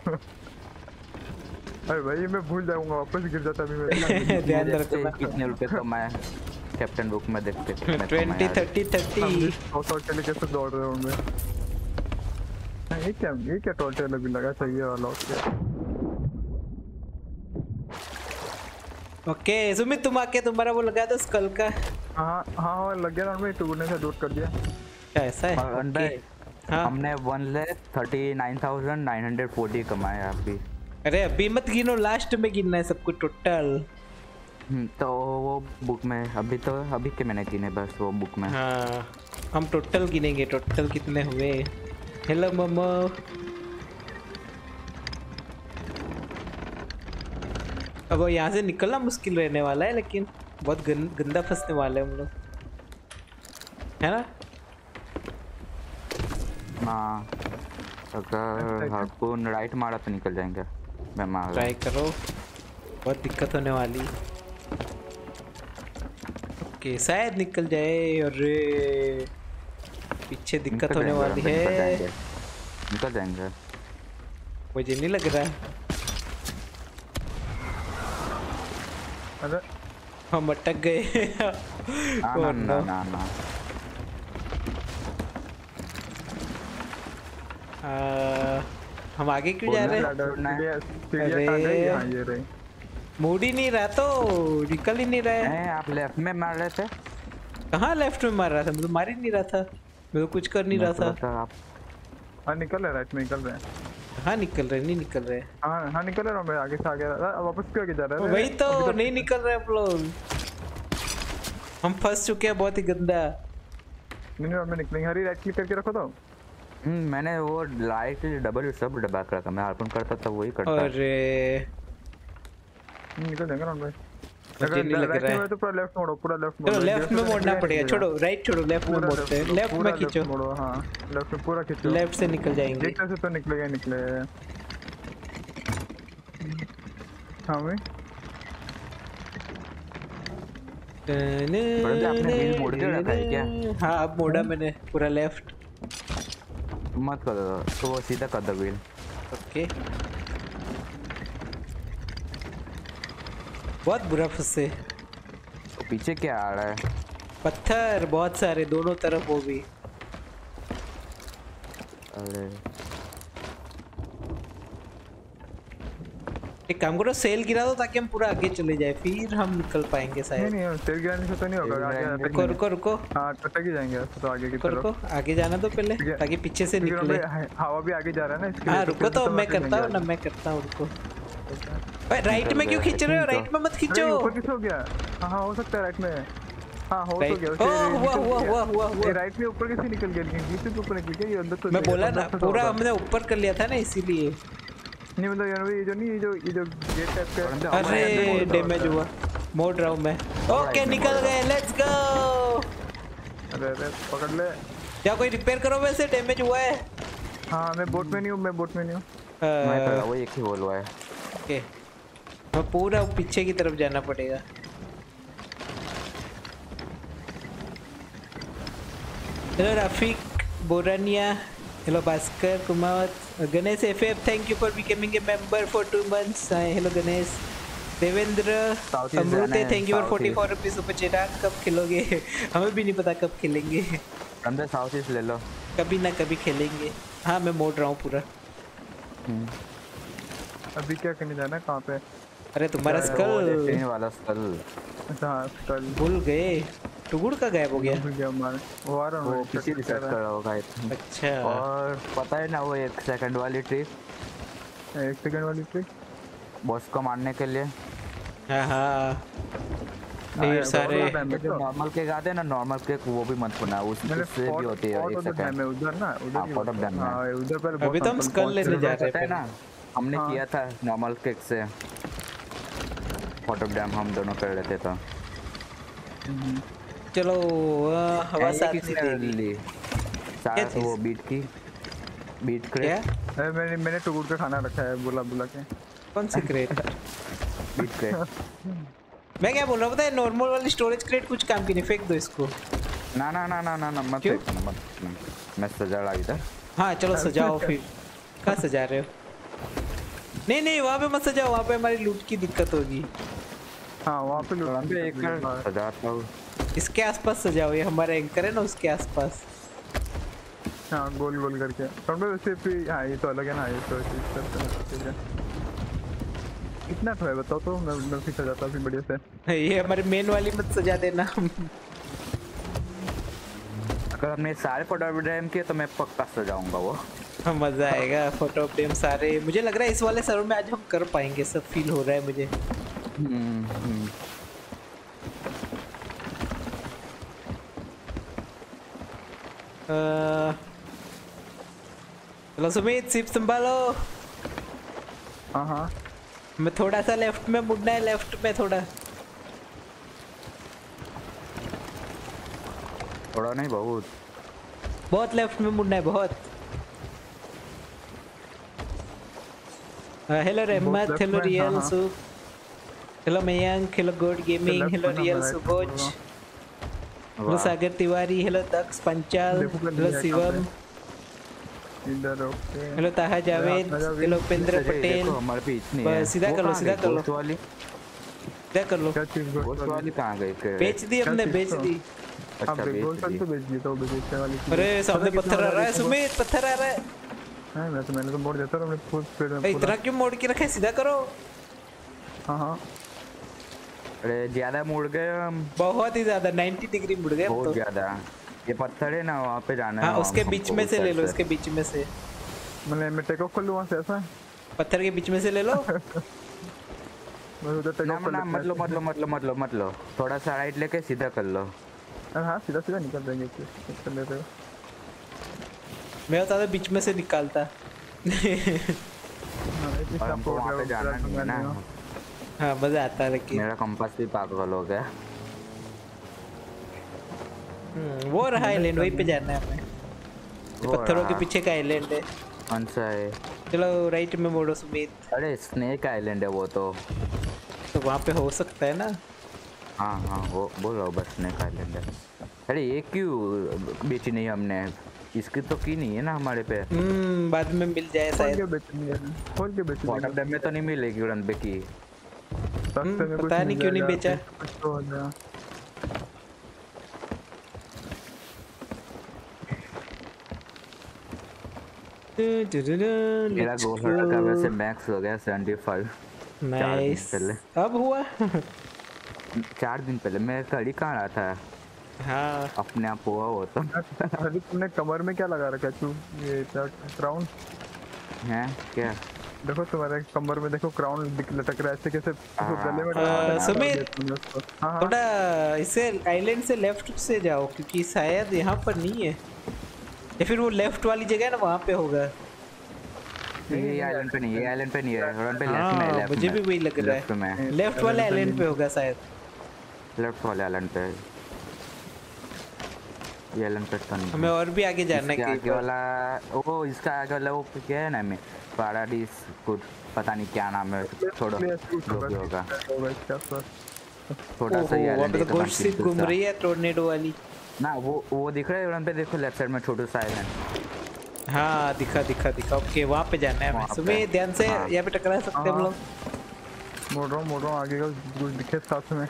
अरे भाई मैं भूल जाऊंगा वापस गिर जाता भी मैं। ध्यान रखना कितने रुपए कमाए कैप्टन बुक में देखते हैं। बीस तीस तीस टोटल कैसे दौड़ रहे हो मैं? ये क्या ये क्या टोटल अभी लगा चाहिए वाला ओके ओके। सुमित तुम आके तुम्हारा वो लगा दो स्कल का। हां हां लग गया और मैं टूटने से दूर कर दिया। क्या ऐसा है? और हमने एक लाख उनतालीस हज़ार नौ सौ चालीस कमाया अभी। अरे अभी मत गिनो लास्ट में गिनना है सबको टोटल। तो वो बुक में अभी तो अभी के मैंने गिने बस वो बुक में। हाँ हम टोटल गिनेंगे टोटल कितने हुए। हेलो मम्मा अब यहाँ से निकलना मुश्किल रहने वाला है लेकिन बहुत गं, गंदा फंसने वाले हम लोग है ना। हाँ अगर आपको राइट मारा तो निकल जाएंगे। मैं मार ट्राई करो बहुत दिक्कत होने वाली। ओके शायद निकल जाए। अरे पीछे दिक्कत होने वाली है। निकल जाएंगे मुझे नहीं लग रहा है। अरे हम अटक गए। ना ना ना ना आ, हम आगे क्यों जा रहे हैं? मूड ही नहीं रहा तो निकल ही नहीं रहे। आप लेफ्ट में मार रहे थे। कहाँ लेफ्ट में मार रहा था? मैं तो मार ही नहीं रहा था, मैं तो कुछ कर नहीं रहा था। आप हाँ निकल रहे, राइट में निकल रहे हैं। हाँ निकल रहे, नहीं निकल रहे। हाँ हाँ निकल रहा हूँ मैं, आगे से आगे वापस क्यों आगे जा रहा है? वही तो नहीं निकल रहे आप लोग, हम फंस चुके हैं बहुत ही गंदा। नहीं नहीं, मैं निकलेंगे। हरी राइट क्लिक करके रखो तो। हम्म, मैंने वो लाइट डबल सब दबा कर रखा, मैं हार्पन करता था वही करता। अरे निकल जाएंगे ना भाई, अगर लेफ्ट में तो पूरा लेफ्ट मोड़ो, पूरा लेफ्ट मोड़ो। लेफ्ट में मोड़ना पड़ेगा, छोड़ो राइट छोड़ो, लेफ्ट में मोड़ते हैं। लेफ्ट में खींचो, हां लेफ्ट में पूरा खींचो, लेफ्ट से निकल जाएंगे। देखने से तो निकलेगा ही निकलेगा। हां भाई तने बड़े, आपने व्हील मोड़ के रखा है क्या? हां अब मोड़ा मैंने पूरा लेफ्ट। मत कर दो तो वो सीधा कर दो व्हील। ओके बहुत बुरा फंसे। तो पीछे क्या आ रहा है? पत्थर बहुत सारे दोनों तरफ, वो भी। अरे एक काम करो, सेल गिरा दो ताकि हम पूरा आगे चले जाए, फिर हम निकल पाएंगे शायद। नहीं नहीं, सेल गिराने से तो नहीं होगा। आगे रुको रुको रुको, हां टटक ही जाएंगे तो आगे की तरफ। रुको आगे जाना तो पहले, ताकि पीछे से निकले। हवा भी आगे जा रहा है ना इसके। हां रुको तो मैं करता हूं ना, मैं करता हूं रुको। राइट में क्यों खींच रहे हो? राइट में मत खींचो। हो गया हाँ, हो सकता है राइट में। हाँ हो तो गया, हुआ हुआ हुआ हुआ हुआ। राइट में ऊपर कैसे निकल गया? लेकिन बीच में ऊपर निकल गया ये अंदर। तो मैं बोला ना पूरा हमने ऊपर कर लिया था ना, इसीलिए। नहीं मतलब यार ये जो नहीं ये जो ये जो गेट टाइप का। अरे डैमेज हुआ, मोड़ रहा हूँ मैं। ओके निकल गए, लेट्स गो। अरे अरे पकड़ ले, क्या कोई रिपेयर करो, वैसे डैमेज हुआ है। हाँ मैं बोट में नहीं हूँ, मैं बोट में नहीं हूँ, वही एक ही होल हुआ है। तो पूरा पीछे की तरफ जाना पड़ेगा। Hello Rafiq Boraniya, hello Bhaskar Kumawat, Ganesh FF thank you for becoming a member for two months. Hello Ganesh, Devendra Amrute thank you for forty four rupees super chat. कब खेलोगे? हमें भी नहीं पता कब खेलेंगे। अंदर साउथ ईस्ट ले लो, कभी ना कभी खेलेंगे। हाँ मैं मोड़ रहा हूँ पूरा। अभी क्या करने जाना है, कहाँ पे? अरे तुम्हारा स्कल वाला स्कल। अच्छा स्कल भूल गए, टुगुड़ का गायब हो गया। वो आ रहा है, किसी रिसेट कर रहा होगा। अच्छा और पता है ना वो एक सेकंड वाली ट्रिक, एक सेकंड वाली ट्रिक बॉस को मारने के लिए। हां हां ये सारे नॉर्मल के गाते हैं ना, नॉर्मल के वो भी मत बना, उसमें से भी होती है एक सेकंड। उधर ना उधर हां उधर पर अभी हम स्कल लेने जा रहे थे ना, हमने किया था नॉर्मल केक से फोटो डैम, हम दोनों कर लेते था। चलो हवा साथ नहीं ली साथ वो बीट की बीट क्रेट। अरे मैंने मैंने टुकड़ का खाना रखा है, बोला बोला के कौन सी क्रेट? Beat crate. मैं क्या बोल रहा हूँ पता है, नॉर्मल वाली स्टोरेज क्रेट कुछ काम की नहीं, फेंक दो इसको। ना ना ना ना ना ना मत फेंकना मत, मैं सजा रहा इधर। हाँ चलो सजाओ, फिर कहाँ सजा रहे हो? नहीं नहीं वहाँ पे मत सजाओ, वहाँ पे हमारी लूट की दिक्कत होगी। हाँ वहाँ पे लूट पे एक सजाता हूँ, इसके आसपास सजाओ, ये हमारा एंकर है ना उसके आसपास। हाँ गोल गोल करके तो वैसे भी। हाँ ये तो अलग है ना, ये तो ठीक है। कितना तो है बताओ तो, मैं मैं फिर सजाता हूँ बढ़िया से। ये हमारे मेन वाली मत सजा देना। अगर हमने सारे फोटो ड्राइव किए तो मैं पक्का सजाऊँगा वो, मजा आएगा। फोटो फ्रेम सारे, मुझे लग रहा है इस वाले सर्वर में आज हम कर पाएंगे सब, फील हो रहा है मुझे। हम्म हम्म चलो सुमित सिप संभालो। हाँ हाँ मैं थोड़ा सा लेफ्ट में मुड़ना है, लेफ्ट में थोड़ा थोड़ा नहीं बहुत बहुत लेफ्ट में मुड़ना है बहुत। Hello Rahmat, hello real Sukh, hello Mayank, hello god gaming, hello real Subodh, hello Sagar Tiwari, hello Daksh Panchal, hello Shivam, hello Taha Javed, hello Upendra Patel. सीधा कर लो सीधा कर लो सीधा कर लो। बेच दी हमने, बेच दी। अरे सामने पत्थर आ रहा है सुमित, पत्थर आ रहा है। नहीं मैं तो मैंने तो मोड़ देता हूं अपने फुल स्पीड में। इतना क्यों मोड़ के रखा है, सीधा करो। हां हां अरे ज्यादा मुड़ गए हम, बहुत ही ज्यादा नब्बे डिग्री मुड़ गए, बहुत ज्यादा। ये पत्थर है ना वहां पे जाना है। हां उसके बीच में से ले लो, इसके बीच में से। मैंने मैं टेक ऑफ कर लूं वहां से, ऐसा पत्थर के बीच में से ले लो। मैं उधर टेक ऑफ कर लूं। मत लो मत लो मत लो मत लो मत लो, थोड़ा सा राइट लेके सीधा कर लो। हां सीधा सीधा निकल देंगे इससे लेते हो। मैं तो बीच में से निकालता। हमको वहाँ पे जाना नहीं है ना। हाँ मजा आता है लेकिन। मेरा कंपास भी पागल हो गया। वो रहा आइलैंड, वहीं पे जाना है हमें। पत्थरों के पीछे का आइलैंड है। कौन सा है? चलो राइट में मोड़ो सुमित। अरे स्नेक आइलैंड है वो तो। तो वहाँ पे हो सकता है ना। हाँ हाँ वो बोलो बस स्नेक आइलैंड है। अरे ये क्यों बेची नहीं हमने? इसकी तो की नहीं है ना हमारे पे। हम्म बाद में मिल जाए शायद। खोल के बेच लिया डब में तो नहीं मिलेगी उड़न पे की। पता नहीं क्यों नहीं बेचा। मेरा गोल्ड का वैसे मैक्स हो गया पचहत्तर। नाइस अब हुआ। चार दिन पहले मैं कड़ी कहाँ रहा था। हाँ अपने आप हुआ वो तो। अभी तुमने कमर में क्या लगा रखा है? तू ये क्राउन है क्या? देखो तुम्हारे कमर में देखो क्राउन लटक रहा है ऐसे कैसे गले में। सुमित थोड़ा इसे आइलैंड से लेफ्ट से जाओ क्योंकि शायद यहाँ पर नहीं है, या फिर वो लेफ्ट वाली जगह है ना वहाँ पे होगा। ये आइलैंड पे नहीं है, आइलैंड पे नहीं है, मुझे भी वही लग रहा है। लेफ्ट वाले आइलैंड पे होगा शायद, लेफ्ट वाले आइलैंड पे। ये हमें और भी आगे जाना है। आगे वाला वो इसका आगे वाला वो क्या है ना, मैं पैराडाइस कुछ पता नहीं क्या नाम है। छोड़ो होगा थोड़ा सा ये वाला तो गोश्त से घूम रही है टोर्नेडो वाली ना। वो वो दिख रहा है उन पे, देखो लेफ्ट साइड में छोटू सा है। हां दिखा दिखा दिखा। ओके वहां पे जाना है हमें। सुबह ध्यान से, यहां पे टकरा सकते हैं हम लोग। मोड़ रहा मोड़ रहा आगे का कुछ दिखे साथ में।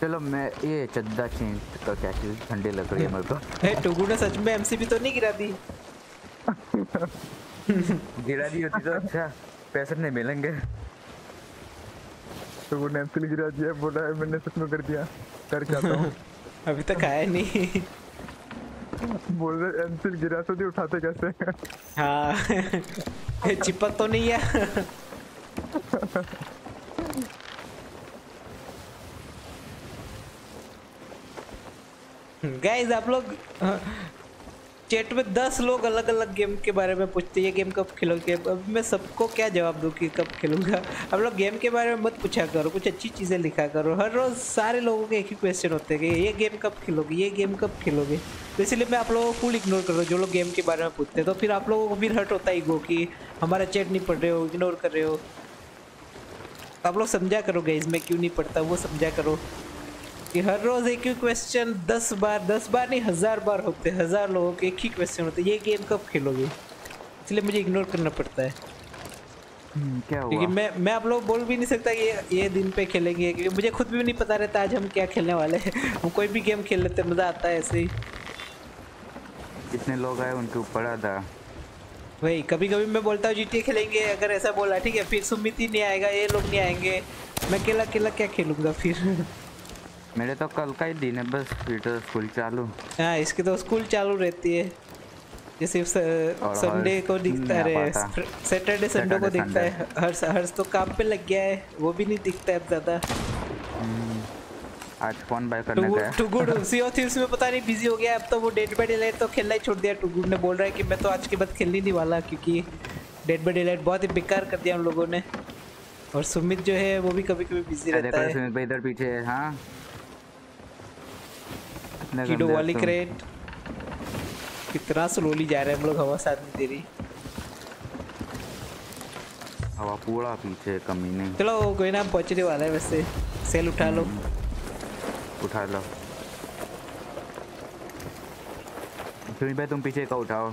चलो मैं ये चद्दा चेंज का क्या चीज ठंडी लग रही है मेरे को। ए टुगू ने सच में एमसीबी तो नहीं गिरा दी। गिरा दी होती तो अच्छा पैसे नहीं मिलेंगे। टुगू ने एमसीबी गिरा दिया, बोला है मैंने सच में कर दिया, कर क्या था अभी तक आया नहीं। बोल रहे एमसीबी गिरा तो नहीं, उठाते कैसे? हां चिपक तो नहीं है। गाइस आप लोग चैट में दस लोग अलग अलग गेम के बारे में पूछते हैं, ये गेम कब खेलोगे? अब मैं सबको क्या जवाब दूं कि कब खेलूंगा। आप लोग गेम के बारे में मत पूछा करो, कुछ अच्छी चीज़ें लिखा करो। हर रोज़ सारे लोगों के एक ही क्वेश्चन होते हैं कि ये गेम कब खेलोगे, ये गेम कब खेलोगे। तो इसलिए मैं आप लोगों को फुल इग्नोर कर रहा हूँ जो लोग गेम के बारे में पूछते हैं। तो फिर आप लोगों को भी हर्ट होता ही गो कि हमारा चैट नहीं पढ़ रहे हो, इग्नोर कर रहे हो। आप लोग समझा करो गाइस मैं क्यों नहीं पढ़ता, वो समझा करो कि हर रोज़ एक ही क्वेश्चन दस बार दस बार नहीं हज़ार बार होते, हज़ार लोगों के एक ही क्वेश्चन होते ये गेम कब खेलोगे। इसलिए मुझे इग्नोर करना पड़ता है क्या हुआ? क्योंकि मैं मैं आप लोग बोल भी नहीं सकता कि ये, ये दिन पे खेलेंगे क्योंकि मुझे खुद भी नहीं पता रहता आज हम क्या खेलने वाले हैं। हम कोई भी गेम खेल लेते, मज़ा आता है ऐसे ही। जितने लोग आए उनके ऊपर आता वही। कभी कभी मैं बोलता हूँ जीटीए खेलेंगे, अगर ऐसा बोला ठीक है, फिर सुमित ही नहीं आएगा, ये लोग नहीं आएंगे, मैं अकेला अकेला क्या खेलूँगा फिर। मेरे तो कल का ही दिन है बस, फिर तो स्कूल चालू। हाँ इसकी तो स्कूल चालू रहती है, ये सिर्फ संडे को दिखता है, सैटरडे संडे को दिखता है। हर्ष हर्ष तो काम पे लग गया है, वो भी नहीं दिखता है अब ज़्यादा। आज फोन बाय करने गया है टुगुड, सी ऑफ थीव्स में पता नहीं बिजी हो गया अब तो। वो डेड बाय डेलाइट तो खेलना ही छोड़ दिया टुगुड ने, बोल रहा है कि मैं तो आज के बाद खेलने नहीं वाला क्योंकि डेड बाय डेलाइट बहुत ही बेकार कर दिया हम लोगों ने। और सुमित जो है वो भी कभी कभी बिजी रहता है। सुमित भाई इधर पीछे है। हाँ कीडो वाली क्रेट कितना स्लोली जा रहे हैं हम लोग, हवा साथ में दे रही हवा पूरा पीछे कमी नहीं। चलो कोई ना, पहुंचने वाला है वैसे। सेल उठा लो उठा लो सुमित भाई, तुम पीछे का उठाओ।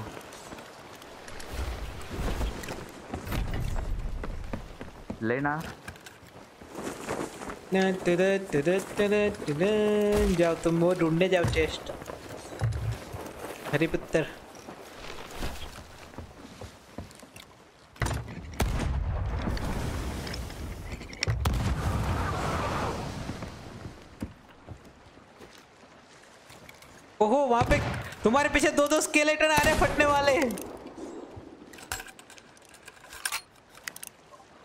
लेना ना तेरे तेरे तेरे तेरे जाओ तुम वो ढूंढने जाओ चेस्ट। हरी पत्थर ओहो वहां पे तुम्हारे पीछे दो दो स्केलेटन आ रहे फटने वाले।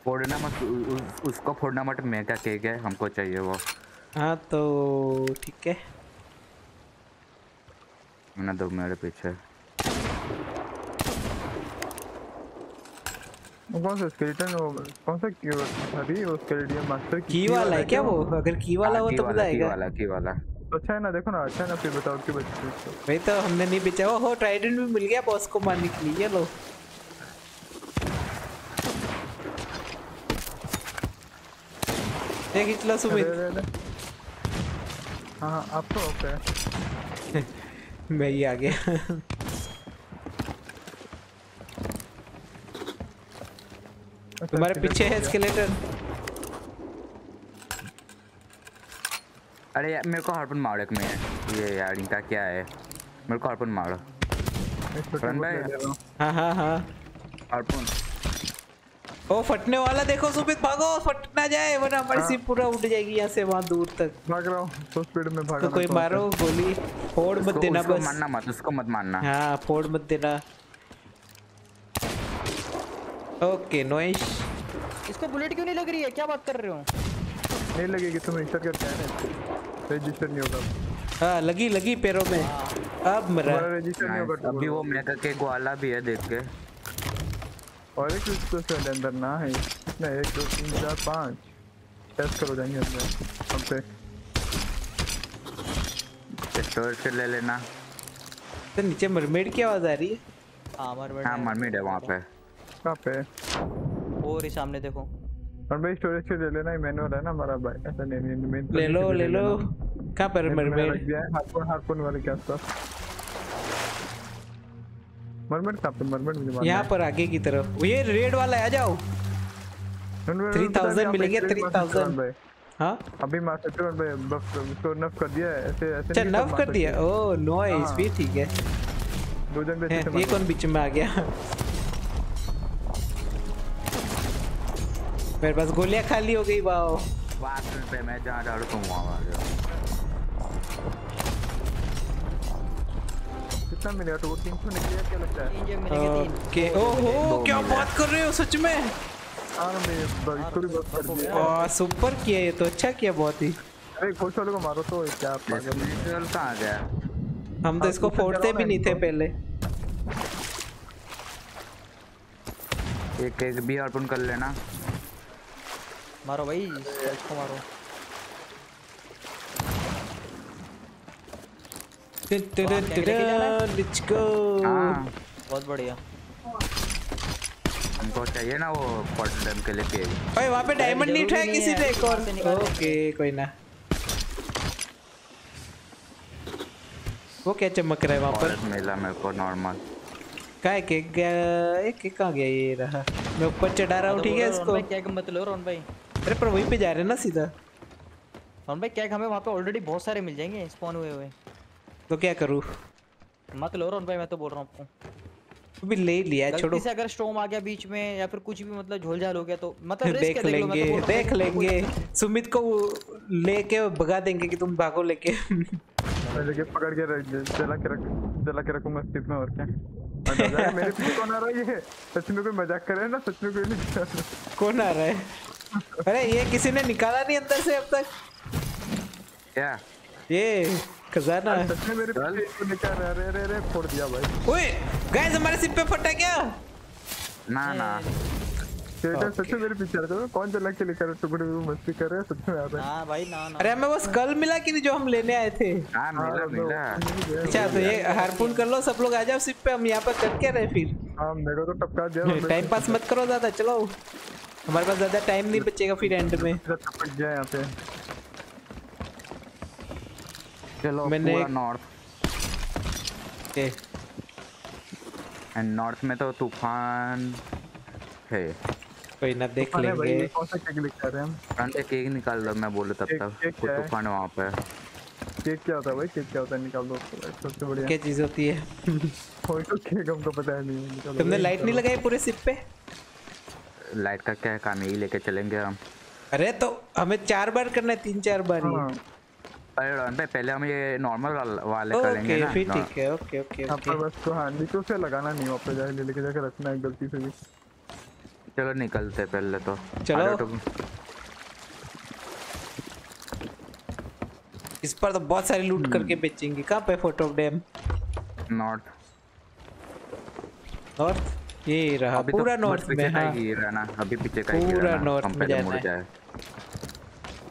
फोड़ना मत उ, उसको फोड़ना मत, मैं क्या केक है हमको चाहिए वो। हाँ तो ठीक है ना, दो मेरे पीछे कौन सा स्केलेटन, कौन सा की अभी वो स्केलेटन मास्टर की वाला है क्या वो? अगर की वाला हो तो बताएगा। की वाला की वाला अच्छा है ना, देखो ना अच्छा है ना, फिर बताओ कि बच्चे भाई तो हमने नहीं बेचा। हो ट्राइडेंट भी मिल गया बॉस को मारने के लिए। लो देख इतना सुमित। हाँ आप तो ओके मैं ही आ गया तुम्हारे पीछे है स्केलेटन। अरे यार मेरे को हार्पन मारो एक मिनट, ये यार इनका क्या है, मेरे को हार्पन मारो। हाँ हाँ हाँ हार्पन। ओ फटने वाला देखो सुमित, भागो फट ना जाए वरना हमारी सिप पूरा उड़ जाएगी यहाँ से वहाँ दूर तक। भाग रहा हूँ तो स्पीड में भाग रहा हूँ। कोई मारो गोली, फोड़ मत देना बस। मारना मत उसको, मत मारना। हाँ फोड़ मत देना। Okay noise. इसको बुलेट क्यों नहीं लग रही है, क्या बात कर रहे हो? नहीं लगेगी, तुम रजिस्टर करते हैं, रजिस्टर नहीं होगा। हाँ लगी लगी पैरों में, अब मरा। रजिस्टर नहीं होगा अभी, वो मेरा के ग्वाला भी है देख के। और एक उसको से अंदर ना है ना, एक दो तीन चार पाँच टेस्ट करो जाएंगे अंदर हम पे। स्टोर से ले लेना। तो नीचे मरमेड की आवाज़ आ रही है। हाँ मरमेड। हाँ मरमेड है वहाँ पे। कहाँ पे? और ये सामने देखो। मरमेड स्टोरेज से ले लेना, ये मैनुअल है ना हमारा भाई, ऐसा नहीं नहीं ले लो ले लो। कहाँ पर मरमेड? हार्पून हार्पून वाले के आसपास। मरमेड कहाँ पे? मरमेड मुझे यहाँ पर आगे की तरफ। ये रेड वाला है, आ जाओ। थ्री थाउजेंड मिलेंगे, थ्री थाउजेंड। हाँ अभी मास्टर ट्रेन पे बफ इसको नफ कर दिया है ऐसे ऐसे। अच्छा नफ कर दिया, ओह नॉइस भी ठीक है। दो जन पे ये कौन बीच में आ गया? मेरे पास गोलियाँ खाली हो गई बाओ। बात पे मैं जहाँ डालूँ तुम वहाँ आ जाओ। तीन मिलेगा तो तीन सौ निकलेगा क्या लगता है? तीन मिलेगा तीन। ओके ओहो क्या बात कर रहे हो सच में? आर में बात थोड़ी बात कर दिया। और सुपर किया ये तो, अच्छा किया बहुत ही। अरे खोज वालों को मारो तो क्या पागल मिलेगा कहाँ आ गया? हम तो इसको फोड़ते भी नहीं थे पहले। एक एक भी अर्पण कर लेना। मारो भाई इसको मारो। Let's go. बहुत बढ़िया। हमको चाहिए ना वो पॉटडम के लिए पेज। भाई वहाँ पे डायमंड नहीं उठाया किसी ने एक और। ओके कोई ना। वो क्या चमक रहा है वहाँ पर? मिला मेरे को नॉर्मल। क्या केक गया? एक केक कहाँ गया? ये रहा। मैं ऊपर चढ़ा रहा हूँ ठीक है इसको। क्या कम मत लो रोन भाई। अरे पर वहीं पे जा रहे हैं ना सीधा। रोन भाई क्या हमें वहाँ पे ऑलरेडी बहुत सारे मिल जाएंगे स्पॉन हुए हुए। तो क्या करूं? मत लो रोन भाई, मैं तो बोल रहा हूं आपको। तो भी ले लिया छोड़ो। जैसे अगर स्टॉर्म आ गया बीच में या फिर कुछ भी मतलब झोलझाल हो गया तो मतलब रिस्क है, देख लेंगे देख लेंगे। सुमित को लेके भगा देंगे कि तुम भागो लेके। मैं लेके पकड़ के रख चला के रख चला के रखूंगा स्टिप में। और क्या मेरे पीछे कौन आ रहा है? ये सच में कोई मजाक कर रहा है ना? सच में कोई कौन आ रहा है? अरे ये किसी ने निकाला नहीं अंदर से अब तक। क्या ये खजाना है सच में? मेरे पीछे इसको निकाल रहा है। अरे अरे अरे फोड़ दिया भाई। ओए गाइस हमारे सिर पे फटा क्या? ना ना सेटर सच में मेरे पीछे आ रहा है। कौन चला के लेकर टुकड़े में मस्ती कर रहा है? सच में आ रहा है। हां भाई ना ना। अरे हमें वो स्कल मिला कि नहीं जो हम लेने आए थे? हां मिला मिला। अच्छा तो ये हार्पून कर लो सब लोग, आ जाओ सिर पे। हम यहां पर कर क्या रहे फिर? हां मेरे को तो टपका दिया। टाइम पास मत करो ज्यादा, चलो हमारे पास ज्यादा टाइम नहीं बचेगा फिर एंड में। टपक गया यहां पे। चलो मैंने नॉर्थ एंड नॉर्थ में तो तूफान है। कोई ना देख लेंगे। कौन सा केक निकाल रहे हैं हम? फ्रंट से केक निकाल दो। मैं बोलूं तब तक तूफान वहाँ पे। केक क्या होता है भाई? केक क्या होता है? निकाल दो सबसे बढ़िया। क्या चीज होती है? कोई तो केक हमको पता है नहीं। तुमने लाइट नहीं लगाई पूरे सिप पे? लाइट का क्या काम? यही लेके चलेंगे हम। अरे तो हमें चार बार करना है, तीन चार बार। अरे रन पे पहले हम ये नॉर्मल वाले okay, करेंगे ना। ओके ठीक है ओके ओके ओके बस तो हैंडी तो से लगाना नहीं, वापस जाके लेके जाके रखना है गलती से भी। चलो निकलते पहले तो चलो। इस पर तो बहुत सारी लूट hmm. करके बेचेंगे। कहां पे photo of damn? North north ये रहा पूरा नॉर्थ में। हां ये रहना अभी पीछे का पूरा नॉर्थ में जाना है।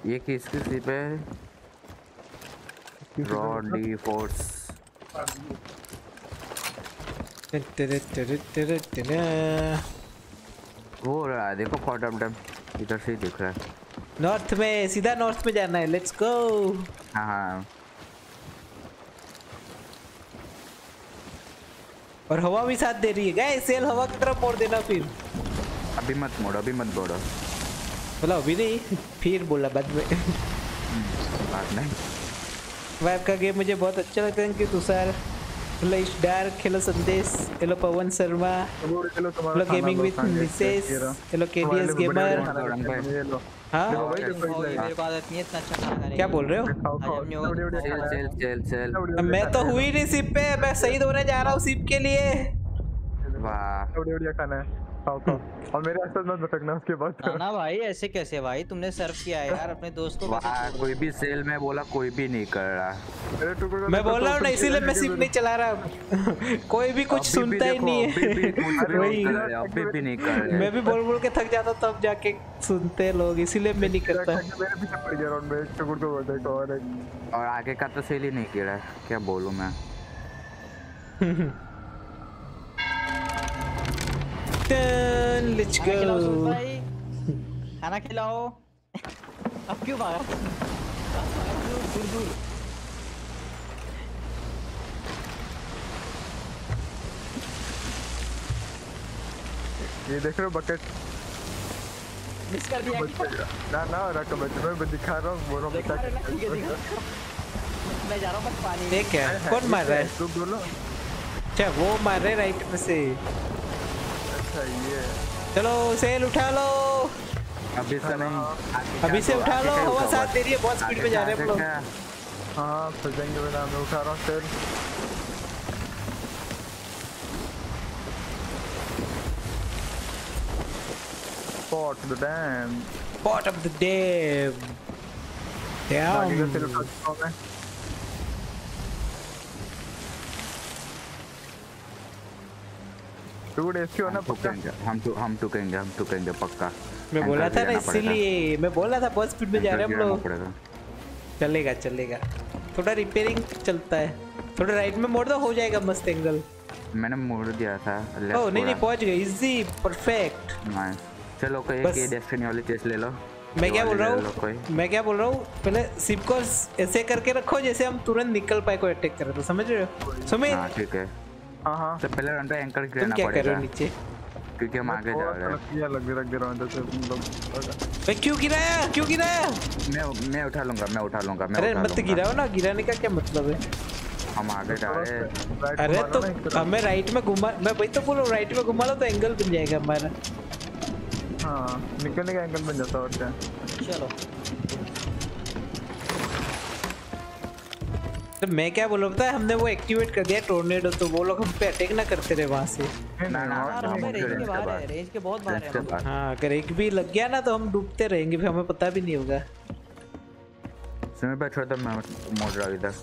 ये किसकी सीप है? रॉडी फोर्स तेरे तेरे तेरे तेरे वो रहा देखो कॉट अप डम इधर से दिख रहा है नॉर्थ में, सीधा नॉर्थ में जाना है। Let's go. हां और हवा भी साथ दे रही है गाइस। सेल हवा की तरफ मोड़ देना फिर। अभी मत मोड़ो अभी मत मोड़ो बोला अभी नहीं फिर बोला बाद में बाद में। वाइब का गेम मुझे बहुत अच्छा लगता है कि Tushar flash dark hello Sandesh hello Pawan Sharma hello gaming with Mrs hello KDS gamer. हां मेरे को आदत नहीं है इतना अच्छा खाना। क्या बोल रहे हो? चल चल चल मैं तो हुई नहीं सिप पे, मैं शहीद होने जा रहा हूं सिप के लिए। वाह बढ़िया बढ़िया खाना है खाओ खाओ। और मेरे साथ मत भटकना उसके बाद ना भाई। ऐसे कैसे भाई तुमने सर्व किया यार अपने दोस्त को? कोई भी सेल में बोला कोई भी नहीं कर रहा। मैं बोल रहा हूं ना इसीलिए मैं सिप नहीं चला रहा कोई भी कुछ सुनता ही नहीं है। अभी भी नहीं कर रहा। मैं भी बोल बोल के थक जाता तब जाके सुनते लोग, इसीलिए मैं नहीं करता। मेरे पीछे पड़ गया राउंड में टुकुर को बोलता है और और आगे का तो सेल ही नहीं किया। क्या बोलूं मैं। Let's go. खाना खिलाओ। अब क्यों भागा? दूर दूर। ये देख रहे हो बकेट? मिस कर दिया क्या? ना ना रखो बच्चे मैं दिखा रहा हूँ बोलो बता। मैं जा रहा हूँ बस पानी। देख क्या? कौन मार रहा है? तू बोलो। क्या वो मार रहे राइट में से? चलो सेल उठा लो अभी से नहीं अभी से उठा लो। हवा साथ दे रही है बहुत स्पीड पे जा रहे हैं हम लोग। हां फंसेंगे बेटा मैं उठा रहा हूं sail. Pot the damn pot of the dam damn. Two days क्यों ना पक्का हम तो हम तो कहेंगे हम तो कहेंगे पक्का। मैं बोला था ना इसीलिए मैं बोला था बहुत स्पीड में जा रहे हैं हम लोग। चलेगा चलेगा थोड़ा रिपेयरिंग चलता है। थोड़ा राइट में मोड़ दो हो जाएगा मस्त एंगल। मैंने मोड़ दिया था। ओ नहीं नहीं पहुंच गए इजी परफेक्ट। चलो कोई के डेस्टिनी वाली चेस ले लो। मैं क्या बोल रहा हूं मैं क्या बोल रहा हूं पहले सिप को ऐसे करके रखो जैसे हम तुरंत निकल पाए कोई अटैक करे तो, समझ रहे हो सुमित? हां ठीक है। हां तो पहले रन पे एंकर गिरना पड़ेगा। तुम क्या कर रहे हो नीचे? क्योंकि हम आगे जा रहे हैं। लग रहा है रन से मतलब मैं क्यों गिराया क्यों गिराया? मैं मैं उठा लूंगा मैं उठा लूंगा मैं। अरे मत गिराओ ना, गिराने का क्या मतलब है? हम आगे जा रहे हैं। अरे तो हमें राइट में घुमा मैं भाई तो बोलो राइट में घुमा लो तो एंगल बन जाएगा हमारा। हां निकलने का एंगल बन जाता है। और क्या चलो तो मैं क्या बोल रहा था हमने वो एक्टिवेट कर दिया टोर्नेडो तो वो लोग हम पे अटैक ना करते रहे वहां से। ना ना हमें रेंज के बाहर है रेंज के बहुत बाहर है। हां अगर एक भी लग गया ना तो हम डूबते रहेंगे फिर हमें पता भी नहीं होगा। समय पे छोड़ दो मैं मोड़ रहा इधर।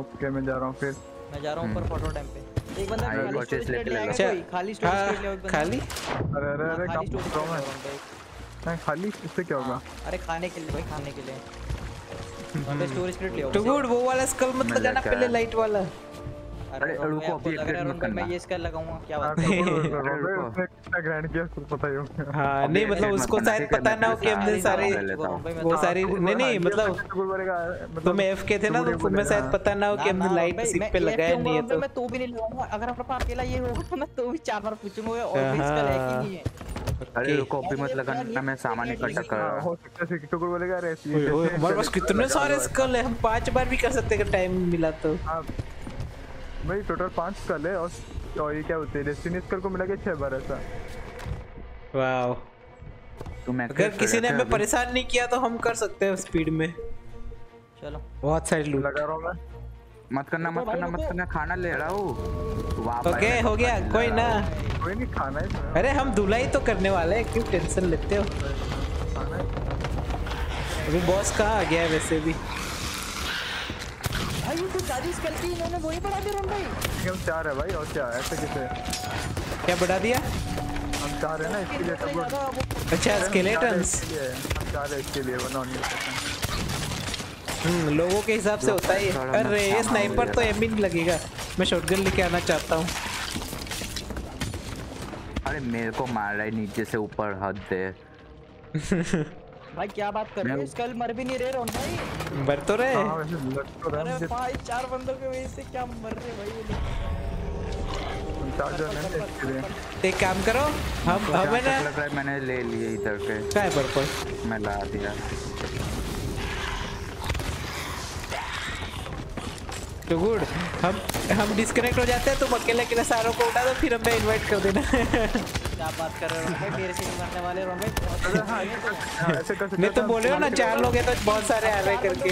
ओके मैं जा रहा हूं फिर मैं जा रहा हूं ऊपर फोटो डैम पे। एक बंदा खाली स्टोरेज लेके ले लेगा कोई खाली स्टोरेज लेके ले एक बंदा खाली। अरे अरे अरे कम करो मैं खाली इससे क्या होगा? अरे खाने के लिए भाई खाने के लिए मतलब स्टोरेज क्रेट ले आओ। तो गुड वो वाला स्कल मत लगाना पहले लाइट वाला। अरे रुको अभी एक मिनट में मैं ये स्कल लगाऊंगा। क्या बात है उसने कितना ग्रैंड किया उसको पता ही होगा। हां नहीं मतलब उसको शायद पता ना हो कि हमने सारे वो सारी नहीं नहीं मतलब तुम एफ के थे ना तो तुम्हें शायद पता ना हो कि हमने लाइट सिप पे लगाया नहीं है। तो मैं तो भी नहीं लगाऊंगा अगर अपना पास अकेला ये होगा ना तो भी चार बार पूछूंगा और भी स्कल है कि नहीं है। अरे रुको भी मत लगाना मैं सामान इकट्ठा कर रहा हूं। टुकड़ बोलेगा अरे हमारे पास कितने सारे स्कल है हम पांच बार भी कर सकते हैं अगर टाइम मिला तो। भाई टोटल पांच स्कल है और और ये क्या होते हैं डेस्टिनी स्कल को मिला के छह बार ऐसा। वाओ तुम अगर किसी ने हमें परेशान नहीं किया तो हम कर सकते हैं स्पीड में। चलो बहुत सारे लूट लगा रहा हूं मैं। मत करना मत करना मत करना, खाना ले रहा हूं वापस। ओके हो गया, कोई ना कोई नहीं, खाना है। अरे हम धुलाई तो करने वाले हैं, क्यों टेंशन लेते हो। अभी बॉस कहां आ गया है वैसे भी भाई? ये तो चालीस करके इन्होंने वही बढ़ा दिया रन भाई। हम चार है भाई, और क्या ऐसे कैसे क्या बढ़ा दिया? हम चार है ना इसके लिए सब। अच्छा स्केलेटन्स हम चार है इसके लिए, वरना नहीं। हम्म लोगों के हिसाब से होता ही है। अरे ये स्नाइपर तो एम ही नहीं लगेगा। मैं शॉटगन लेके आना चाहता हूँ। अरे मेरे को मार रहा है नीचे से ऊपर, हद दे। भाई क्या बात कर रहे हो, स्कल मर भी नहीं रहे। रोन भाई मर तो रहे। अरे भाई चार बंदों के वजह से क्या मर रहे भाई। एक काम करो हम हमें ना, मैंने ले लिए इधर के स्नाइपर को, मैं ला दिया। तो गुड, हम हम डिस्कनेक्ट हो जाते हैं। तुम अकेले अकेले सारों को उठा दो, फिर हमें इनवाइट कर देना। क्या बात कर रहे हो भाई, मेरे से मरने वाले रोन भाई। ऐसे कर सकते, मैं तो बोल रहा हूं ना चार लोग हैं तो बहुत सारे आ रहे करके।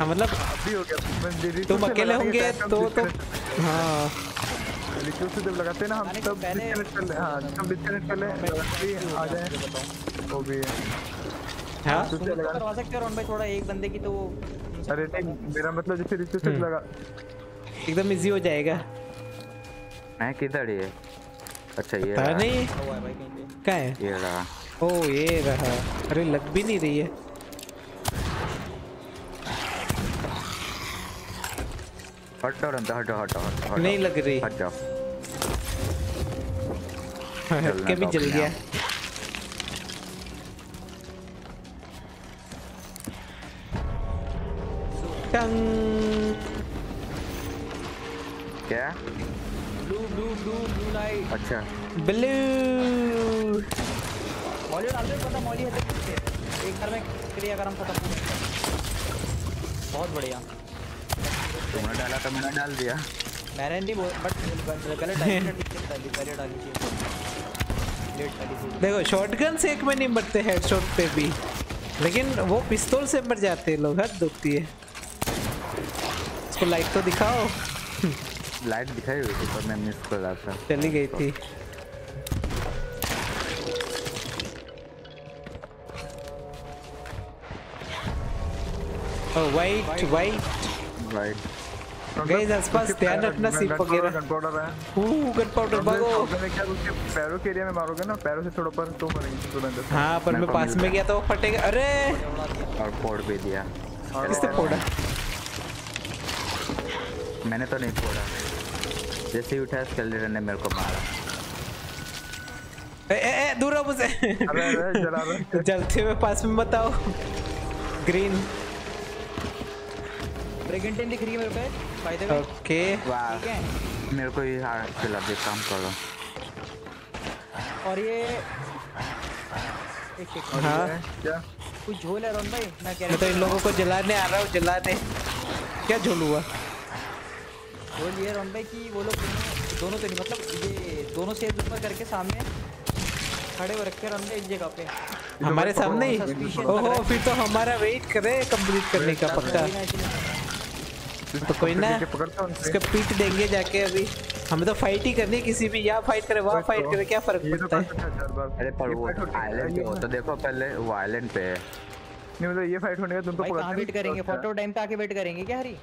हां मतलब अभी हो गया, तुम अकेले होंगे तो तो हां लिखो से जब लगाते ना हम सब डिस्कनेक्ट कर ले। हां हम डिस्कनेक्ट कर ले आ जाए हो भी। हां करवा सकते हो रोन भाई थोड़ा, एक बंदे की तो। अरे नहीं मेरा मतलब जैसे रिसेट लगा एकदम इजी हो जाएगा। मैं किधर है? अच्छा ये पता नहीं क्या है ये रहा। ओ ये रहा। अरे लग भी नहीं रही है। हटो रंदा हटो हटो, नहीं लग रही। हट जाओ, हट के भी जल गया। क्या blue blue blue blue light. अच्छा ब्लू मॉली डाल दे, पता मॉली है एक घर में क्रिया करम खत्म। बहुत बढ़िया, तुमने डाला तो मैंने डाल दिया। मैंने नहीं बट गलत टाइम डाली, पहले डाली थी लेट डाली थी। देखो शॉटगन से एक में नहीं मरते हेडशॉट पे भी, लेकिन वो पिस्तौल से मर जाते हैं लोग। हद दुखती है। इसको लाइट तो दिखाओ। लाइट दिखाई हुई थी पर मैं मिस कर रहा था, चली गई थी। Oh white white white guys आसपास ध्यान रखना। सिप वगैरह गन पाउडर है। ओ गन पाउडर भागो। मैंने क्या उसके पैरों के एरिया में मारोगे ना, पैरों से थोड़ा पर तो मरेंगे तुरंत। हां पर मैं पास में गया तो फटेगा। अरे और फोड़ भी दिया। किसने फोड़ा? मैंने तो नहीं फोड़ा, जैसे ही उठाया स्केलेटन ने मेरे को मारा। ए ए ए दूर हो मुझसे। अरे अरे जला रहा, जलते हुए पास में मत आओ। ग्रीन ब्रेगेंटिन दिख रही है मेरे पे। ओके वाह, मेरे को ये हार चला दे, काम करो। और ये एक एक हाँ क्या कुछ झोल है रोन भाई। मैं कह रहा हूं तो इन लोगों को जलाने आ रहा हूं, जलाने। क्या झोल हुआ? झोल ये रोन भाई कि वो लोग दोनों तो नहीं, मतलब ये दोनों से ऊपर करके सामने खड़े हो रखे रोन भाई एक जगह पे हमारे सामने ही। ओहो फिर तो हमारा वेट करे कंप्लीट करने का पक्का। तो कोई ना इसका पीट देंगे जाके। अभी हमें तो फाइट ही करनी है किसी भी, या फाइट करे वहाँ फाइट करे, क्या फर्क पड़ता है। अरे पर वो आइलैंड पे हो तो देखो, पहले वो आइलैंड पे है। नहीं मतलब ये फाइट होने का तुम तो पकड़ते वेट करेंगे, फोटो टाइम पे आके वेट करेंगे क्या हरी?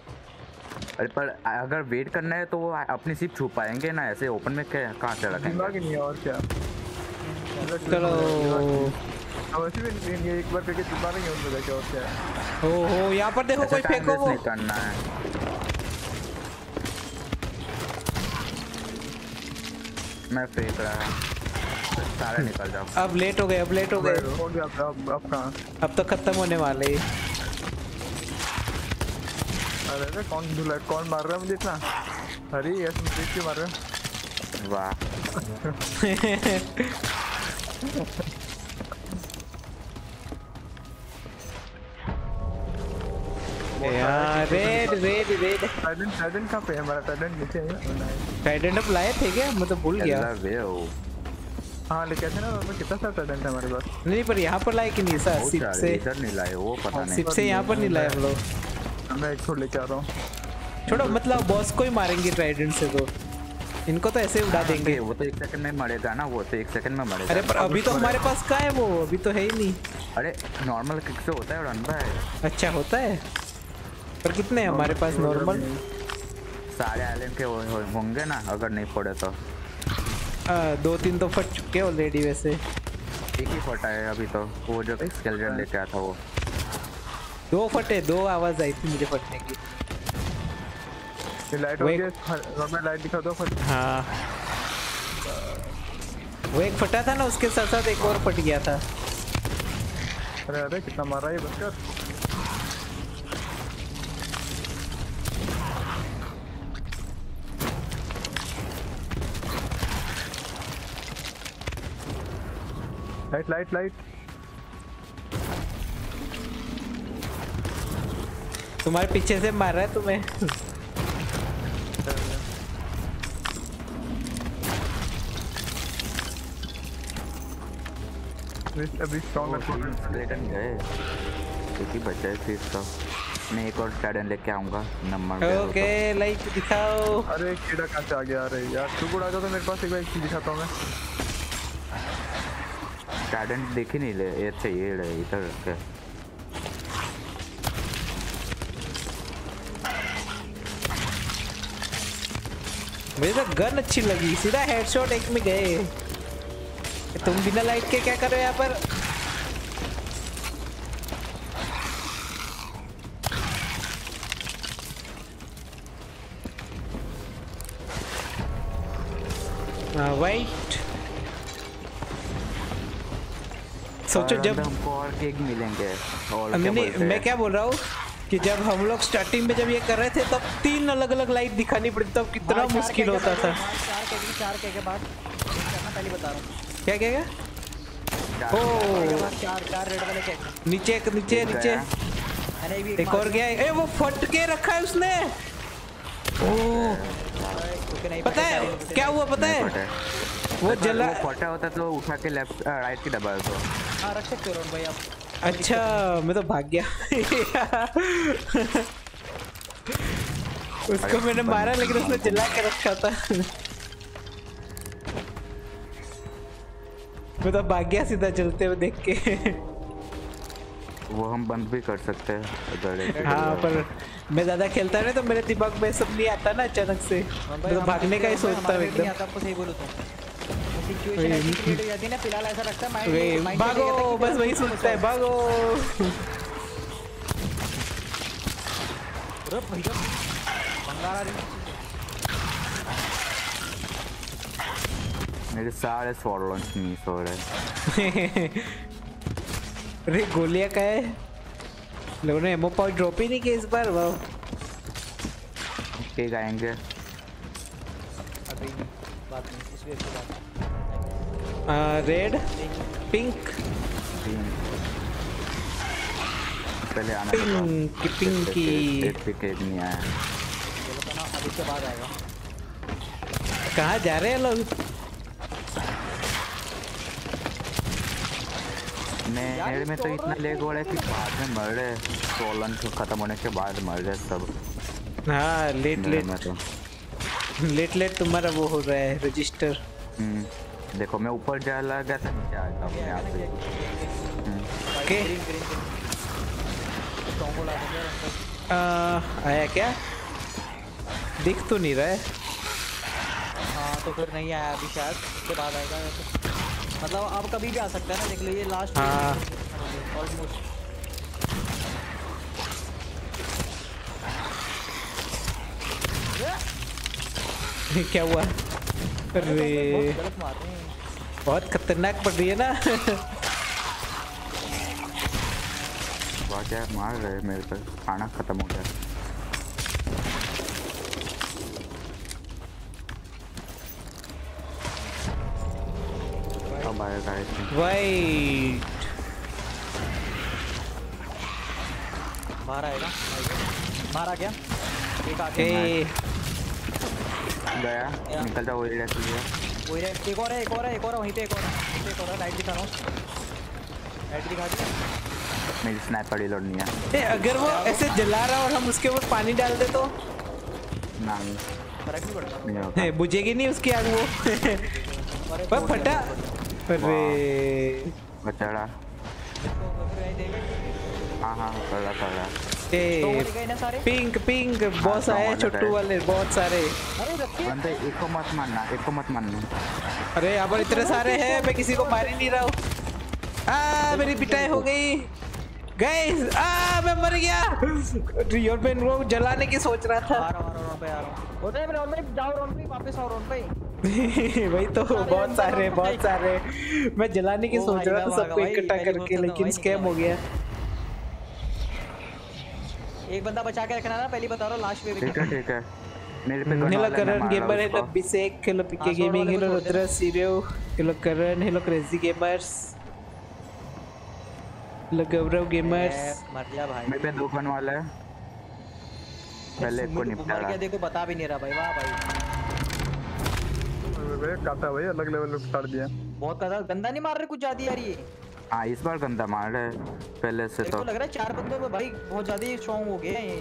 अरे पर अगर वेट करना है तो वो अपनी सिप छुपाएंगे ना, ऐसे ओपन में कहाँ से रखेंगे। और क्या चलो अवश्य भी ये एक बार फेंके छुपा नहीं होने देगा क्या। और क्या हो हो यहाँ पर देखो कोई फेंको वो करना है। मैं फेंक रहा हूँ, सारे निकल जाओ। अब लेट हो गए, अब लेट हो गए, हो गया अब अब कहाँ, अब तो खत्म होने वाले ही। अरे कौन धुलाई कौन मार रहा है मुझे इतना? अरे ये तुम देख क्यों मार रहे हो? वाह यार red red red. Titan titan कहाँ पे है हमारा? टाइटन नीचे है। टाइटन अब लाए थे क्या? मैं तो भूल गया। हाँ हाँ लेके आते ना तो कितना सारा टैलेंट है हमारे पास। नहीं पर यहाँ पर लाए कि नहीं सर, सिप से इधर नहीं लाए, वो पता नहीं सिप से यहाँ पर नहीं लाए हम लोग। मैं छोड़ लेके आ रहा हूँ। छोड़ो मतलब बॉस को ही मारेंगे ट्राइडेंट से, तो इनको तो ऐसे उड़ा देंगे। वो तो एक सेकंड में मरेगा ना, वो तो एक सेकंड में मरेगा। अरे पर अभी तो हमारे पास का है वो, अभी तो है ही नहीं। अरे नॉर्मल किक से होता है रन भाई। अच्छा होता है, पर कितने हैं हमारे पास नॉर्मल? सारे आइलैंड के होंगे ना, अगर नहीं पड़े तो आ, दो तीन तो फट चुके ऑलरेडी। वैसे एक ही फटा है अभी तो, वो जो स्केलेटन लेके आया था वो। दो फटे, दो आवाज आई थी मुझे फटने की। लाइट हो गई, लाइट दिखा दो फट। हाँ वो एक फटा था ना, उसके साथ साथ एक और फट गया था। अरे अरे कितना मारा ये बच्चा। Light light light. तुम्हारे पीछे से मार रहा है तुम्हें। अभी स्ट्रॉन्ग गए क्योंकि बचा है फिर तो। मैं एक और स्टैडन लेके आऊंगा नंबर। ओके लाइक दिखाओ। अरे कीड़ा कहाँ से आ गया? अरे यार तू गुड़ा जाओ तो मेरे पास एक बार चीज दिखाता हूँ मैं। स्टैडन देख ही नहीं ले। अच्छा ये रहे इधर रखे। मुझे तो गन अच्छी लगी, सीधा हेडशॉट एक में गए। तुम बिना लाइट के क्या कर रहे हो यहाँ पर? वाइट सोचो जब हमको और केक मिलेंगे। और नहीं, नहीं मैं क्या बोल रहा हूँ कि जब हम लोग स्टार्टिंग में जब ये कर रहे थे तब तीन अलग अलग लाइट दिखानी पड़ती तब कितना मुश्किल होता था। चार के चार के बाद पहले बता रहा हूँ क्या क्या क्या। ओ चार चार रेड वाले के नीचे नीचे नीचे। अरे भी एक और गया। ए वो फट के रखा है उसने। ओ पता है क्या हुआ? पता है वो जला फटा होता तो उठा के लेफ्ट राइट की दबा दो। हां रख सकते हो भाई आप। अच्छा मैं तो भाग गया। उसको मैंने मारा लेकिन उसने जला के रखा था। मैं तो भाग गया सीधा चलते हुए देख के। वो हम बंद भी कर सकते हैं। हाँ पर मैं ज्यादा खेलता नहीं तो मेरे दिमाग में सब नहीं आता ना अचानक से। मैं तो भागने का ही सोचता हूँ एकदम। आपको सही बोलूँ तो सिचुएशन ऐसी क्रिएट हो जाती है ना, फिलहाल ऐसा लगता है माइंड भागो, बस वही सोचता है भागो। मेरे सारे स्वॉर लॉन्च मिस हो रहे हैं। अरे गोलियां का है लोगों ने एमो पॉइंट ड्रॉप ही नहीं किया इस बार। वाओ ठीक आएंगे अभी बात नहीं इसलिए इसके बाद आ रेड पिंक पहले आना पिंक पिंक की पिक नहीं आया। चलो बना अभी इसके बाद आएगा। कहां जा रहे हैं लोग? मेरे में तो इतना लेग हो रहा है कि बाद में मर रहे। सोलन खत्म होने के बाद मर रहे सब। हाँ लेट लेट तो। लेट लेट तुम्हारा वो हो रहा है रजिस्टर। देखो मैं ऊपर जा लगा था नीचे आ गया अपने आप से। ओके आया क्या? दिख तो नहीं रहा है। हाँ तो फिर नहीं आया अभी, शायद उसके बाद आएगा। मतलब आप कभी भी आ सकते हैं ना, देख लो ये लास्ट ऑलमोस्ट। क्या हुआ? अरे बहुत खतरनाक पड़ रही है ना। बहुत यार मार रहे मेरे पर। खाना खत्म हो गया। वाइट बाहर आएगा। बाहर आ गया एक आके गया। निकलता वही रहती है। वही है, एक और है, एक और है, एक और वहीं पे, एक और एक और लाइट दिखा रहा हूं, लाइट दिखा दी। मेरी स्नाइपर रिलोड नहीं है। ए अगर वो ऐसे जला रहा और हम उसके ऊपर पानी डाल दे तो नहीं फर्क नहीं पड़ता, ए बुझेगी नहीं उसकी आग वो। पर फटा, अरे बचाड़ा। हां हां कर रहा कर रहा। पिंक पिंक बॉस आए छोटू वाले बहुत सारे। अरे बंदे एक को मत मारना, एक को मत मारना। अरे यहाँ पर इतने सारे हैं, मैं किसी को मार ही नहीं रहा हूँ। आ मेरी पिटाई हो गई गाइस, आ मैं मर गया। रियोर में इनको जलाने की सोच रहा था। आ रहा हूँ रॉन पे, आ रहा हूँ। होता है मैं रॉन में जाऊँ, रॉन पे वापस आओ रॉन पे। वही तो बहुत सारे बहुत सारे मैं जलाने की सोच रहा था सबको इकट्ठा करके, लेकिन स्कैम हो गया। एक बंदा बचा के रखना ना, पहली बता रहा हूं लास्ट में। ठीक है ठीक है, मेरे पे हेलो करण गेमर है, तब बिसेक hello PK gaming hello Rudra serio hello Karan hello crazy gamers hello Gaurav gamers. मर गया भाई, मेरे पे दो बन वाला है, पहले इसको निपटा रहा है। देखो बता भी नहीं रहा भाई, वाह भाई बे काटा भाई, अलग लेवल पे काट दिया। बहुत ज्यादा गंदा नहीं मार रहे कुछ ज्यादा यार ये। हाँ इस बार गंदा मार रहा है पहले से, तो लग रहा है चार बंदों में भाई बहुत ज्यादा ही स्ट्रांग हो गया है।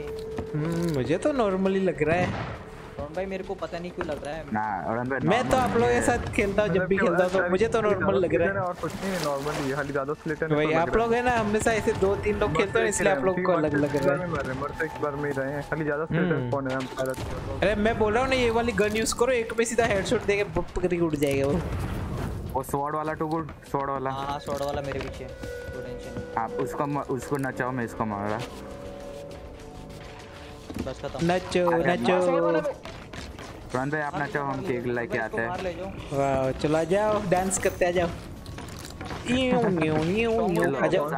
मुझे तो नॉर्मली लग रहा है रॉन भाई, मेरे को पता नहीं क्यों लग रहा है ना रॉन भाई। मैं तो आप लोगों के साथ खेलता हूँ, जब भी खेलता हूँ तो मुझे तो नॉर्मल लग रहा है और कुछ नहीं नॉर्मली खाली ज्यादा स्प्लिटर भाई। आप लोग है ना, हमने से ऐसे दो तीन लोग खेलते हैं इसलिए आप लोग को अलग लग रहा है। मर रहे मर से एक बार में ही रहे हैं, खाली ज्यादा स्प्लिटर कौन है हम सारा। अरे मैं बोल रहा हूं ना ये वाली गन यूज करो, एक पे सीधा हेडशॉट देके बप करके उड़ जाएगा वो। वो स्वॉर्ड वाला टू गुड, स्वॉर्ड वाला। हां स्वॉर्ड वाला मेरे पीछे, नो टेंशन। आप उसको उसको नचाओ, मैं इसको मार रहा। बस खत्म। नचो नचो रन भाई, आप नचाओ हम केक लेके आते हैं। वाह चला जाओ, डांस करते आ जाओ। न्यू न्यू न्यू न्यू आ जाओ।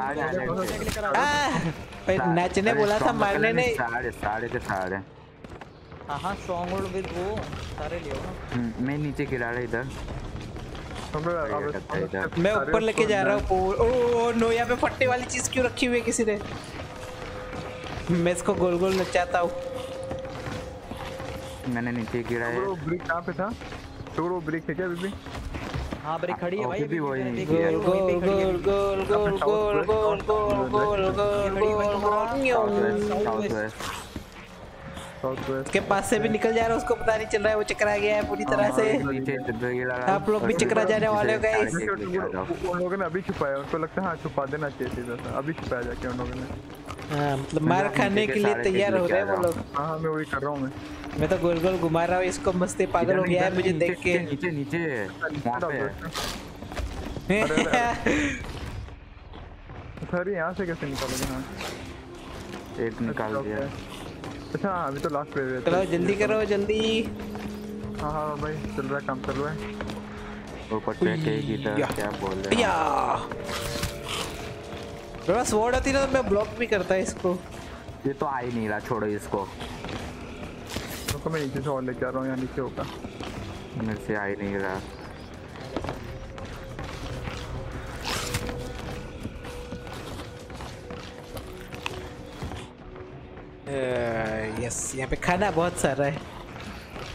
भाई नाचने बोला था, मारने नहीं। साढ़े साढ़े के साढ़े। हां हां स्ट्रांग होल्ड विद वो सारे ले आओ। मैं नीचे गिरा रहा इधर, मैं ऊपर लेके जा रहा हूँ। ओ नो यहाँ पे फटने वाली चीज क्यों रखी हुई है किसी ने? मैं इसको गोल गोल नचाता हूँ। मैंने नीचे गिरा है। ब्रो ब्रेक कहाँ पे था? ब्रो ब्रेक है क्या अभी? हाँ ब्रेक खड़ी है भाई। गोल गोल गोल गोल गोल गोल गोल गोल गोल गोल। के पास से भी निकल जा रहा है, उसको पता नहीं चल रहा है, वो चकरा गया है पूरी तरह से। आप लोग भी चकरा जाने वाले हो गाइस। उन लोगों ने अभी छुपाया, उनको लगता है हाँ छुपा देना चाहिए था, अभी छुपाया जाके उन लोगों ने। हाँ मतलब मार खाने के लिए तैयार हो रहे हैं वो लोग। हाँ मैं वही कर रहा हूँ, मैं मैं तो गोल गोल घुमा रहा हूँ इसको, मस्ती पागल हो गया है मुझे देख के। नीचे नीचे यहाँ से कैसे निकालोगे? एक निकाल दिया। अच्छा अभी तो लास्ट पे, चलो जल्दी करो जल्दी। हाँ हाँ भाई चल रहा है, काम कर रहा है। ऊपर ट्रैक की तरह क्या बोल रहे हैं या थोड़ा स्वॉर्ड आती ना, तो मैं ब्लॉक भी करता है इसको। ये तो आ ही नहीं रहा, छोड़ो इसको। तो मैं नीचे से और लेके आ रहा हूँ, यहाँ नीचे होगा। मेरे से आ ही नहीं रहा। यस uh, yes, यहाँ पे खाना बहुत सारा है।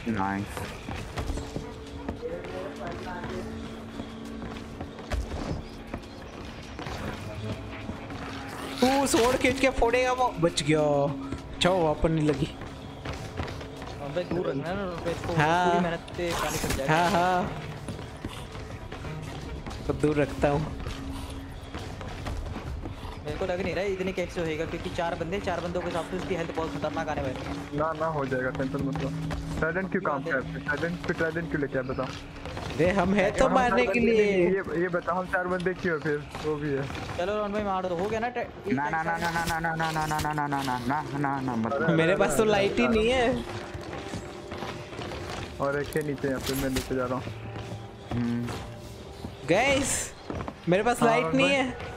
नाइस। तू सोड़ खींच के फोड़ेगा वो, बच गया। अच्छा वापस नहीं लगी। दूर रखना ना इसको, पूरी मेहनत से पानी कर जाएगा। हाँ हाँ तो दूर रखता हूँ। मेरे को लग नहीं रहा है इतने कैसे होएगा, क्योंकि चार बंदे चार बंदों के हिसाब से उसकी हेल्थ बहुत खतरनाक आने वाली है। ना ना हो जाएगा टेंशन मत लो। ट्राइडेंट क्यों काम कर रहे? ट्राइडेंट पे ट्राइडेंट क्यों लेके आ? बताओ रे, हम है तो मारने के लिए। ये ये बताओ हम चार बंदे क्यों? फिर वो भी है। चलो रॉन भाई मार दो, हो गया ना। ना ना ना ना ना ना ना ना ना ना ना ना ना मत। मेरे पास तो लाइट ही नहीं है। और एक के नीचे यहां पे मैं नीचे जा रहा हूं गाइस, मेरे पास लाइट नहीं है।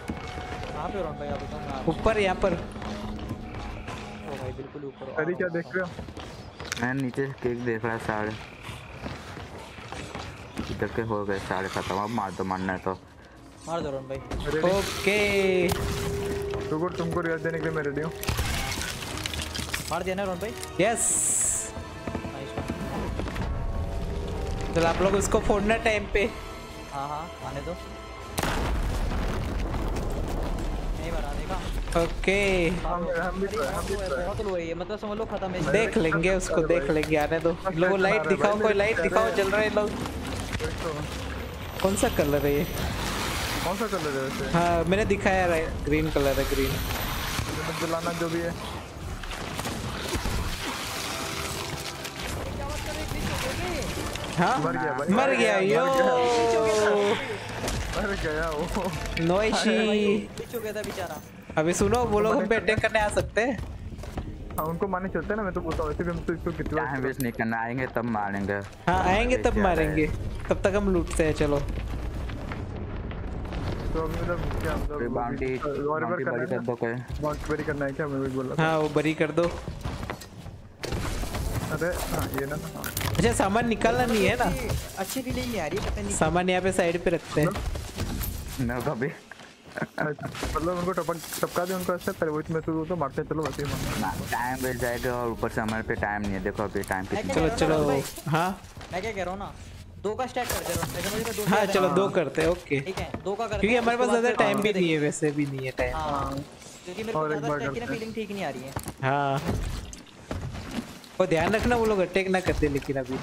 ऊपर यहाँ पर बिल्कुल ऊपर। अरे क्या देख रहे हो? मैं नीचे केक देख रहा। साढ़े इधर के हो गए साढ़े खत्म। अब मार दो, मारना है तो मार दो रॉन भाई। ओके तुमको तुमको रियल देने के लिए मैं रेडी हूँ। मार दिया ना रॉन भाई? यस चल आप लोग उसको फोड़ना टाइम पे। हाँ हाँ आने दो, नहीं बना देगा। ओके बहुत लो है, मतलब समझ लो खत्म है। देख लेंगे उसको, देख लेंगे, आने दो। लोगों लाइट दिखाओ, कोई लाइट दिखाओ, जल रहे लोग। कौन सा कलर है ये? कौन सा कलर है वैसे? हाँ मैंने दिखाया है, ग्रीन कलर है। ग्रीन जलाना जो भी है। हाँ मर गया, मर गया, यो मर गया वो नोइशी पीछे गया था बेचारा। अभी सुनो वो लोग हम पे अटैक करने आ सकते हैं। हाँ उनको मारने चलते हैं ना। मैं तो बोलता हूँ वैसे भी हम तो इसको कितने बार वेस्ट नहीं करना, आएंगे तब मारेंगे। हाँ आएंगे तब मारेंगे, तब तक हम लूटते हैं। चलो तो मतलब क्या मतलब बाउंटी बाउंटी बरी कर दो, कोई बाउंटी बरी करना है क्या? मैं भी बोला हाँ वो बरी कर दो। अरे हाँ ये ना, अच्छा सामान निकालना नहीं है ना, अच्छी फीलिंग आ रही है। पता नहीं सामान यहाँ पे साइड पे रखते हैं ना कभी, मतलब उनको टपक टपका दे उनको। अच्छा वो इसमें शुरू तो मारते चलो, वैसे ही टाइम वेस्ट जाएगा। और ऊपर से हमारे पे टाइम नहीं है, देखो अभी टाइम पे। चलो चलो हां मैं क्या कह रहा हूं ना, दो का स्टार्ट करते रहो टेक्नोलॉजी का। दो हां चलो दो करते हैं। ओके ठीक है दो का करते हैं, क्योंकि हमारे पास ज्यादा टाइम भी नहीं है, वैसे भी नहीं है टाइम। हां क्योंकि मेरे को अटैक की ना फीलिंग ठीक नहीं आ रही है। हां वो ध्यान रखना वो लोग अटैक ना करते लेकिन अभी।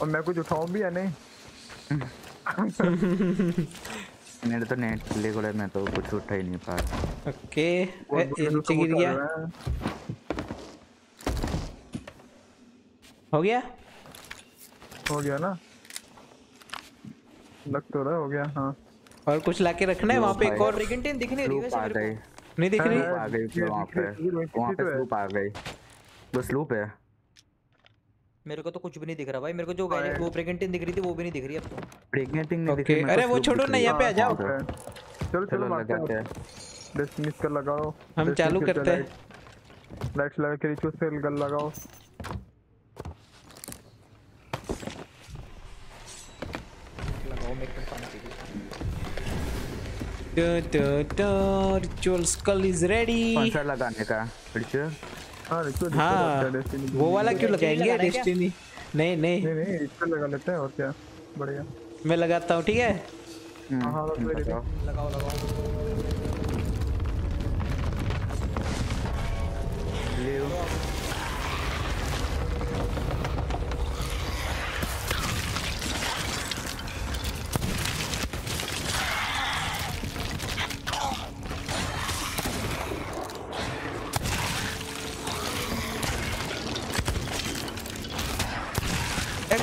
और मैं कुछ उठाऊं भी या नहीं? मैंने तो नेट ले गोले, मैं तो कुछ उठा ही नहीं पा। ओके नीचे गिर गया, हो गया हो गया ना, लग तो रहा हो गया। हाँ और कुछ लाके रखना है वहाँ पे। एक और ब्रिगेंटिन दिख नहीं रही वैसे मेरे को, नहीं दिख रही। आ गई वहाँ पे, वहाँ पे लूप आ गई। बस लूप है, मेरे को तो कुछ भी नहीं दिख रहा भाई। मेरे को जो वो प्रेगनेटिंग दिख रही थी वो भी नहीं दिख रही अब तो। प्रेगनेटिंग नहीं दिख रही। अरे वो छोड़ो ना, यहाँ पे आ जाओ। चलो चलो लगाते हैं, डिसमिस कर लगाओ, हम चालू करते हैं। लाइट लगा के रिचुअल सेल गन लगाओ। लगाओ मेक कर पानी के लिए। Two two ritual skull is ready. कौन सा लगाने का रिचुअल? हाँ, हाँ, वो वाला क्यों लगाएंगे? डेस्टिनी नहीं नहीं नहीं, नहीं इसको लगा लेते हैं और क्या। बढ़िया मैं लगाता हूँ ठीक है। हाँ लगाओ लगाओ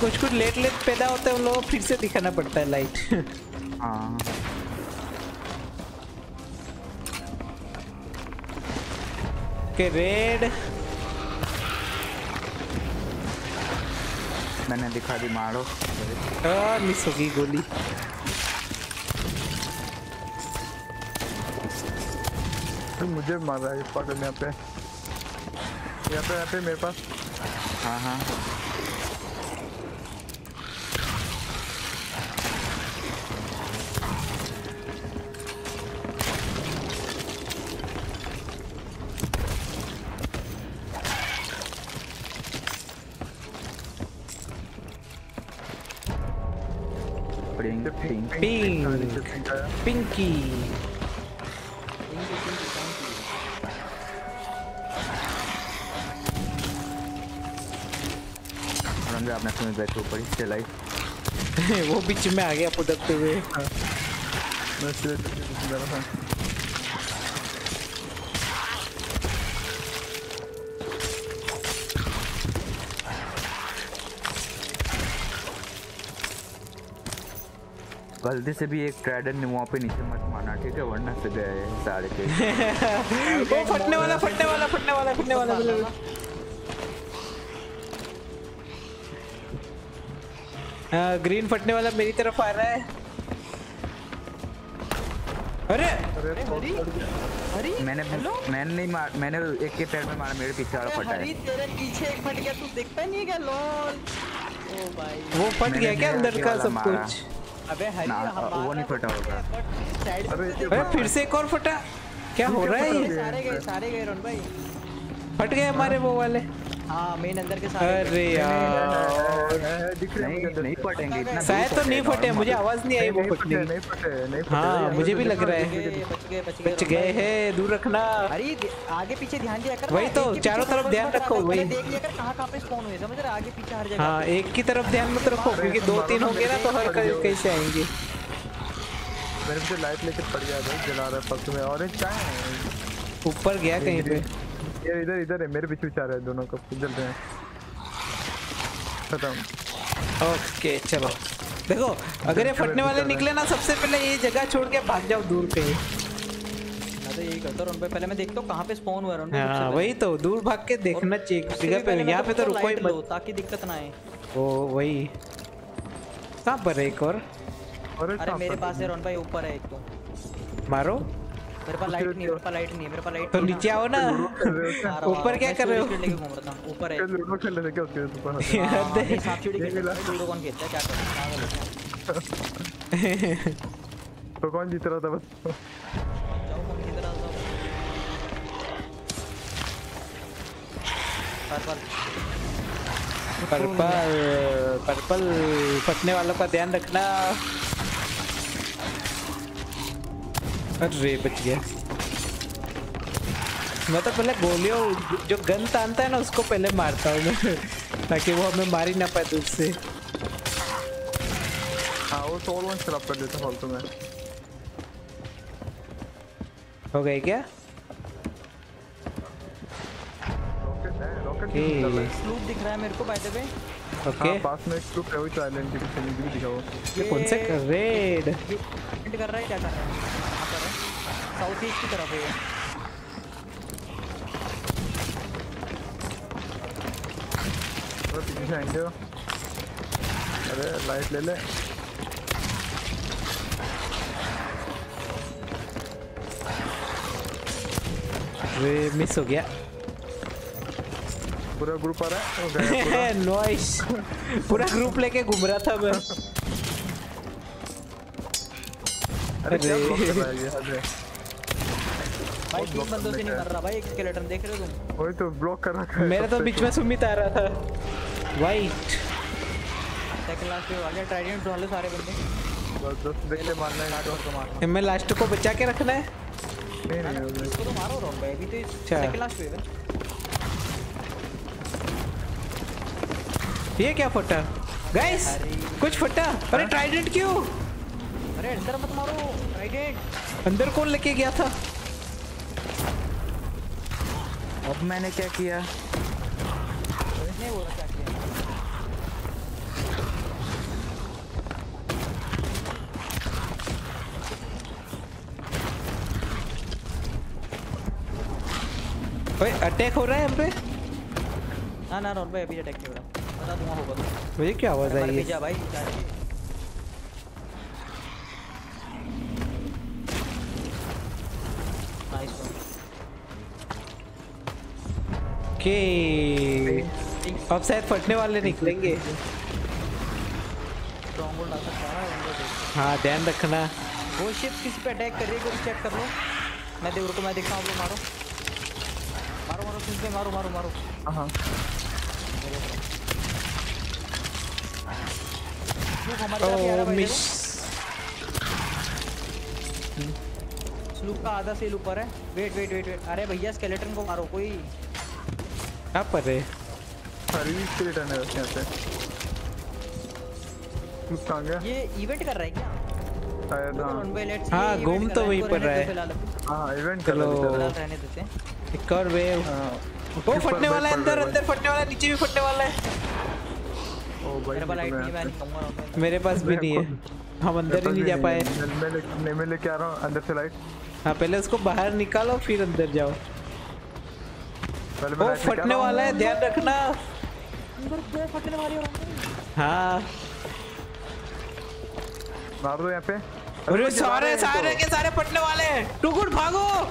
कुछ कुछ लेट लेट पैदा होता है उन लोगों को, फिर से दिखाना पड़ता है लाइट। हाँ के रेड मैंने दिखा दी, मारो। और मिस हो गई गोली। तो मुझे मारा है इस पागल ने यहाँ पे, यहाँ पे, यहाँ पे मेरे पास। हाँ हाँ पिंक पिंक पिंकी। रंगे आपने सुनी बैठो ऊपर इसके लाइट। वो बीच में आ गया पुदकते हुए। गलती से भी एक ट्राइडन ने वहाँ पे नीचे मत मारना ठीक है, वरना से गए सारे के। वो फटने वाला फटने वाला फटने वाला फटने वाला हाँ ग्रीन फटने वाला मेरी तरफ आ रहा है। अरे अरे मैंने मैंने नहीं मार, मैंने एक के पैर में मारा, मेरे पीछे वाला फटा है। तेरे पीछे एक फट गया, तू देखता नहीं क्या लॉल? ओ भाई वो फट गया क्या अंदर का सब कुछ? अबे हरी हमारा वो नहीं फटा होगा। अरे फिर से एक और फटा, क्या हो रहा है? सारे गए सारे गए रोन भाई, फट गए हमारे वो वाले। हाँ मेन अंदर के सारे। अरे यार दिख रहे हैं, नहीं फटेंगे इतना शायद, तो नहीं फटे, मुझे आवाज नहीं आई वो फटने। हाँ मुझे भी लग रहा है बच गए हैं, दूर रखना। अरे आगे पीछे ध्यान दिया कर, वही तो चारों तरफ ध्यान रखो, वही देख लिया कर कहाँ कहाँ पे स्पॉन हुए, समझ रहे, आगे पीछे हर जगह। हाँ एक की तरफ ध्यान मत रखो क्योंकि दो तीन हो गए ना तो हर कहीं से आएंगे। मेरे को लाइट लेके पड़ गया था, जला रहा पक्ष में। और ऊपर गया कहीं पे, ये इधर इधर है, मेरे पीछे बेचारे दोनों को जल रहे हैं। खत्म। ओके चलो देखो, अगर ये फटने वाले निकले ना सबसे पहले ये जगह छोड़ के भाग जाओ दूर कहीं। मैं तो यही करता हूं, उन पे पहले मैं देखता हूं कहां पे स्पॉन हुआ रन। हां वही तो, दूर भाग के देखना चाहिए जगह पे। यहां पे तो रुको ही मत ताकि दिक्कत ना आए। ओ वही कहां पर है एक और? अरे मेरे पास है रन भाई, ऊपर है एक, तो मारो। मेरे पास लाइट नहीं है, मेरे पास लाइट नहीं है, मेरे पास लाइट। तो नीचे आओ ना, ऊपर क्या कर रहे हो? लेके घूम रहा था ऊपर है। लूडो खेल रहे क्या उसके ऊपर? ये सांप सीढ़ी खेल रहा है, लूडो कौन खेलता है? क्या कर रहा है तो कौन जीत रहा था? बस जाओ कौन जीत रहा था। पर्पल पर्पल पर्पल फटने वालों का ध्यान रखना। अरे बच गया। मैं तो पहले गोलियों जो गन तानता है ना उसको पहले मारता हूँ मैं ताकि वो हमें मार ही ना पाए दूर से। हाँ वो सोल वन स्लॉप कर देता फालतू में। हो गई क्या? रॉकेट है, रॉकेट स्लूप दिख रहा है मेरे को बाय द वे। ओके पास में एक स्लूप है, वो आइलैंड के पीछे भी दिखाओ। ये कौन से कर रेड कर रहा है? क्या कर रहा है? साउथ ईस्ट की तरफ है। अरे लाइट ले ले। अरे मिस हो गया। पूरा ग्रुप आ रहा है। नॉइस पूरा ग्रुप लेके घूम रहा था मैं। अरे भाई तीन बंदों से नहीं मर रहा भाई, एक स्केलेटन देख रहे हो तुम? वही तो ब्लॉक कर रखा है। मेरा तो बीच में सुमित आ रहा था। वाइट सेकंड लास्ट पे वाले ट्राइडेंट वाले सारे बंदे बस दस देख ले, मारना है काट और मारना है। मैं लास्ट को बचा के रखना है। नहीं नहीं उसको तो मारो रॉन भाई, अभी तो सेकंड लास्ट पे है। ये क्या फटा गाइस? कुछ फटा। अरे ट्राइडेंट क्यों? अरे अंदर मत मारो ट्राइडेंट। अंदर कौन लेके गया था? अब मैंने क्या किया? नहीं बोला क्या किया। ओए अटैक हो रहा है हम पे? ना ना रोन भाई अभी अटैक नहीं हो रहा, बता दूंगा होगा। मुझे क्या आवाज आई है? भेजा भाई के। अब शायद फटने वाले निकलेंगे। हाँ ध्यान रखना। वो शिप किसी पे अटैक कर रही है, चेक कर लो। मैं देख रुको, मैं देखता हूँ। मारो मारो मारो किस पे? मारो मारो मारो। हाँ स्लूप का आधा सेल ऊपर है। Wait wait wait wait. अरे भैया स्केलेटन को मारो कोई। क्या पर है? सर्विस रिटर्न है उसके अंदर। ये इवेंट कर रहा है क्या? हाँ घूम तो वहीं पर रहा है। हाँ इवेंट कर लो, रहने देते हैं। एक और वेव। वो फटने वाला है अंदर, अंदर फटने वाला है, नीचे भी फटने वाला है। मेरे पास भी नहीं है, हम अंदर ही नहीं जा पाए। मैं लेके आ रहा हूँ अंदर से लाइट। हाँ पहले उसको बाहर निकालो फिर अंदर जाओ। वो फटने वाला है ध्यान रखना। अंदर दो फटने वाले हो रहे हैं। हाँ मार दो यहाँ पे। अरे सारे सारे के सारे फटने वाले हैं। टुकुर भागो। ओह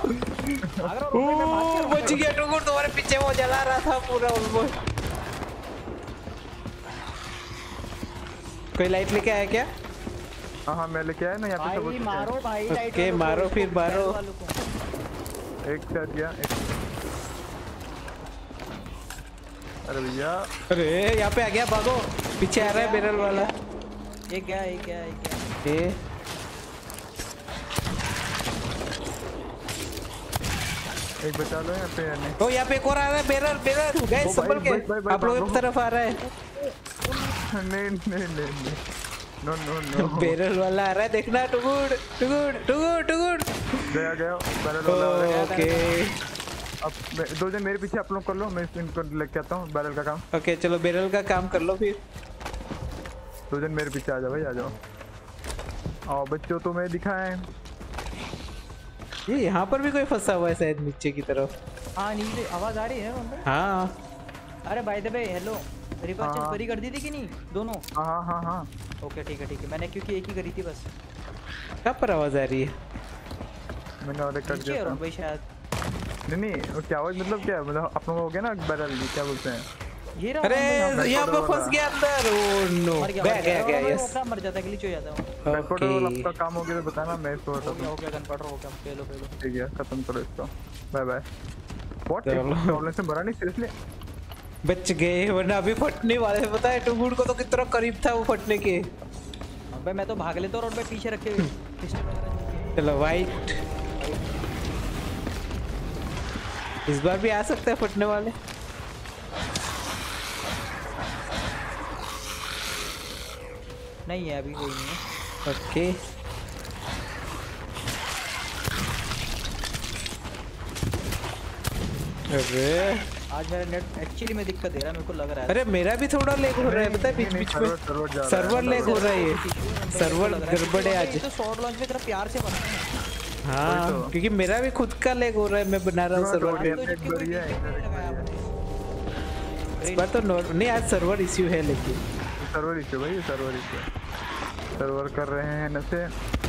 बच गया टुकुर, तुम्हारे पीछे वो जला रहा था पूरा उनको। कोई लाइट लेके आया क्या? हाँ हाँ मैं लेके आया ना यहाँ पे। भाई मारो भाई लाइट के, मारो फिर मारो। एक साथ या अरे भैया, अरे यहाँ पे आ गया, भागो, पीछे आ रहा है बैरल वाला। ये क्या ये क्या ये क्या ये एक बचा लो यहाँ पे। नहीं तो यहाँ पे एक और आ रहा है बैरल, बैरल गाइस संभल के, आप लोग इस तरफ आ रहा है। नहीं नहीं नहीं नो नो नो, बैरल वाला आ रहा है, देखना। Too good too good too good too good, गया गया बैरल वाला। ओके अब दो जन मेरे पीछे आप लोग कर लो, मैं इनको लेके आता हूँ बैरल का काम। ओके okay, चलो बैरल का काम कर लो फिर। दो जन मेरे पीछे आ जाओ भाई, आ जाओ। आओ बच्चों, तो मैं दिखाएं। ये यहाँ पर भी कोई फंसा हुआ है शायद, नीचे की तरफ। हाँ नीचे आवाज आ रही है अंदर। हाँ अरे by the way hello, record पूरी कर दी थी कि नहीं दोनों? हाँ हाँ हाँ ओके ठीक है ठीक है, मैंने क्योंकि एक ही करी थी बस। कहाँ पर आवाज आ रही है? मैंने और कर दिया भाई शायद। नहीं नहीं वो क्या आवाज, मतलब क्या मतलब अपना हो गया ना बैरल, क्या बोलते हैं ये। अरे यहां पर फंस गया अंदर। ओ नो, बैक गया गया। यस अपना मर जाता, ग्लिच हो जाता हूं। कंप्यूटर वाला आपका काम हो गया तो बताना, मैं सो रहा था। हो गया कंप्यूटर, हो गया, खेलो खेलो। ठीक है खत्म करो इसको, बाय बाय। व्हाट प्रॉब्लम से भरा नहीं, सीरियसली बच गए, वरना अभी फटने वाले थे। पता है टूगुड को तो कितना करीब था वो फटने के। अबे मैं तो भाग लेता हूं रोड पे पीछे रखे हुए। चलो वाइट, इस बार भी आ सकते हैं फटने वाले। नहीं है अभी कोई नहीं। ओके अरे आज मेरा नेट एक्चुअली में दिक्कत दे रहा है, मेरे को लग रहा है। अरे मेरा भी थोड़ा लेग हो रहा है, पता है बीच बीच में सर्वर लेग हो रहा है। सर्वर गड़बड़ है आज। तो शॉर्ट लॉन्च में तरह प्यार से बनता है। हाँ तो। क्योंकि मेरा भी खुद का लेग हो रहा है, मैं बना रहा हूँ सर्वर। इस बार तो नहीं, आज सर्वर इश्यू है। लेकिन सर्वर इश्यू भाई, सर्वर इश्यू सर्वर कर रहे हैं नशे।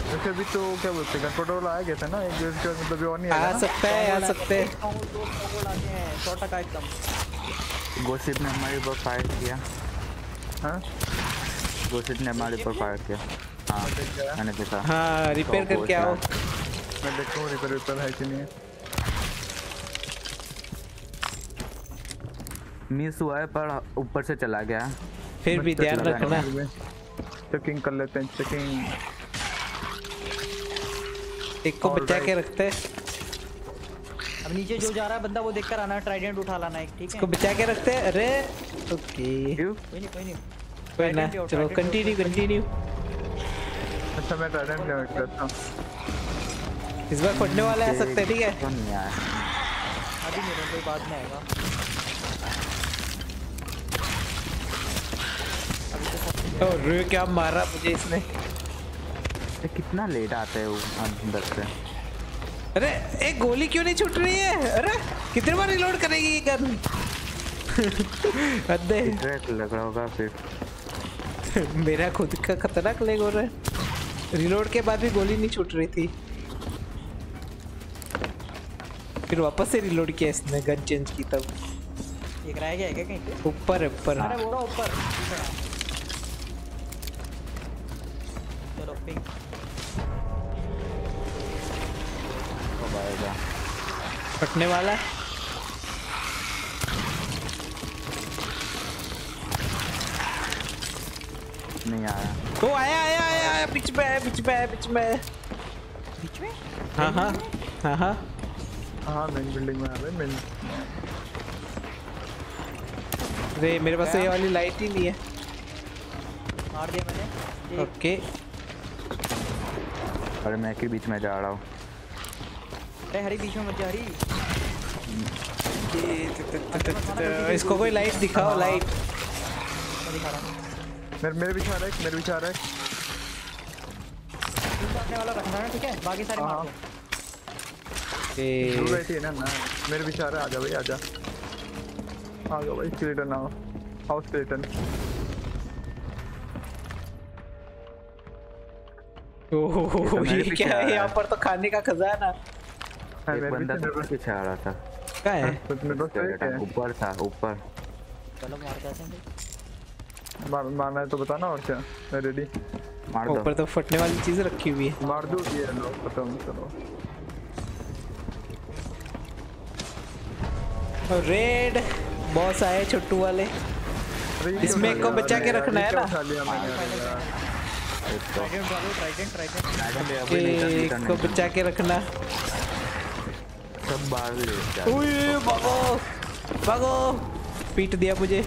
वैसे भी तो क्या बोलते हैं, कंट्रोल आ गया था ना एक दिन का, मतलब और नहीं आ सकता है, आ सकते हैं। छोटा टाइप कम गोसिप ने हमारे ऊपर फायर किया। हाँ गोसिप ने हमारे ऊपर फायर किया। हाँ मैंने देखा। हाँ रिपेयर करके आओ, मैं देखता हूँ रिपेयर रिपेयर है कि नहीं। मिस हुआ है पर ऊपर से चला गया, फिर भी ध्यान रखना। चेकिंग कर लेते हैं, चेकिंग एक को बचा के रखते हैं। अब नीचे जो जा रहा है बंदा वो देखकर आना, ट्राइडेंट उठा लाना एक, ठीक है? इसको बचा के रखते हैं। अरे ओके कोई नहीं कोई नहीं कोई ना, चलो कंटिन्यू कंटिन्यू। अच्छा मैं ट्राइडेंट कनेक्ट करता हूँ। इस बार फटने वाले आ सकते हैं, ठीक है? अभी नहीं, तो बाद में आएगा। तो रे क्या मारा मुझे इसने, कितना लेट आता है वो अंदर से। अरे एक गोली क्यों नहीं छूट रही है? अरे कितने बार रिलोड करेगी ये गन? अदे लग रहा होगा फिर। मेरा खुद का खतरनाक लैग हो रहा है, रिलोड के बाद भी गोली नहीं छूट रही थी। फिर वापस से रिलोड किया इसने, गन चेंज की तब। एक रह गया है क्या कहीं ऊपर ऊपर? अरे वो ऊपर, चलो पिंग तो आएगा, फटने वाला है। नहीं आया तो आया आया आया आया बीच में है, बीच में है, बीच में है, बीच में। हाँ हाँ हाँ हाँ हाँ मेन बिल्डिंग में आ रहे मेन। अरे मेरे पास ये वाली लाइट ही नहीं है। मार दिया मैंने। ओके अरे मैं के बीच में जा रहा हूँ। अरे हरी बीच में मत जा रही। इसको कोई लाइट दिखाओ, लाइट दिखा रहा हूँ। मेरे मेरे बीच में आ रहा है, मेरे बीच आ रहा है। वाला रखना है ठीक है, बाकी सारे मार दो। बैठी है ना ना मेरे बेचारा। आजा भाई आजा, आ जाओ भाई। स्केलेटन आओ, आओ स्केलेटन। ओहो ये क्या है यहाँ पर? तो खाने का खजाना। एक बंदा मेरे पीछे आ रहा था। क्या है? ऊपर था ऊपर। चलो मारता है, मार मारना है तो बताना। और क्या मैं रेडी। मार दो, ऊपर तो फटने वाली चीज रखी हुई है, मार दो। ये लो खत्म करो। रेड बॉस आए छोटू वाले। इसमें एक को बचा के रखना है ना। एक को बचा के रखना। सब बाहर ले। ओए भागो भागो, पीट दिया मुझे।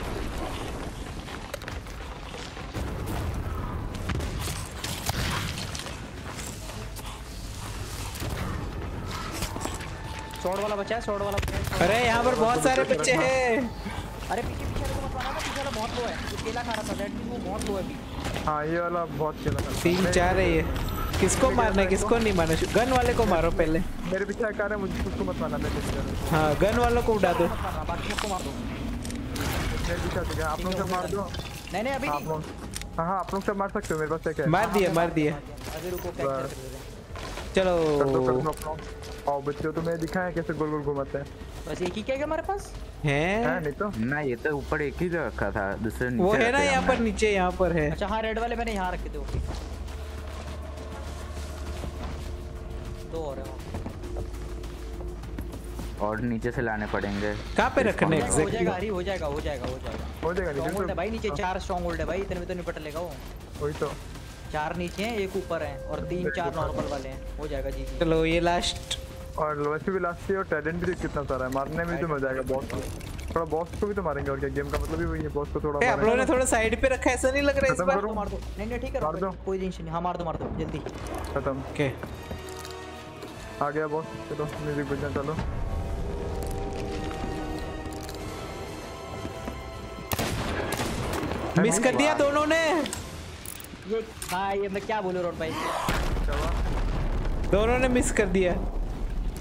शॉट वाला बचा है, शॉट वाला बचा है। अरे यहाँ पर बहुत सारे बच्चे हैं। अरे पीछे पीछे वाला मारा था, पीछे वाला बहुत लो है। ये केला खा रहा था दैट, वो बहुत लो है अभी। हां ये वाला बहुत केला खा रहा है। तीन चार है ये। किसको मारना है किसको नहीं मारना? गन वाले को मारो पहले। मेरे पीछे आ रहा है, मुझे उसको मत मारना, मैं देख रहा हूं। हां गन वालों को उड़ा दो, बाकी सबको मार दो। मेरे पीछे आ गया, आप लोग सब मार दो। नहीं नहीं अभी आप लोग, हां हां आप लोग सब मार सकते हो, मेरे पास एक है। मार दिए मार दिए। अभी रुको कैच कर दे। चलो आओ बच्चों, तुम्हें दिखाएं कैसे गोल गोल घुमाते हैं। बस एक ही क्या है हमारे पास है नहीं तो ना, ये तो ऊपर एक ही जगह रखा था, दूसरे नीचे वो है ना, यहाँ पर नीचे यहाँ पर है। अच्छा हाँ रेड वाले मैंने यहाँ रखे थे, वो दो और और नीचे से लाने पड़ेंगे। कहाँ पे रखने एग्जैक्टली? हो जाएगा हरी, हो जाएगा हो जाएगा हो जाएगा हो जाएगा स्ट्रांग होल्ड है भाई नीचे, चार स्ट्रांग होल्ड है भाई, इतने में तो निपट लेगा वो। वही तो, चार नीचे हैं एक ऊपर हैं और तीन चार नॉर्मल वाले हैं, हो जाएगा जी। चलो ये लास्ट और वैसे भी लास्ट है, और टैलेंट भी कितना सारा है, मारने में भी तो मजा आएगा। बॉस थोड़ा बॉस को भी तो मारेंगे, और क्या गेम का मतलब ही वही है, बॉस को थोड़ा। आप लोगों ने थोड़ा साइड पे रखा, ऐसा नहीं लग रहा इस बार। मार दो, नहीं नहीं ठीक है मार दो, कोई टेंशन नहीं। हां मार दो मार दो जल्दी, खत्म। ओके आ गया बॉस। चलो म्यूजिक बजा, चलो मिस कर दिया दोनों ने। ये हाँ ये मैं क्या बोलूं रोन भाई, दोनों ने मिस कर दिया।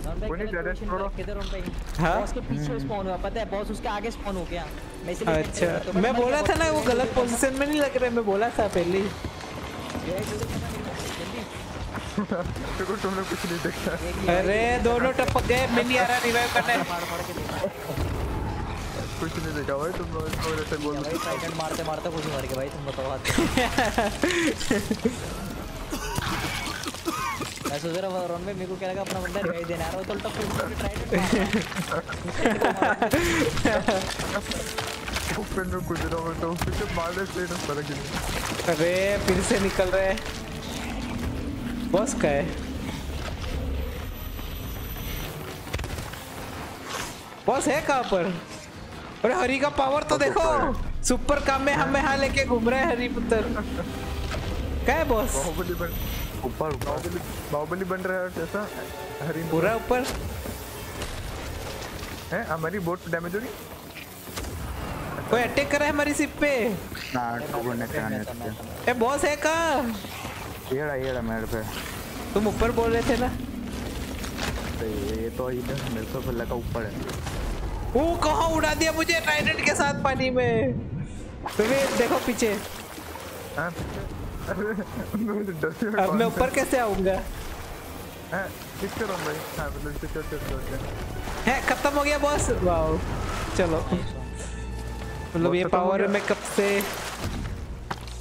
किधर रोन भाई? हाँ बॉस के पीछे स्पॉन हुआ, पता है बॉस उसके आगे स्पॉन हो गया। मैं इसलिए अच्छा तो मैं बोला था ना वो गलत पोजीशन में नहीं लग रहे, मैं बोला था पहले। तुमने कुछ नहीं देखा। अरे दोनों टपक गए, मैं नहीं आ रहा रिवाइव करने, कुछ नहीं देखा भाई। तुम और ऐसे बोल भाई, टाइटन मारते मारते कुछ मार के भाई, तुम बताओ बात। मैं सोच रहा रन में मेरे को क्या लगा अपना बंदा रिवाइव देने आ रहा है, तो उल्टा फुल टाइटन ओपन में कुछ रहा तो फिर मार दे से ना फर्क नहीं। अरे फिर से निकल रहे हैं, बॉस का है बॉस है कहां पर? अरे हरी का पावर तो देखो, सुपर काम में हमें यहाँ लेके घूम रहे हैं हरी पुत्र। क्या है बॉस? बाहुबली बन ऊपर, बाहुबली बाहुबली बन रहा है जैसा हरी पूरा ऊपर है। हमारी बोट डैमेज हो गई, कोई अटैक कर रहा है हमारी शिप पे। ना तो ने कराने ए बॉस है कहाँ? येड़ा येड़ा मेरे पे, तुम ऊपर बोल रहे थे ना। ये तो इधर मेरे को लगा ऊपर है। ओ कहाँ उड़ा दिया मुझे ट्राइडेंट के साथ पानी में। तुम्हें देखो पीछे, अब मैं ऊपर कैसे आऊंगा? है खत्म हो गया बॉस। वाओ चलो, मतलब ये पावर में कब से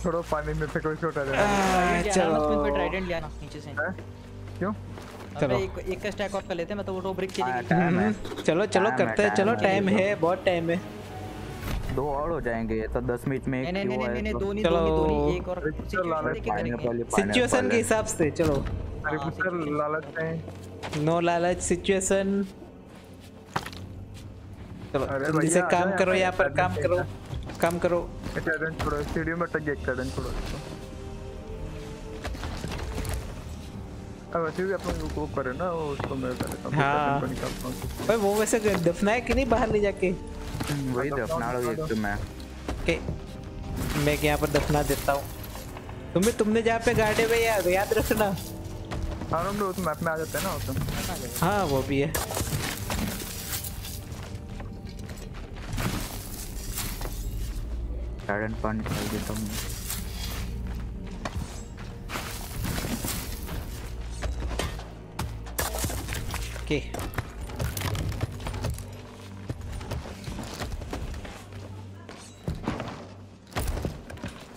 थोड़ा पानी में फेंको इसको। चलो मैं ट्राइडेंट लिया ना नीचे से, क्यों? चलो एक एक का स्टैक ऑफ कर लेते हैं, मैं तो वो ब्रिक चलेगी। चलो चलो करते हैं, चलो टाइम है, बहुत टाइम है। दो और हो जाएंगे तो दस मिनट में एक हो जाएगा। दो नहीं दो नहीं, एक और सिचुएशन के हिसाब से। चलो अरे पुत्र लालच नहीं, नो लालच सिचुएशन। चलो जल्दी से काम करो, यहाँ पर काम करो काम करो। टैलेंट छोड़ो, स्टूडियो में अटक गया टैलेंट छोड़ो। अब वैसे भी अपन को करे ना वो, उसको मैं करता हूं। हां भाई वो वैसे दफनाए कि नहीं बाहर ले जाके? वही दफना लो एक, तो मैं के मैं यहां पर दफना देता हूं तुम्हें। तुमने जहां पे गाड़े हुए याद याद रखना। और हम लोग उस मैप में आ जाते हैं ना, उस हां वो भी है। गार्डन पानी डाल देता हूं। Okay.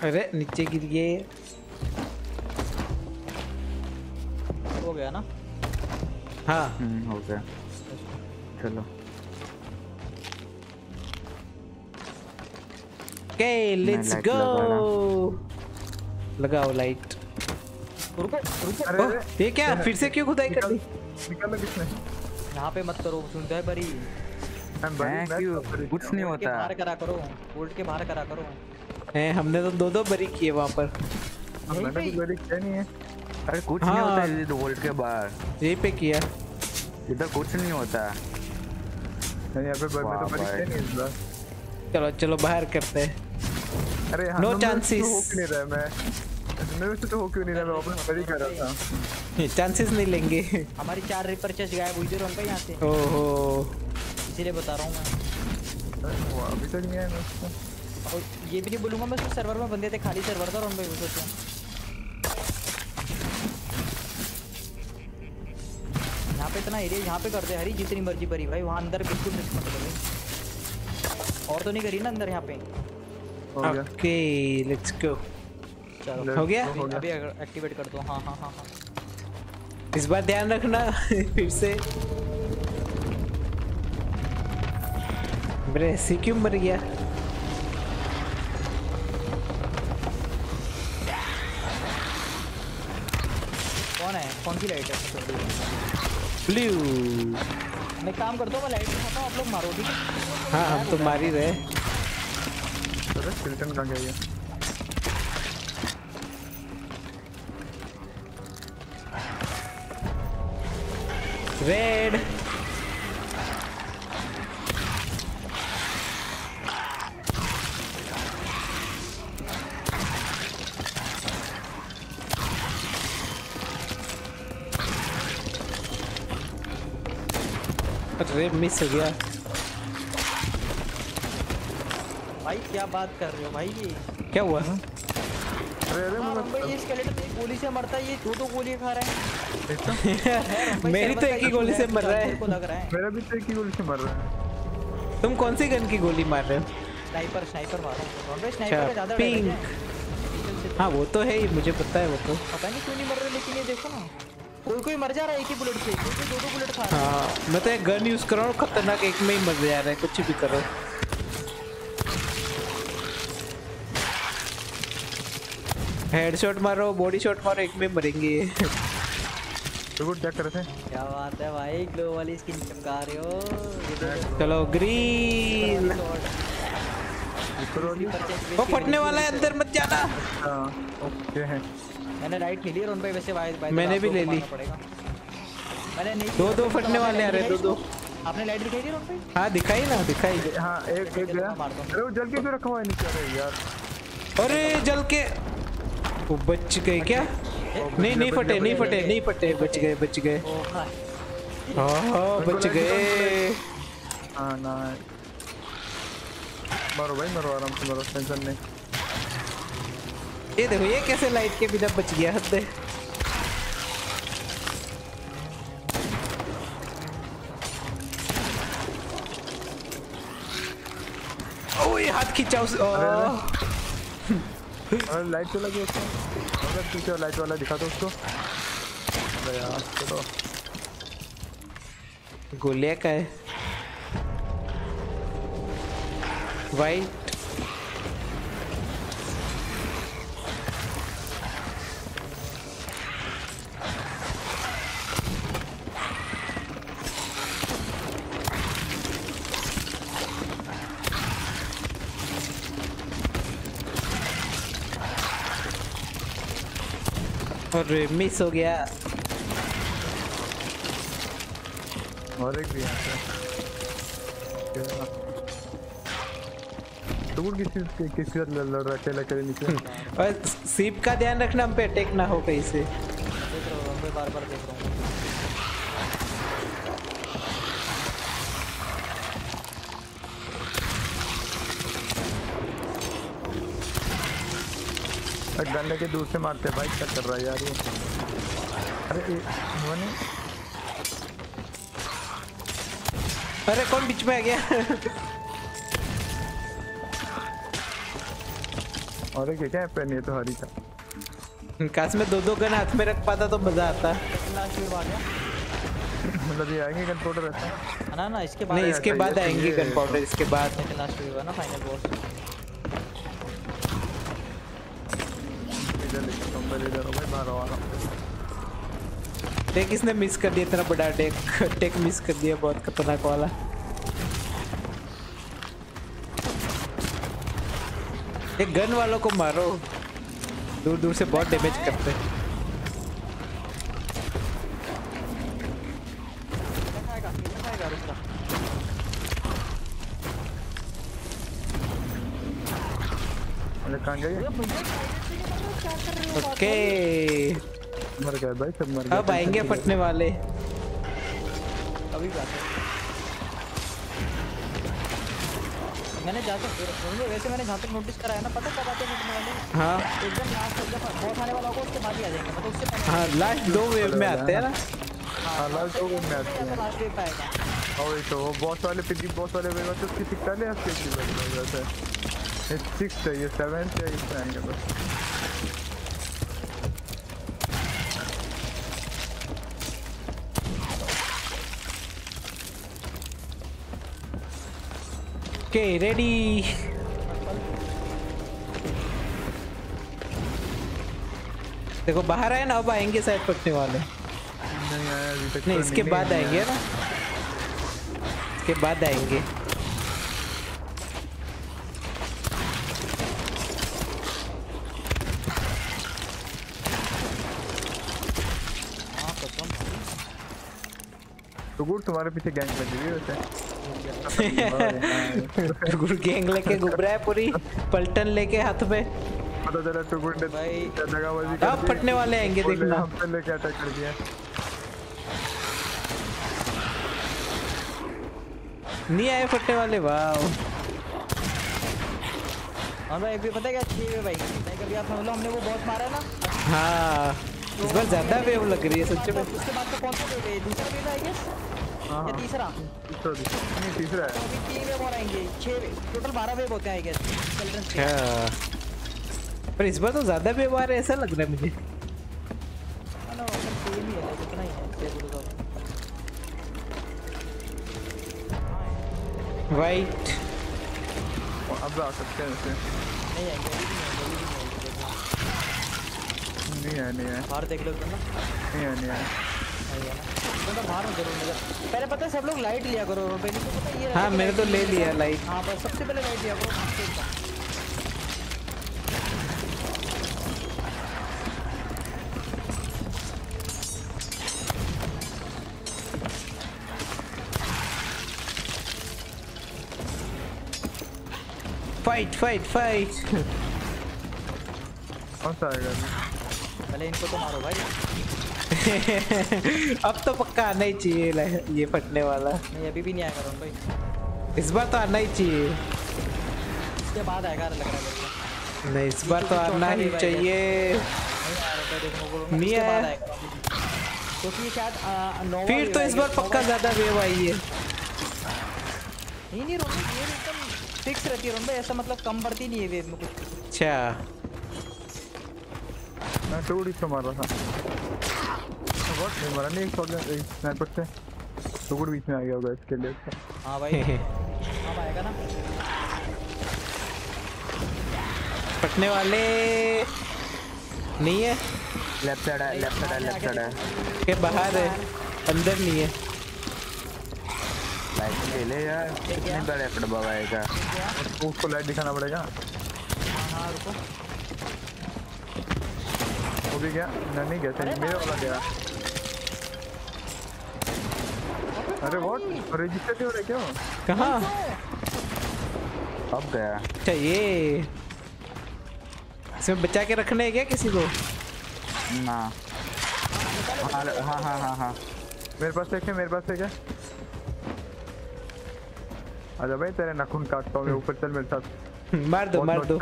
अरे नीचे गिर गए, हो गया ना? हाँ हो गया। चलो ओके लेट्स गो। लगाओ लाइट। रुको रुको, ये क्या फिर से क्यों खुदाई कर दी? निकालो किसने? यहाँ पे मत करो, सुनता है बड़ी। कुछ नहीं होता, बाहर करा करो, बोल्ट के बाहर करा करो। हैं हमने तो दो दो बरी किए वहाँ पर। हमने तो बरी किया नहीं है। अरे कुछ नहीं होता है दो बोल्ट के बाहर। यही पे किया। इधर कुछ नहीं होता। यहाँ पे बरी तो बरी किया नहीं इस बार। चलो चलो बाहर करते हैं। अरे नो चांसेस। हो क्यों नहीं रहा मैं? मेरे से तो हो क्यों नहीं रहा? मैं वापस बरी कर रहा था। चांसेस नहीं लेंगे। हमारी चार रिपर्चेस गायब हुई थी रोंका यहाँ से। ओहो। इसीलिए बता रहा हूँ मैं। अभी तक नहीं आया उसको। और ये भी नहीं बोलूँगा मैं, उसके सर्वर में बंदे थे, खाली सर्वर था रोन भाई उसको। यहाँ पे इतना एरिया यहाँ पे कर दे हरी जितनी मर्जी बरी भाई, वहाँ अंदर बिल्कुल रिस्क मत ले। और तो नहीं करी ना अंदर यहाँ पे? Okay let's go. चलो हो गया, अभी एक्टिवेट कर दो। हाँ हाँ हाँ हाँ इस बार ध्यान रखना। फिर से मेरे सी क्यों मर गया? कौन है? कौन सी लाइट है? ब्लू। मैं काम करता हूँ, मैं लाइट दिखाता हूँ, आप लोग मारो ठीक है? हाँ हम तो मार ही रहे। कहाँ गया? रेड। अरे मिस हो गया भाई, क्या बात कर रहे हो भाई? ये क्या हुआ? अरे अरे ये स्केलेटन एक गोली से मरता है, ये दो दो गोली खा रहा है। मेरी तो एक ही गोली से मर रहा है, मेरे को लग रहा है। मेरा भी तो एक ही गोली से मर रहा है। तुम कौन सी गन की गोली मार रहे हो? स्नाइपर स्नाइपर मार रहा हूं। स्नाइपर का ज्यादा पिंग। हां वो तो है ही, मुझे पता है वो तो। पता नहीं क्यों नहीं मर रहे, लेकिन ये देखो ना कोई कोई मर जा रहा है एक ही बुलेट से, कोई दो दो बुलेट खा रहा है। हां मैं तो एक गन यूज कर रहा हूं, खतरनाक एक में ही मर जा रहा है। कुछ भी करो हेडशॉट मारो, बॉडी शॉट मारो, एक में मरेंगे। रुको चेक करते हैं। क्या बात है भाई, ग्लो वाली स्किन चमका रहे हो। चलो ग्रीन। वो फटने वाला है, अंदर मत जाना। हां ओके है, मैंने लाइट ले ली रोन भाई। वैसे भाई भाई मैंने भी ले ली, मैंने नहीं। दो दो फटने वाले आ रहे, दो दो। आपने लाइट दिखाई थी रोन भाई? हां दिखाई ना, दिखाई। हां एक एक गया। अरे वो जल के क्यों रखा हुआ है नीचे यार? अरे जल के वो बच गए क्या? नहीं नहीं फटे नहीं फटे नहीं फटे बच गए बच गए। हाँ बच गए। हाँ ना मारो भाई मारो, आराम से मारो, टेंशन नहीं। ये देखो ये कैसे लाइट के बिना बच गया। हद है। ओए हाथ खींचा उस। और लाइट तो लगी उसको, अगर पीछे लाइट वाला दिखा दो उसको। अरे यार तो गोलियां का है वाइट। अरे मिस हो गया। और एक भी किसी किसी लड़ रहा है लड़के नीचे। और सीप का ध्यान रखना, हम पे अटैक ना हो कहीं से। बार बार देख रहा हूँ गन्ने के दूर से मारते भाई। क्या कर रहा है यार ये? अरे मैंने अरे कौन बीच में आ गया? और क्या क्या पहनी है तो हरी था। काश में दो दो गन हाथ में रख पाता तो मजा आता। मतलब ये आएंगे गन पाउडर रहता ना ना इसके बाद, इसके बाद आएंगे गन पाउडर, इसके बाद फाइनल बॉस। पहले करो भाई, मारो मारो। टेक इसने मिस कर दिया, इतना बड़ा टेक टेक मिस कर दिया, बहुत खतरनाक वाला। ये गन वालों को मारो, दूर दूर से बहुत डैमेज करते हैं। ओके मर गया भाई, सब मर गए। अब आएंगे फटने वाले, अभी मैंने जा सकते। वैसे मैंने जहाँ तक नोटिस करा है ना, पता कब आते हैं फटने वाले? हाँ एकदम लास्ट, जब बहुत सारे वाला होगा उसके बाद ही आ जाएंगे, मतलब उससे पहले। हाँ लास्ट दो वेव में आते हैं ना। हाँ लास्ट दो वेव में आते हैं, लास्ट वेव आएगा। और ये तो बॉस वाले पिजी बॉस वाले वेव तो उसकी टिकट ले आते हैं। सिक्स चाहिए, सेवन चाहिए, इस टाइम के बस। ओके रेडी, देखो बाहर आए ना, अब आएंगे शायद पकड़ने वाले। नहीं आया अभी तक, नहीं इसके बाद आएंगे ना, इसके बाद आएंगे। गुड तुम्हारे पीछे गैंग लगी हुई वैसे। गुड गैंग लेके घूम रहा है, पूरी पलटन लेके हाथ में। पता चला तो गुड भाई दगाबाजी कर, अब फटने वाले आएंगे देखना। हम पे लेके अटैक कर दिया, नहीं आए फटने वाले। वाओ और भाई भी पता है क्या चीज है भाई, मैं कभी आप समझ लो हमने वो बहुत मारा है ना। हां इस बार ज्यादा वेव लग रही है सच्चे में। उसके बाद तो कौन सा वेव है, दूसरा वेव है क्या? हां ये तीसरा तीसरा नहीं तीसरा है। अभी तीन वेव और आएंगे, छह टोटल बारह वेव होते हैं आई गेस चिल्ड्रन। हां पर इस बार तो ज्यादा वेव आ रहे हैं ऐसा लग रहा है मुझे। हेलो सेम ही है, कितना ही है वाइट। अब आ सकते हैं इससे, नहीं आएंगे नहीं है, नहीं है बाहर देख लो तुम ना। नहीं है नहीं है मतलब बाहर में जरूर नजर। पहले पता है सब लोग लाइट लिया करो, पहले तो पता ये। हां मैंने तो ले लिया लाइट। हां बस सबसे पहले लाइट लिया करो। फाइट फाइट फाइट कौन सा आएगा? पहले इनको तो मारो भाई। अब तो पक्का आना ही चाहिए ये फटने वाला। नहीं अभी भी नहीं आएगा रोन भाई, इस बार तो आना ही चाहिए। इसके बाद आएगा लग रहा है। नहीं इस बार तो आना ही चाहिए, नहीं आया क्योंकि शायद फिर तो इस बार पक्का ज्यादा वेव आई है। नहीं नहीं रोन भाई ये एकदम फिक्स रहती है रोन भाई, ऐसा मतलब कम बढ़ती नहीं है वेव में कुछ। अच्छा मैं तो उड़ी से मार रहा था, बहुत नहीं मारा, नहीं एक शॉट एक स्नाइपर से तो गुड बीच में आ गया होगा इसके लिए। हां भाई अब आएगा ना पटने वाले। नहीं है लेफ्ट साइड है, लेफ्ट साइड है, लेफ्ट साइड है के बाहर है, अंदर नहीं है। लाइट ले ले यार, कितने बड़े फट बवाएगा उसको, लाइट दिखाना पड़ेगा। हां रुको वो भी गया ना, नहीं गया मेरे वाला गया। अरे व्हाट रजिस्टर क्यों है, क्यों कहां? अब गया। अच्छा ये इसमें बचा के रखने है क्या किसी को ना? हां हां हां हां मेरे पास है क्या, मेरे पास है क्या? अरे भाई तेरे नाखून काटता हूं मैं, ऊपर चल मेरे साथ। मार दो मार दो।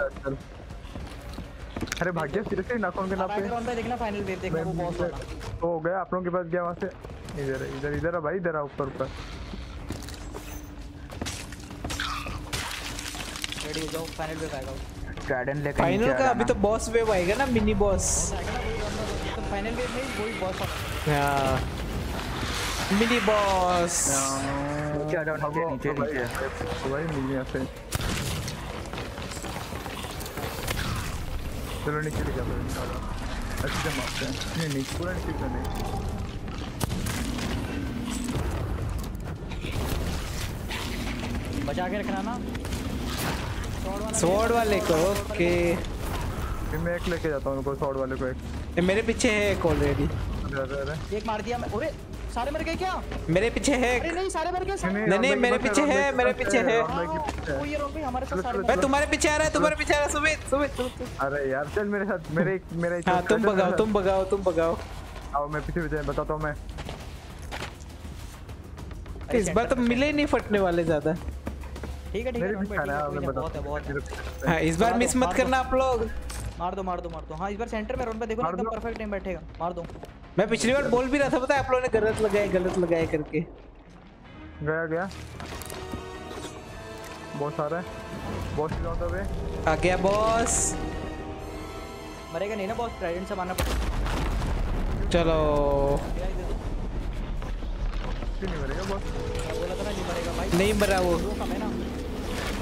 अरे भाग्य सिरे से नाखून के नाप पे। रोन भाई देखना फाइनल वेव देखना, वो बॉस वाला तो हो गया आप लोगों के पास गया। वहां से इधर इधर इधर भाई, इधर आ ऊपर ऊपर। रेडी हो जाओ, फाइनल वेव आएगा। गार्डन लेकर फाइनल का अभी तो बॉस वेव आएगा ना, मिनी बॉस आएगा ना वही। तो फाइनल वेव नहीं वही बॉस है। हां मिनी बॉस क्या डाउन हो गया नीचे नीचे भाई, मिल गया से। चलो नीचे चलो, अच्छे से मारते हैं। नहीं नहीं पूरा नहीं ठीक है। बचा के रखना ना स्वॉर्ड वाले को। ओके मैं एक लेके जाता हूं उनको, स्वॉर्ड वाले को। एक मेरे पीछे है एक ऑलरेडी। अरे अरे एक मार दिया मैं। अरे सारे मर गए क्या? मेरे पीछे है। अरे नहीं सारे मर गए। नहीं नहीं मेरे पीछे है, मेरे पीछे है। वो ये रोबी हमारे साथ सारे। मैं तुम्हारे पीछे आ रहा है, तुम्हारे पीछे आ रहा है सुमित सुमित। अरे यार चल मेरे साथ, मेरे मेरे हां तुम भगाओ तुम भगाओ तुम भगाओ। आओ मैं पीछे पीछे बताता हूं मैं। इस बार तो मिले नहीं फटने वाले ज्यादा। ठीक है ठीक है बहुत है बहुत है। हां इस बार मिस मत करना आप लोग। मार दो मार दो मार दो। हां इस बार सेंटर में रोन पे देखो ना एकदम परफेक्ट टाइम बैठेगा। मार दो। मैं पिछली बार बोल भी रहा था पता है आप लोगों ने गलत लगाए गलत लगाए करके। गया गया बहुत सारा है। बॉस लौट अबे आ गया बॉस। मरेगा नहीं ना बॉस, ट्राइडेंट से मारना पड़ेगा। चलो नहीं मरेगा बॉस। बोला था ना नहीं मरेगा भाई। नहीं मरा वो। वो कम है ना।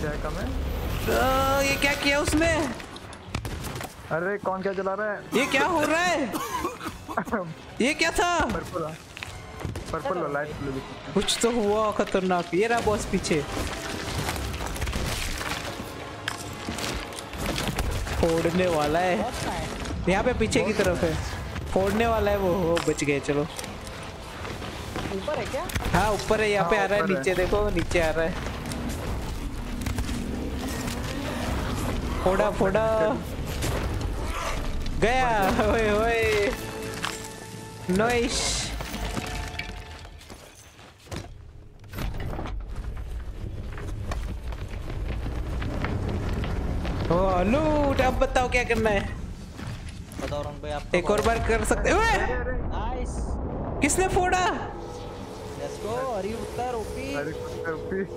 क्या कम है? तो ये क्या किया उसने? अरे कौन क्या चला रहा है? ये क्या हो रहा है? ये क्या था? Purple purple light blue. कुछ तो हुआ खतरनाक। ये रहा बॉस पीछे। फोड़ने वाला है यहाँ पे, पीछे की तरफ है, फोड़ने वाला है। वो वो बच गए। चलो ऊपर है क्या? हाँ ऊपर है यहाँ पे। आ रहा है नीचे, देखो नीचे आ रहा है। फोड़ा फोड़ा गया। ओए ओए नॉइस। ओ लूट। अब बताओ क्या करना है? बताओ रंग भाई आप एक और बार कर सकते हो। किसने फोड़ा? हरी उत्तर ओपी।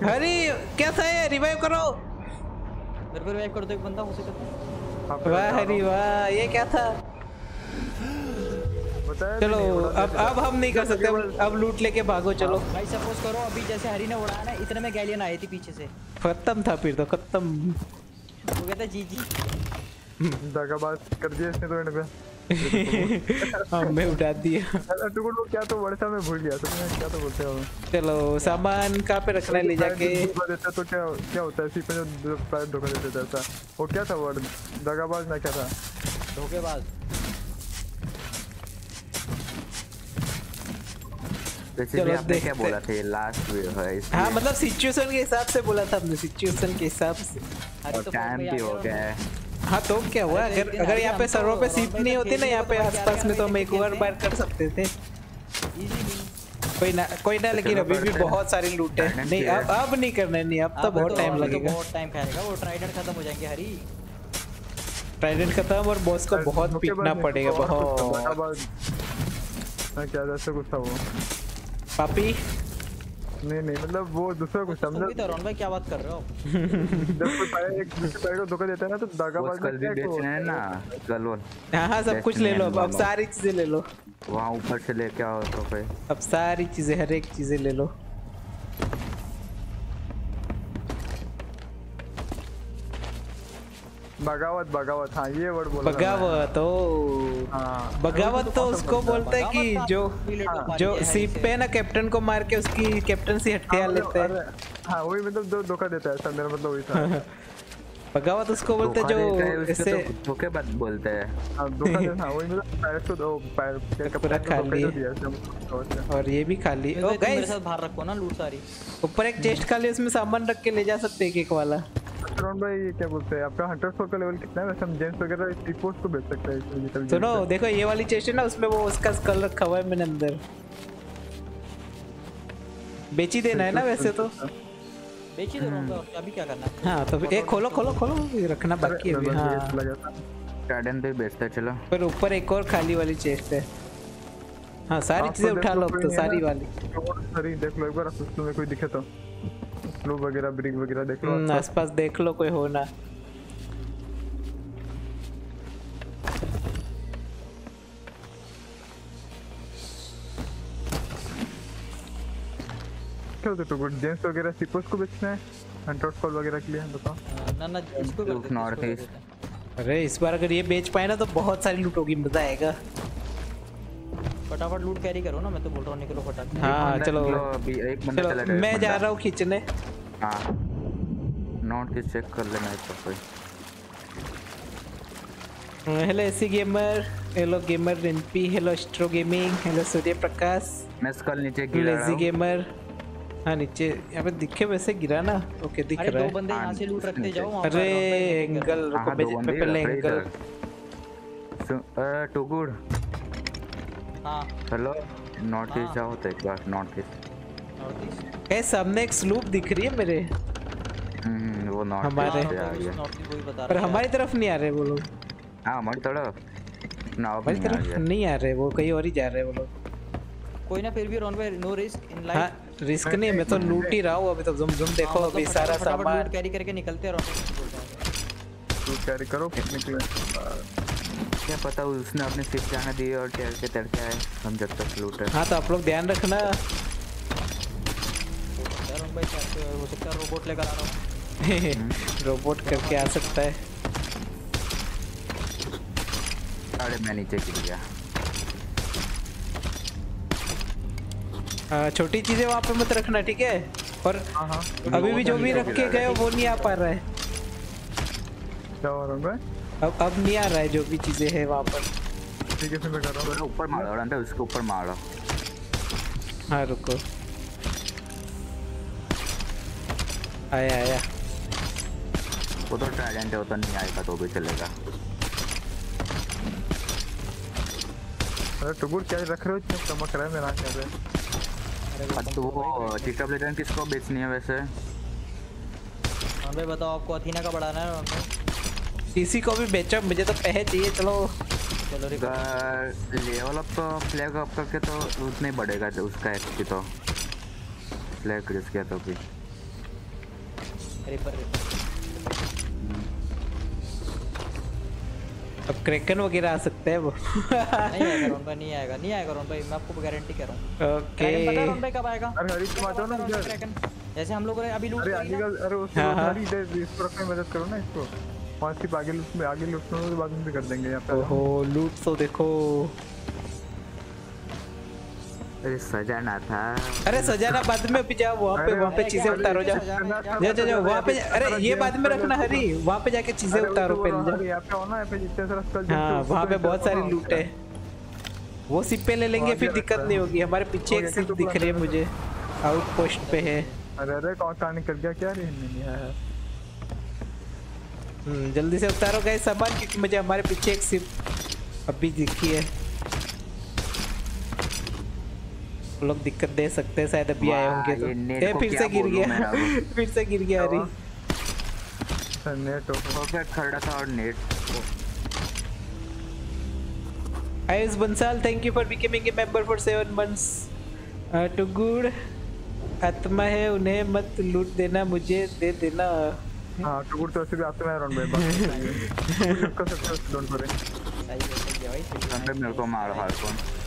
हरी क्या था ये? रिवाइव करो, मेरे को रिवाइव कर दो एक बंदा उसे कर। वाह हरी वाह, ये क्या था? चलो अब अब हम नहीं कर सकते, अब लूट लेके भागो। चलो भाई सपोज करो अभी जैसे हरी ने उड़ाया ना, इतने में गैलियन आई थी पीछे से, खत्म था फिर तो। खत्म हो गया था। जी जी दगाबाज कर दिया इसने तो एंड पे। मैं उठा दिया। वो क्या तो वर्षा में भूल गया, क्या तो बोलते हो। चलो सामान कहाँ पे रखना है? ले जाके तो क्या क्या होता है? वो क्या था वर्ड? दगाबाज ना क्या था? धोखेबाज। देखिए आपने क्या बोला था? ये लास्ट वीडियो है। हाँ मतलब सिचुएशन के हिसाब से बोला था हमने, सिचुएशन के हिसाब से। टाइम भी हो गया है। हाँ तो क्या हुआ? अगर अगर यहाँ पे सर्वर पे सीट नहीं होती ना यहाँ पे आसपास में, तो हम एक और बार कर सकते थे। कोई ना कोई ना, लेकिन अभी भी बहुत सारी लूट है। नहीं अब अब नहीं करना है। नहीं अब तो बहुत टाइम लगेगा, बहुत टाइम खाएगा। वो ट्राइडेंट खत्म हो जाएंगे हरी। ट्राइडेंट खत्म और बॉस को बहुत पीटना पड़ेगा। बहुत क्या जैसे कुछ था वो पापी। नहीं नहीं मतलब वो दूसरा कुछ समझ नहीं। रोन भाई क्या बात कर रहे हो? जब कोई पाए एक दूसरे को धोखा देता है ना तो दगाबाज कर देते हैं ना। चलो हां हां सब कुछ ले लो अब, अब सारी चीजें ले लो। वहां ऊपर से लेके आओ तो पे अब सारी चीजें, हर एक चीजें ले लो। बगावत बगावत। हाँ ये वर्ड बोला बगावत। ओ हाँ बगावत तो उसको बोलते हैं कि जो जो सीप पे ना कैप्टन को मार के उसकी कैप्टनसी हथियार लेते हैं। हाँ वही मतलब जो धोखा देता है ऐसा, मेरा मतलब वही था। बगावत उसको बोलते हैं जो ऐसे धोखेबाज बोलते हैं। हाँ धोखा देना वही मतलब पैर को दो पैर के कपड़ा खाली। और ये भी खाली। ओ गाइस मेरे साथ बाहर रखो ना लूट सारी। ऊपर एक चेस्ट खाली, उसमें सामान रख के ले जा सकते हैं एक वाला। रोन भाई क्या बोलते हैं आपका हंटर स्कोर का लेवल कितना है? वैसे हम जेम्स वगैरह ट्रिपोर्ट्स को बेच सकते हैं। सुनो देखो ये वाली चेस्ट है ना, उसमें वो उसका स्कल रखा हुआ है मैंने अंदर। बेच ही देना है ना वैसे तो, बेच ही दूंगा। और अभी क्या करना है? हां तो एक खोलो खोलो खोलो, ये रखना बाकी है अभी। हां गार्डन पे बेचता चलो। पर ऊपर एक और खाली वाली चेस्ट है। हां सारी चीजें उठा लो तो, सारी वाली सारी देख लो एक बार। असल में कोई दिखे तो लो वगैरह ब्रिक वगैरह देख लो आसपास, देख लो कोई हो ना। क्या तो गुड जेंस वगैरह सिपोस को बेचना है हंटर स्कॉल वगैरह के लिए बताओ ना ना। इसको नॉर्थ ईस्ट अरे इस बार अगर ये बेच पाए ना तो बहुत सारी लूट होगी, मजा आएगा। फटाफट लूट कैरी करो ना, मैं तो बोल रहा हूँ निकलो फटाफट। हाँ चलो अभी एक बंदा चला गया, मैं जा रहा हूँ खींचने। हाँ नोट की चेक कर लेना इसको। Hello AC gamer, hello gamer Rimpy, hello स्ट्रो gaming, hello Surya Prakash. मैं कल नीचे गिरा रहा हूँ गेमर। हाँ नीचे यहाँ पे दिखे वैसे गिरा ना। ओके दिख रहा है। दो बंदे यहाँ से लूट रखते जाओ। अरे एंगल रुको, मैं पहले एंगल टू गुड। हाँ हेलो नॉर्थ ईस्ट जाओ तो एक बार नॉर्थ ईस्ट। कैसे सामने एक स्लूप दिख रही है मेरे। हम्म वो नॉर्थ हमारे पर हमारी तरफ नहीं आ रहे वो लोग। हाँ हमारी तरफ ना हमारी तरफ नहीं आ रहे, वो कहीं और ही जा रहे हैं वो लोग। कोई ना फिर भी रॉन भाई no risk in life. Risk नहीं, मैं तो लूट ही रहा हूँ अभी तो। ज़ूम ज़ूम देखो अभी सारा सामान लूट कैरी करके निकलते हैं। लूट कैरी करो कितने, क्या पता उसने अपने सिर्फ जाना दिए और तैर के तैर के आए हम जब तक लूट। हाँ तो आप लोग ध्यान रखना। हो सकता है रोबोट लेकर आ रहा हूँ, रोबोट करके आ सकता है। अरे मैं नीचे गिर गया। छोटी चीजें वहाँ पे मत रखना ठीक है। और अभी भी जो भी रख के गए वो नहीं आ पा रहा है। क्या हो रहा है? अब अब नहीं आ रहा है जो भी चीजें हैं वहाँ पर। ऊपर मारो रंडा, उसके ऊपर मारो। हाँ रुको आया आया। वो तो ट्राइडेंट है, वो तो नहीं आएगा तो भी चलेगा। अरे टुगुर क्या रख रहे हो, इतना चमक रहा है मेरा क्या है? तो वो टिकटॉक लेटर किसको बेचनी है वैसे? हमें बताओ, आपको अथीना का बढ़ाना है हमको। सीसी को भी बेचा, मुझे तो पैसे चाहिए। चलो चलो लेवल अप तो फ्लैग अप करके तो उतना ही बढ़ेगा उसका एक्सपी, तो फ्लैग रिस्क किया तो भी। अब क्रेकन वगैरह आ सकते हैं वो। नहीं आएगा रोन भाई, नहीं आएगा नहीं आएगा रोन भाई, मैं आपको गारंटी कह रहा हूं। ओके पता रोन भाई कब आएगा? अरे हरी तुम आ जाओ ना इधर, जैसे हम लोग अभी लूट रहे हैं। अरे उसको हरी इधर इस तरफ में मदद करो ना इसको। पांच की आगे लूट में आगे लूट में बाद में कर देंगे यहां पे। ओहो लूट तो देखो। अरे सजाना था, अरे सजाना बाद में। अभी जाओ वहाँ पे, वहाँ पे चीजें उतारो। जाओ जाओ जाओ वहाँ पे। अरे ये बाद में रखना हरी, वहाँ पे जाके चीजें उतारो पहले। हाँ वहाँ पे बहुत सारी लूट है, वो सिप पे ले लेंगे फिर दिक्कत नहीं होगी। हमारे पीछे एक सिप दिख रही है मुझे, आउट पोस्ट पे है। अरे अरे कौन निकल गया क्या रे? जल्दी से उतारो गए सामान, क्योंकि मुझे हमारे पीछे एक सिप अभी दिखी है। लोग दिक्कत दे सकते हैं शायद, अभी आए होंगे तो। ए फिर से गिर गया फिर से गिर गया अरे नेट हो गया खड़ा था। और net Ayush Bansal, thank you for becoming a member for seven months. Too good आत्मा है, उन्हें मत लूट देना, मुझे दे देना। हां टू गुड तो ऐसे भी आत्मा है रन भाई, बात उसका सक्सेस डोंट करें। सही है भाई, अंदर मेरे को मार हार कौन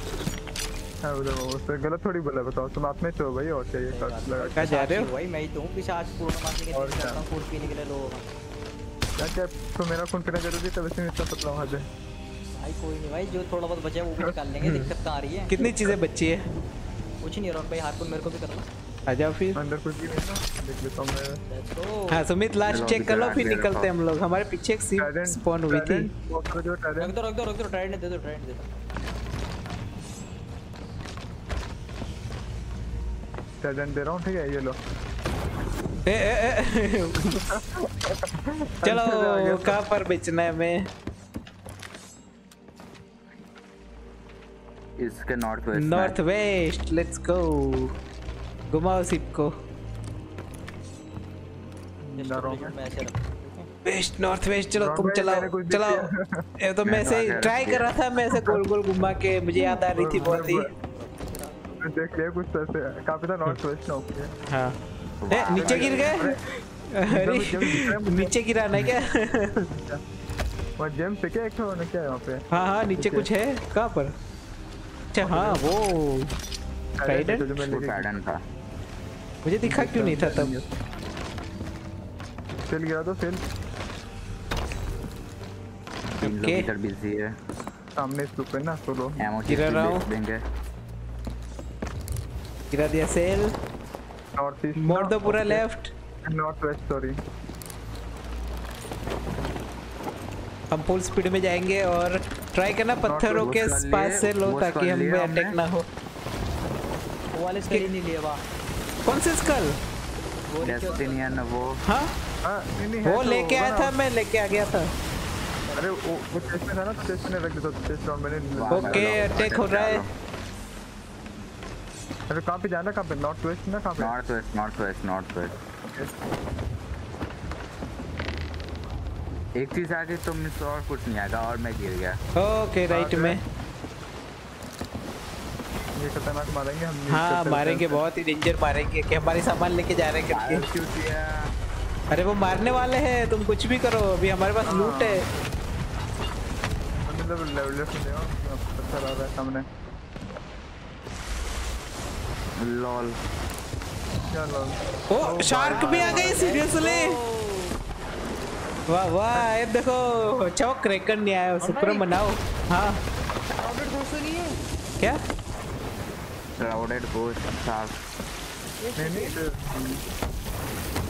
उससे गलत थोड़ी बोला। बताओ तुम आप में तो भाई और चाहिए लगा जा रहे हो भाई। मैं ही तो हूं पिशाच पूर्णमासी के और करता हूं, फूड पीने के लिए लोगों का क्या। तो मेरा फोन करना जरूरी था वैसे, इतना पतला हुआ है भाई। कोई नहीं भाई, जो थोड़ा बहुत बचा है वो भी निकाल लेंगे। दिक्कत आ रही है कितनी चीजें बची है? कुछ नहीं रॉन भाई, हारपून मेरे को भी कर लो। आ जाओ फिर अंदर, कुछ भी नहीं ना देख लेता हूं मैं। हां सुमित लास्ट चेक कर लो फिर निकलते हैं हम लोग। हमारे पीछे एक सीप स्पॉन हुई थी। रख दो रख दो रख दो, ट्राइड दे दो ट्राइड दे दो। दे रहा हूं ठीक है ये लो। ए, ए, ए, चलो कहां पर बेचना है? मैं इसके north west north west let's go. घुमाओ सिप को वेस्ट नॉर्थ वेस्ट। चलो तुम चलाओ चलाओ। ये तो मैं ऐसे ट्राई कर रहा था, मैं ऐसे गोल गोल घुमा के, मुझे याद आ रही थी बहुत ही। देख ले कुछ ऐसे काफी था नॉर्थ वेस्ट ना। हां ए नीचे गिर गए। अरे नीचे गिरा ना क्या? वो जेम से क्या एक हो ना क्या यहां पे? हां हां नीचे कुछ है कहां पर? अच्छा हां वो ट्राइडेंट ट्राइडेंट था, मुझे दिखा क्यों नहीं था तब? चल गया तो फेल लोकेटर बिजी है सामने सुपर ना सोलो एमो गिरा रहा हूं गिरा दिया सेल नॉर्थ ईस्ट मोड़ दो पूरा लेफ्ट नॉर्थ वेस्ट सॉरी हम फुल स्पीड में जाएंगे और ट्राई करना पत्थरों के पास से लो ताकि हम पे अटैक ना हो वाले स्किल नहीं लिए वाह कौन से स्किल वो डेस्टिनी ना वो हां हां वो लेके आया था मैं लेके आ गया था अरे वो वो चेस्ट में था ना चेस्ट में रख दो चेस्ट और मैंने ओके अटैक हो रहा है अरे कहां पे जाना कहां पे नॉर्थ वेस्ट ना कहां पे north west north west north west एक चीज आगे तुम से और कुछ नहीं आएगा और मैं गिर गया ओके राइट में ये खतरनाक मारेंगे हम हां मारेंगे बहुत ही डेंजर मारेंगे कि हमारे सामान लेके जा रहे हैं करके अरे वो मारने वाले हैं तुम कुछ भी करो अभी हमारे पास लूट है लेवल लेवल से देखो पत्थर आ रहा है सामने लॉल क्या लॉल ओ शार्क भी आ गई सीरियसली वाह वाह ये देखो चौक क्रैकर नहीं आया सुपर मनाओ हां क्राउडेड गोस्ट नहीं है क्या क्राउडेड गोस्ट शार्क नहीं नहीं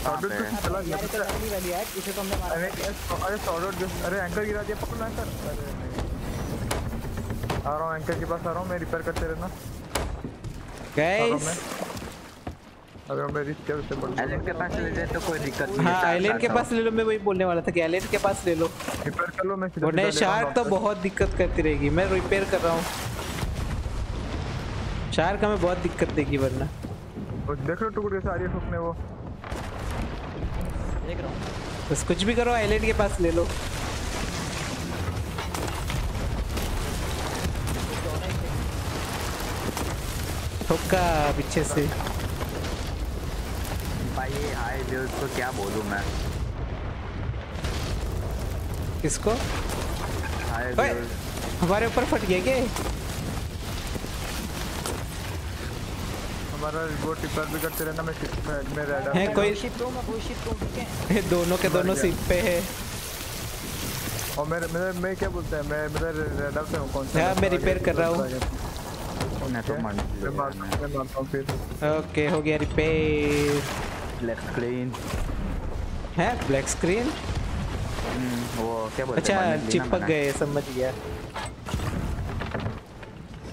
क्राउडेड गोस्ट चला गया पता नहीं वाली है इसे तो हमने मारा अरे क्राउडेड गोस्ट अरे एंकर गिरा दिया पकड़ एंकर आ रहा हूं एंकर के पास आ रहा हूं मैं रिपेयर करते रहना गाइस अगर मैं रिस्क कर से बोल आइलैंड के पास ले जाए तो कोई दिक्कत नहीं हां आइलैंड के पास ले लो मैं वही बोलने वाला था कि आइलैंड के पास ले लो रिपेयर कर लो मैं सीधा नहीं शार्क तो बहुत दिक्कत करती रहेगी मैं रिपेयर कर रहा हूं शार्क हमें बहुत दिक्कत देगी वरना देख लो टुकड़े से आ रही है ठोकने वो देख रहा हूं बस कुछ भी करो आइलैंड के पास ले लो ठोका पीछे से भाई हाय देव को क्या बोलूं मैं किसको हाय देव हमारे ऊपर फट गया क्या हमारा रिपोर्ट रिपेयर भी करते रहना मैं शिप में रेड है कोई शिप तो मैं कोई शिप तो क्या दोनों के दोनों शिप पे है और मैं मैं मैं क्या बोलता है मैं मैं रेड पे हूं कौन सा मैं रिपेयर कर रहा हूं ना तो मान मैं मानता हूं फिर ओके हो गया रिपेयर ब्लैक स्क्रीन है ब्लैक स्क्रीन वो क्या बोलते हैं अच्छा चिपक गए समझ गया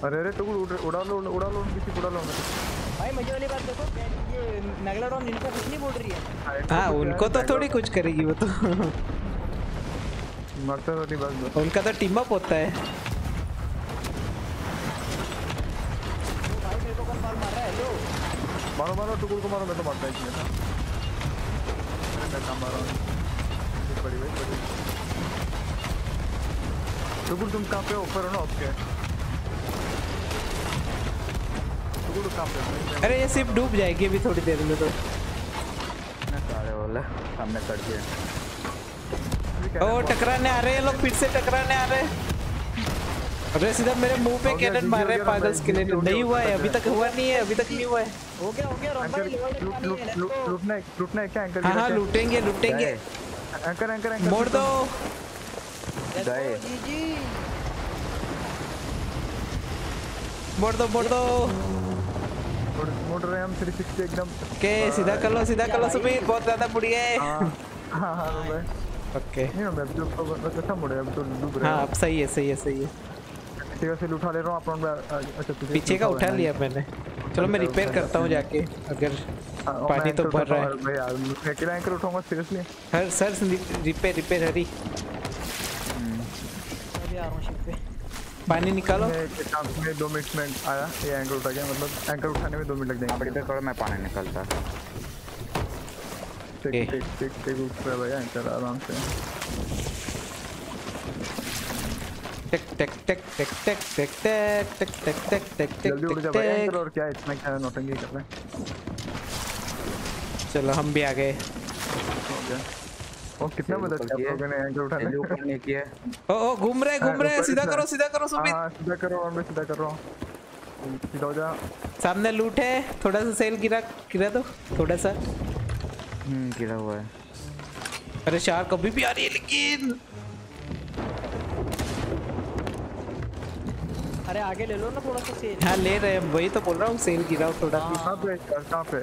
अरे अरे टुकड़ उड़ा लो उड़ा लो किसी उड़ा लो भाई मजे वाली बात देखो ये नगला रॉन इनको कुछ नहीं बोल रही है हां उनको तो थोड़ी कुछ करेगी वो तो मरता तो नहीं बस उनका तो टीम अप होता है मारो मारो टुकड़ को मारो मैं तो मारता ही था मैं काम मार रहा हूं बड़ी भाई बड़ी टुकड़ तुम कहां पे ऊपर हो ना आपके टुकड़ कहां पे अरे ये सिर्फ डूब जाएगी अभी थोड़ी देर में तो ना सारे वाला सामने कट गया ओ टकराने आ रहे हैं लोग फिर से टकराने आ रहे हैं अरे सीधा मेरे मुंह पे कैनन मार रहा है पागल स्किलेट नहीं हुआ है अभी तक हुआ नहीं है अभी तक नहीं हुआ है हो गया हो गया रोंबा लूटना है लूटना है क्या एंकर हां लूटेंगे लूटेंगे एंकर एंकर एंकर मोड़ दो गए जी मोड़ दो मोड़ दो मोड़ रहे हैं हम तीन सौ साठ एकदम ओके सीधा कर लो सीधा कर लो सुमित बहुत ज्यादा बुरी है हां हां भाई ओके नहीं मैं तो कैसा मुड़े अब तो डूब रहा है हां अब सही है सही है सही है पीछे से उठा ले रहा हूं अपन अच्छा पीछे का उठा लिया मैंने चलो मैं रिपेयर करता हूं जाके अगर पानी तो भर रहा है मैं यार मैं किला एंकर उठाऊंगा सीरियसली हर सर रिपेयर रिपेयर हरी अभी आ रहा हूं शिप पे पानी निकालो मैं दो मिनट में आया ये एंकर उठा के मतलब एंकर उठाने में दो मिनट लग जाएंगे अब इधर थोड़ा मैं पानी निकालता टिक टिक टिक टिक ऊपर भाई एंकर आराम से टिक टिक टिक टिक टिक टिक टिक टिक टिक टिक टिक टिक और क्या इतना क्या नौटंकी कर रहे हैं चलो हम भी आ गए ओ कितना मदद किया आप लोगों ने एंकर उठाने में ऊपर नहीं किया ओ ओ घूम रहे घूम रहे सीधा करो सीधा करो सुमित हां सीधा करो और मैं सीधा कर रहा हूं सीधा हो जा सामने लूट है थोड़ा सा सेल गिरा गिरा दो थोड़ा सा हम्म गिरा हुआ है अरे शार्क अभी भी आ रही है लेकिन अरे आगे ले लो ना थोड़ा सा सेल। हाँ ले रहे हैं, वही तो बोल रहा हूँ सेल गिरा थोड़ा। कहाँ पे कहाँ पे?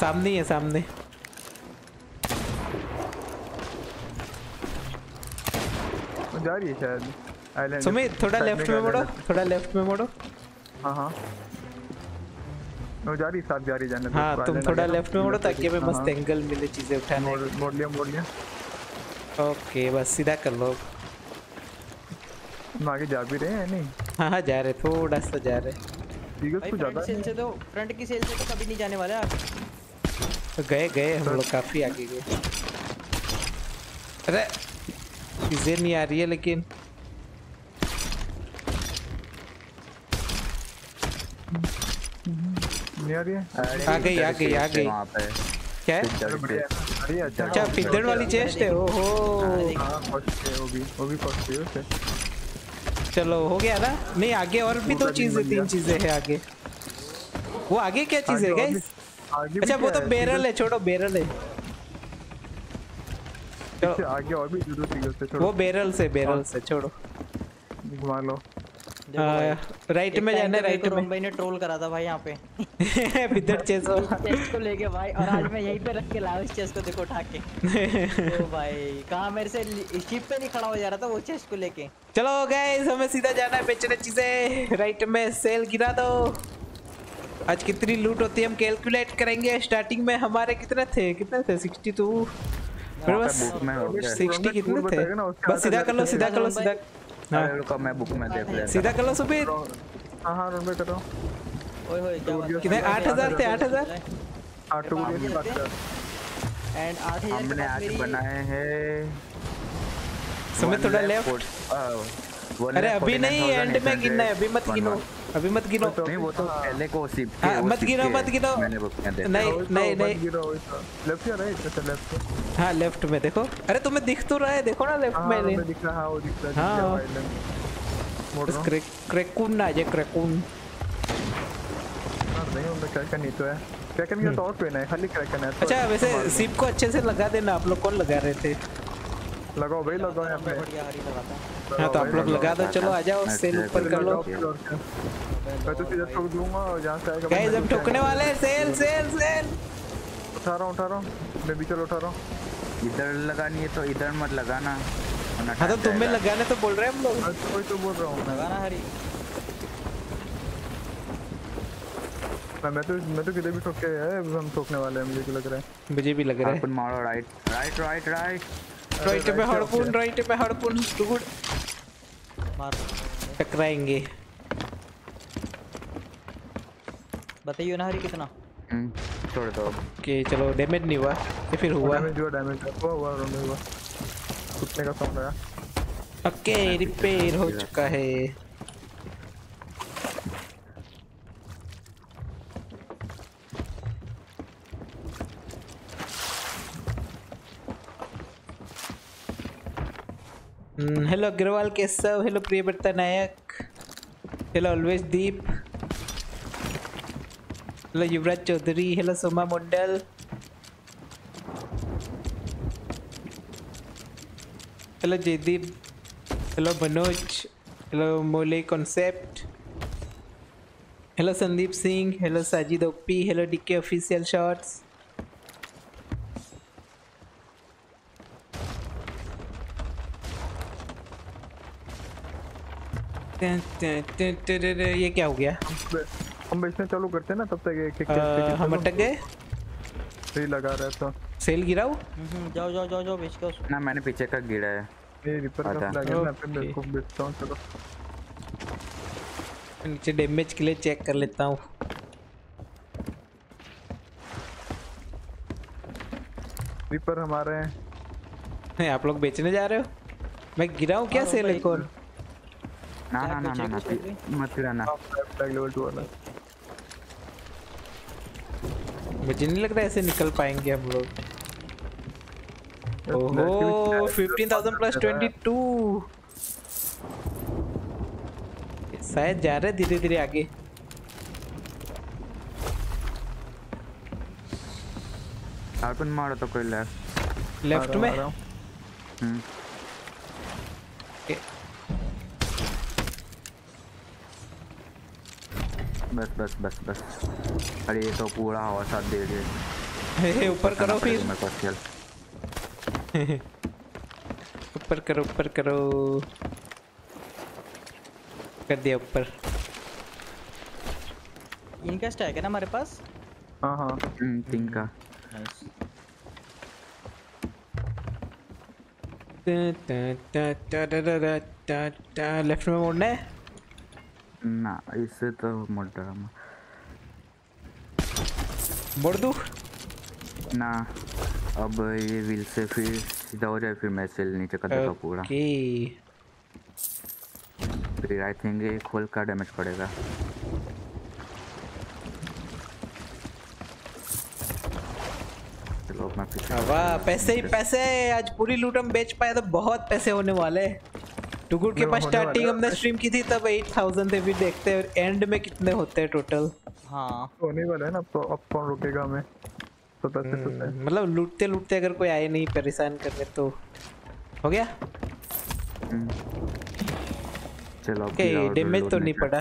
सामने ही है, सामने। जा रही है शायद आइलैंड। सुमित थोड़ा लेफ्ट में मोड़ो, थोड़ा लेफ्ट में मोड़ो। हाँ हाँ वो जा रही, साथ जा रही जाने। हाँ तुम थोड़ा लेफ्ट में मोड़ो ताकि हमें मस्त एंगल मिले चीजें उठाने। मोड़ लिया मोड़ लिया। ओके बस सीधा कर लो। हम आगे जा भी रहे हैं नहीं? हाँ हाँ जा रहे, थोड़ा सा जा रहे। ठीक है, कुछ ज्यादा सेल से तो फ्रंट की सेल से तो कभी नहीं जाने वाले आप। तो गए गए हम लोग काफी आगे गए। अरे चीजें नहीं आ रही है लेकिन। नहीं आ रही है। आ गई आ गई आ गई। क्या है? अच्छा पिद्दड़ वाली चेस्ट है। ओहो वो भी वो भी फर्स्ट है। चलो हो गया ना? नहीं आगे और भी दो चीजें, तीन चीजें हैं आगे। वो आगे क्या चीज है गाइस? अच्छा वो तो बैरल है, छोड़ो बैरल है। चलो आगे और भी दो चीजें से छोड़ो। वो बैरल से बैरल से छोड़ो। घुमा लो। राइट में जाना, राइट में। मुंबई ने ट्रोल करा था भाई यहाँ पे। पिद्दड़ चेस्ट को लेके भाई, और आज मैं यहीं पे रख के लाया इस चेस्ट को, देखो उठा के। तो भाई कहाँ मेरे से शिप पे नहीं खड़ा हो जा रहा था वो चेस्ट को लेके। चलो गाइस हमें सीधा जाना है, बेचने चीजें। राइट में सेल गिरा दो। आज कितनी लूट होती है हम कैलकुलेट करेंगे। स्टार्टिंग में हमारे कितने थे कितने थे सिक्सटी टू बस सिक्सटी कितने थे बस। सीधा कर लो सीधा कर लो सीधा। अरे रुको मैं बुक में देख लेता। सीधा कर लो सुबीर। हां हां रन पे कर रहा हूं। ओए होए कितने आठ हज़ार थे? आठ हज़ार आठ टूरियो की बात कर। एंड आठ हज़ार हमने आज बनाए हैं। सुमित थोड़ा लेफ्ट। अरे अभी नहीं, एंड में गिनना है, अभी मत गिनो अभी मत गिनो। नहीं वो तो पहले को सिप मत गिनो मत गिनो। नहीं नहीं नहीं लेफ्ट या राइट? अच्छा लेफ्ट। हां लेफ्ट में देखो। अरे तुम्हें दिख तो रहा है, देखो ना लेफ्ट में लेन दिख रहा है। वो दिख रहा है आइलैंड मोड़ रहा। क्रैकून ना ये क्रैकून ना नहीं होगा। क्रैकन नहीं तो है, क्रैकन के तौर पे ना है, खाली क्रैकन है। अच्छा वैसे सिप को अच्छे से लगा देना। आप लोग कौन लगा रहे थे? लगाओ भाई लगाओ यहां पे। हां तो आप लोग लगा दो। चलो आ जाओ सेल ऊपर कर लो। मैं तो सीधा ठोक दूंगा जहां से आएगा। गाइस हम ठोकने वाले हैं। सेल सेल सेल उठा रहा हूं उठा रहा हूं मैं भी। चलो उठा रहा हूं। इधर लगानी है तो इधर मत लगाना। हां तो तुम्हें लगाने तो बोल रहे हैं हम लोग। कोई तो बोल रहा हूं लगाना। हरी मैं तो मैं तो किधर भी ठोक के है हम ठोकने वाले हैं। मुझे लग रहा है मुझे भी लग रहा है। अपन मारो right right right right right पे हार्पून राइट पे हार्पून गुड मार टकराएंगे। बताइए ना हरी कितना छोड़ दो के। चलो डैमेज नहीं हुआ या फिर हुआ? डैमेज हुआ डैमेज हुआ हुआ रन हुआ। कुत्ते का साउंड आया। ओके रिपेयर हो चुका है। हेलो अग्रवाल कैसे हो? Hello Priyavrata Nayak. Hello always Deep. Hello Yuvraj Chaudhary. Hello Soma Mandal. Hello Jaydeep. Hello Manoj. Hello mole concept. Hello Sandeep Singh. Hello Sajid OP. Hello DK official shorts. ये क्या हो गया? हम बेचना चालू करते हैं ना तब तक एक एक हम अटक गए। सेल लगा रहा था। सेल गिराओ जाओ जाओ जाओ जाओ बेच के ना। मैंने पीछे का गिरा है। ये रिपर का लगा है अपन इसको बेचता हूं। चलो नीचे डैमेज के लिए चेक कर लेता हूं। रिपर हमारे हैं। नहीं आप लोग बेचने जा रहे हो? मैं गिराऊं क्या सेल एक और? ना ना ना ना मत गिराना। लेवल टू वाला मुझे नहीं लग रहा ऐसे निकल पाएंगे हम लोग। ओहो पंद्रह हज़ार प्लस बाईस शायद। जा रहे धीरे धीरे आगे। अपन मारो तो कोई लेफ्ट लेफ्ट में। हम्म बस बस बस बस अरे ये तो पूरा हवा साथ दे दे। ऊपर करो फिर, ऊपर करो ऊपर करो, कर दिया ऊपर। इनका स्टैक है ना हमारे पास। हाँ हाँ तीन का। लेफ्ट में मोड़ना है ना, इससे तो मोड़ रहा मोड़ दूँ ना। अब ये व्हील से फिर सीधा हो जाए, फिर मैं सेल नीचे कर देगा पूरा। फिर आई थिंक ये खोल का डैमेज पड़ेगा। चलो मैं वाह पैसे ही पैसे। आज पूरी लूट हम बेच पाए तो बहुत पैसे होने वाले। टुकुर के पास स्टार्टिंग हमने स्ट्रीम की थी तब आठ हज़ार थे, भी देखते हैं एंड में कितने होते हैं टोटल। हाँ होने वाला है ना, तो अब कौन रोकेगा मैं। तो मतलब लूटते लूटते अगर कोई आए नहीं परेशान करने तो हो गया। चलो डैमेज तो नहीं पड़ा।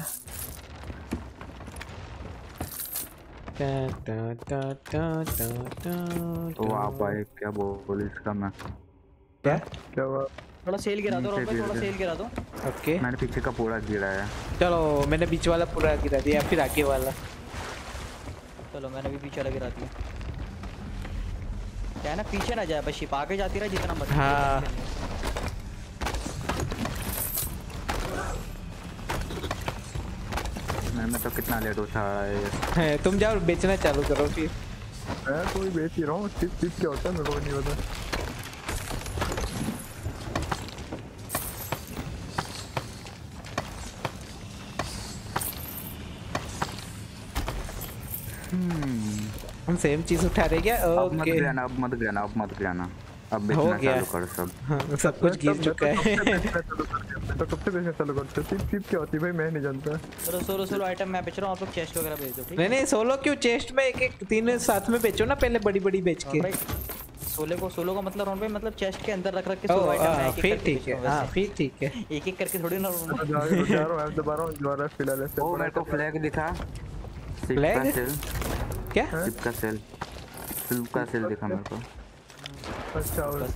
तो आप आए क्या बोल इसका मैं क्या क्या हुआ? थोड़ा सेल गिरा दो, थोड़ा सेल गिरा दो। ओके मैंने पीछे का पूरा गिराया। चलो मैंने बीच वाला पूरा गिरा दिया, फिर आगे वाला। चलो मैंने भी बीच वाला गिरा दिया। क्या ना पीछे ना जाए बस, शिप आगे जाती रहे जितना मत। हाँ मैं मैं तो कितना लेट हो था है। तुम जाओ बेचना चालू करो फिर। मैं तो ही बेच ही रहा हूँ। शिप शिप क्या होता है मेरे को नहीं पता। हम्म हम सेम चीज उठा रहे क्या? ओके अब मत गिराना, अब मत गिराना, अब मत गिराना, अब बेचना चालू कर। सब हाँ, सब कुछ गिर चुका है। तो कब से बेचना चालू करते हो? सिप सिप क्या होती है भाई मैं नहीं जानता। चलो सोलो सोलो आइटम मैं बेच रहा हूं, आप लोग चेस्ट वगैरह बेच दो। नहीं नहीं सोलो क्यों, चेस्ट में एक एक तीन साथ में बेचो ना, पहले बड़ी बड़ी बेच के। सोलो को सोलो का मतलब रॉन भाई मतलब चेस्ट के अंदर रख रख के सोलो आइटम है। फिर ठीक है, हां फिर ठीक है, एक एक करके थोड़ी ना जा रहा हूं। अब दोबारा दोबारा फिलहाल से ओ मेरे को फ्लैग दिखा। फ्लैग क्या? शिप का सेल, शिप का सेल दिखा मेरे को। अच्छा और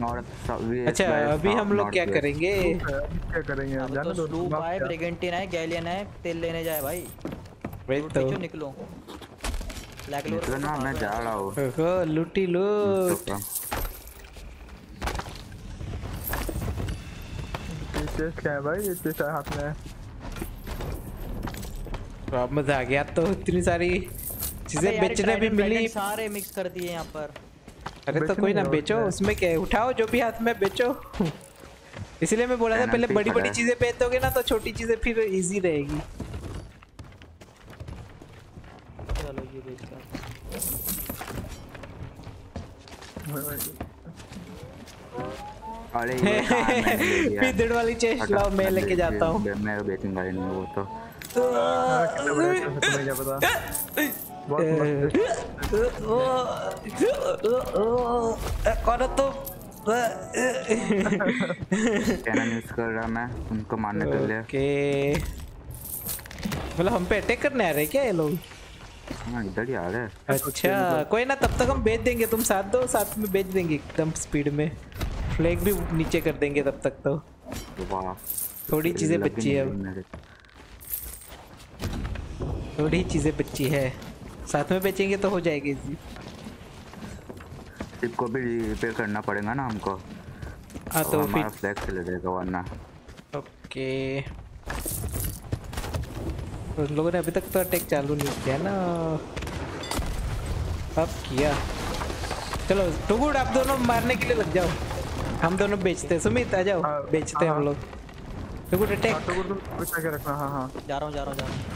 नॉर्थ। अच्छा अभी हम लोग क्या करेंगे? क्या करेंगे हम जाने दो। लूप आए, ब्रिगेंटिन है, गैलियन है, तेल लेने जाए भाई। भाई तो निकलो लैग लो ना, मैं जा रहा हूं। ओहो लूटी लूट। ये क्या है भाई? ये तेरा हाथ में है। अब मजा आ गया, तो इतनी सारी चीजें बेचने भी मिली। सारे मिक्स कर दिए यहाँ पर। अरे तो कोई ना बेचो, उसमें क्या है, उठाओ जो भी हाथ में बेचो। इसलिए मैं बोला था पहले बड़ी बड़ी चीजें बेचोगे ना तो छोटी चीजें फिर इजी रहेगी। चलो ये बेचता। अरे फिर डेढ़ वाली चेस्ट लाओ, मैं लेके जाता हूँ। मैं बेचूंगा नहीं वो तो। कौन तो यूज कर रहा मैं उनको मारने के लिए। मतलब हम पे अटैक करने आ रहे क्या ये लोग? हाँ इधर ही आ रहे हैं। अच्छा कोई ना, तब तक हम बेच देंगे, तुम साथ दो, साथ में बेच देंगे एकदम स्पीड में। फ्लैग भी नीचे कर देंगे तब तक। तो थोड़ी चीजें बची है, थोड़ी चीजें बच्ची है, साथ में बेचेंगे तो हो जाएगी। शिप को भी रिपेयर करना पड़ेगा ना हमको। हाँ तो फिर फ्लैग चले जाएगा वरना। ओके उन लोगों ने अभी तक तो अटैक चालू नहीं किया ना, अब किया। चलो तो गुड, आप दोनों मारने के लिए लग जाओ, हम दोनों बेचते हैं। सुमित आ जाओ, बेचते हैं हम लोग। तो गुड अटैक करके रखना। हाँ हाँ जा रहा हूँ जा रहा हूँ जा रहा हूँ।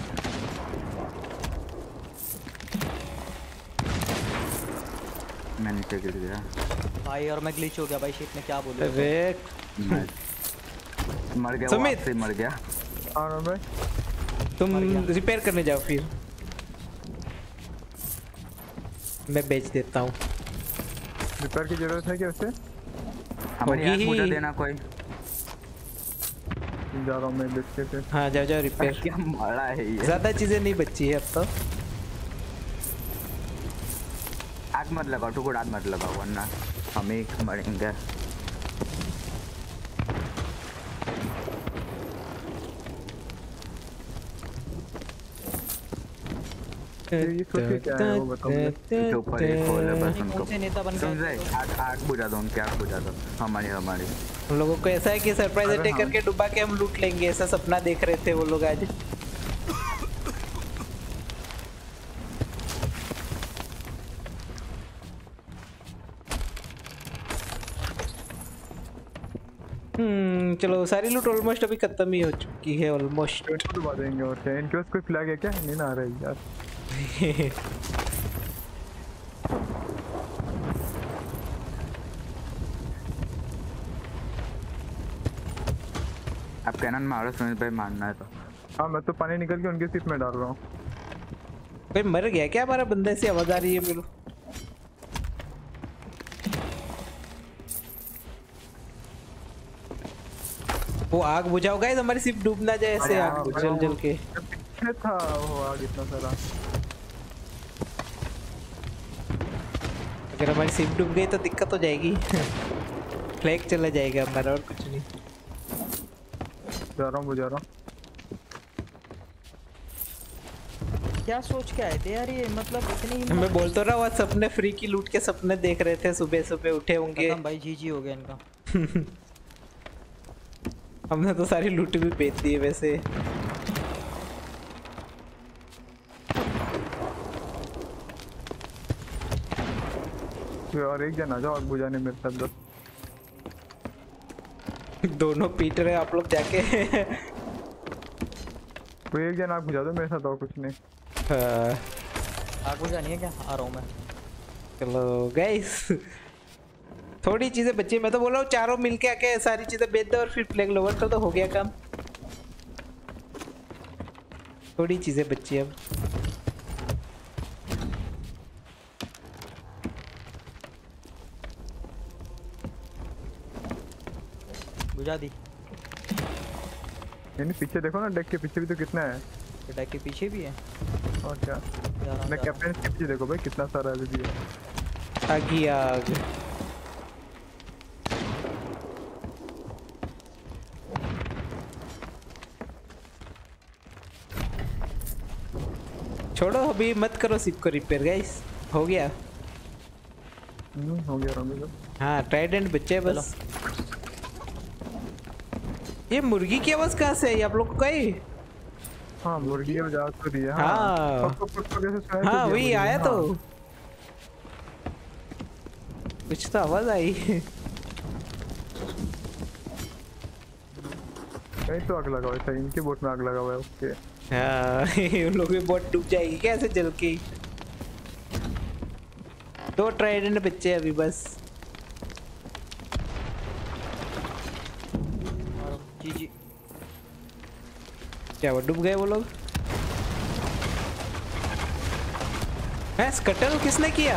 मैं नीचे गिर गया भाई और मैं ग्लिच हो गया भाई शिप में, क्या बोलूं। अरे मर गया सुमित, मर गया। और भाई तुम रिपेयर करने जाओ, फिर मैं बेच देता हूं। रिपेयर की जरूरत है क्या उससे? हमारी मुझे देना कोई। जा रहा हूं मैं बच्चे से। हाँ जाओ जाओ रिपेयर। क्या मारा है ये, ज्यादा चीजें नहीं बची है अब तो। आग मत लगाओ टुकुर, आग मत लगाओ वरना हम एक मरेंगे। ये सोचे क्या है वो बताओ मुझे। ऊपर एक होल है बस उनको समझे। आग आग बुझा दो उनके, आग बुझा दो हमारी हमारी। हम लोगों को ऐसा है कि सरप्राइज अटैक करके डुबा के हम लूट लेंगे, ऐसा सपना देख रहे थे वो लोग आज। हम्म चलो सारी लूट ऑलमोस्ट अभी खत्म ही हो चुकी है ऑलमोस्ट। डुबा देंगे और क्या। इनके पास कोई फ्लैग है क्या? नहीं ना आ रही यार। आप कैनन मारो सुनील भाई, मारना है तो। हाँ मैं तो पानी निकल के उनके सीट में डाल रहा हूँ। भाई मर गया क्या हमारा बंदा? ऐसी आवाज आ रही है मेरे। वो आग बुझाओ गाइस, हमारी सीट डूब ना जाए ऐसे आग जल जल के। पीछे था वो आग इतना सारा। अगर हमारी सिम डूब गई तो दिक्कत हो जाएगी। फ्लैग चला जाएगा हमारा और कुछ नहीं। जा रहा हूं बुझा रहा हूं। क्या सोच के आए थे यार ये? मतलब इतनी हिम्मत। मैं बोल तो रहा हूं आज सपने फ्री की लूट के सपने देख रहे थे, सुबह सुबह उठे होंगे। भाई जीजी हो गया इनका। हमने तो सारी लूट भी बेच दी है वैसे। और एक जन आ जाओ और बुझाने मेरे साथ दो। दोनों पीट रहे आप लोग जाके। तो एक जन आग बुझा दो मेरे साथ और कुछ नहीं। आग बुझानी है क्या? आ रहा हूँ मैं। चलो गाइस थोड़ी चीजें बची। मैं तो बोल रहा हूँ चारों मिलके आके सारी चीजें बेच दो और फिर फ्लैग लोवर कर दो, हो गया काम। थोड़ी चीजें बची अब। बुझा दी। यानी पीछे देखो ना, डेक के पीछे भी तो कितना है। डेक के पीछे भी है और क्या। मैं कैप्टन के पीछे देखो भाई कितना सारा है भी है। आगी आग। छोड़ो अभी मत करो सिप को रिपेयर गाइस, हो गया। हम्म हो गया रामी को। हाँ ट्राइडेंट बच्चे बस। ये मुर्गी की आवाज कहाँ से है आप लोग को? कहीं हाँ मुर्गी की आवाज तो दी है। हाँ हाँ, तो हाँ वही आया तो कुछ तो आवाज आई। कहीं तो आग लगा हुआ है, इनके बोट में आग लगा हुआ है उसके। हाँ उन लोग भी बोट डूब जाएगी क्या ऐसे जल के? दो ट्राइडेंट बच्चे अभी बस। क्या वो डूब गए वो लोग? है स्कटल किसने किया?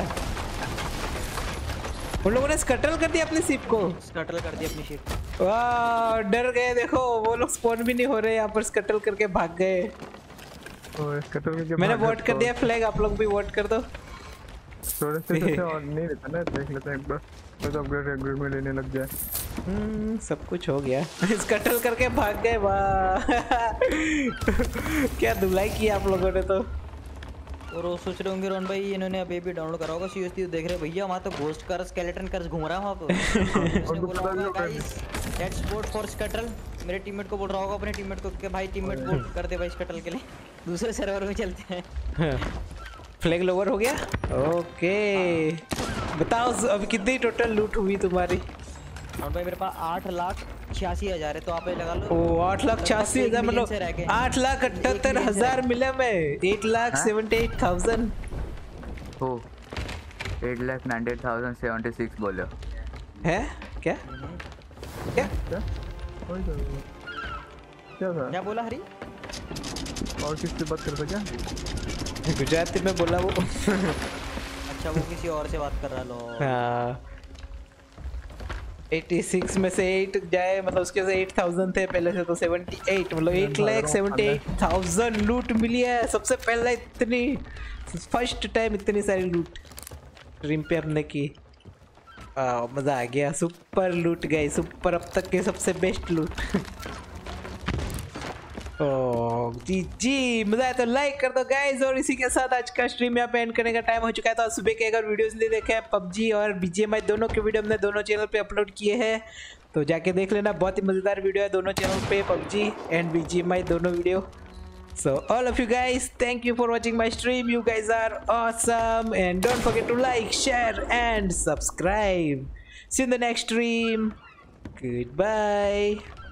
उन लोगों ने स्कटल कर दिया अपनी शिप को। स्कटल कर दिया अपनी शिप। वाह डर गए देखो, वो लोग स्पॉन भी नहीं हो रहे यहाँ पर, स्कटल करके भाग गए। ओए स्कटल करके मैंने वोट कर दिया फ्लैग, आप लोग भी वोट कर दो। थोड़े से तो और नहीं रहता ना, देख लेते हैं एक बार। तो अपग्रेड अपग्रेड में लेने लग जाए। हम्म सब कुछ हो गया। स्कटल करके भाग गए वाह। क्या धुलाई की आप लोगों ने तो। और वो सोच रहे होंगे रोन भाई इन्होंने अभी भी डाउनलोड करा होगा सी एफ थीव्स, देख रहे भैया वहाँ तो घोस्ट कर स्केलेटन कर घूम रहा है वहाँ पे। Guys let's vote for scuttle. मेरे टीममेट को बोल रहा होगा अपने टीममेट को कि भाई टीममेट वोट कर दे भाई स्कटल के लिए, दूसरे सर्वर में चलते हैं। फ्लैग लोवर हो गया ओके। बताओ अब कितनी टोटल लूट हुई तुम्हारी? और भाई मेरे पास आठ लाख छियासी हजार है तो आप ये लगा लो। ओ आठ लाख छियासी हजार मतलब आठ लाख अठहत्तर हजार मिला मैं। Eight lakh seventy eight thousand हो। Eight lakh ninety thousand seventy six बोलो है क्या? क्या क्या बोला हरी? और किससे बात कर सकते क्या? गुजराती में बोला वो। अच्छा वो किसी और से बात कर रहा लो। छियासी में से आठ जाए, मतलब उसके से आठ हज़ार थे पहले से, तो अठहत्तर मतलब एक लाख सेवेंटी एट थाउजेंड लूट मिली है सबसे पहला, इतनी फर्स्ट टाइम इतनी सारी लूट ड्रीम पे हमने की। आ, मज़ा आ गया, सुपर लूट गई, सुपर अब तक के सबसे बेस्ट लूट। ओ जी जी मज़ा आया तो लाइक कर दो गाइज, और इसी के साथ आज का स्ट्रीम यहाँ पे एंड करने का टाइम हो चुका है। तो आज सुबह के अगर वीडियोस नहीं देखे हैं, पबजी और बीजीएमआई दोनों के वीडियो हमने दोनों चैनल पे अपलोड किए हैं, तो जाके देख लेना, बहुत ही मज़ेदार वीडियो है दोनों चैनल पे, पबजी एंड बीजीएमआई दोनों video. So all of you guys, thank you for watching my stream. You guys are awesome, and don't forget to like, share, and subscribe. See you in the next stream. Goodbye.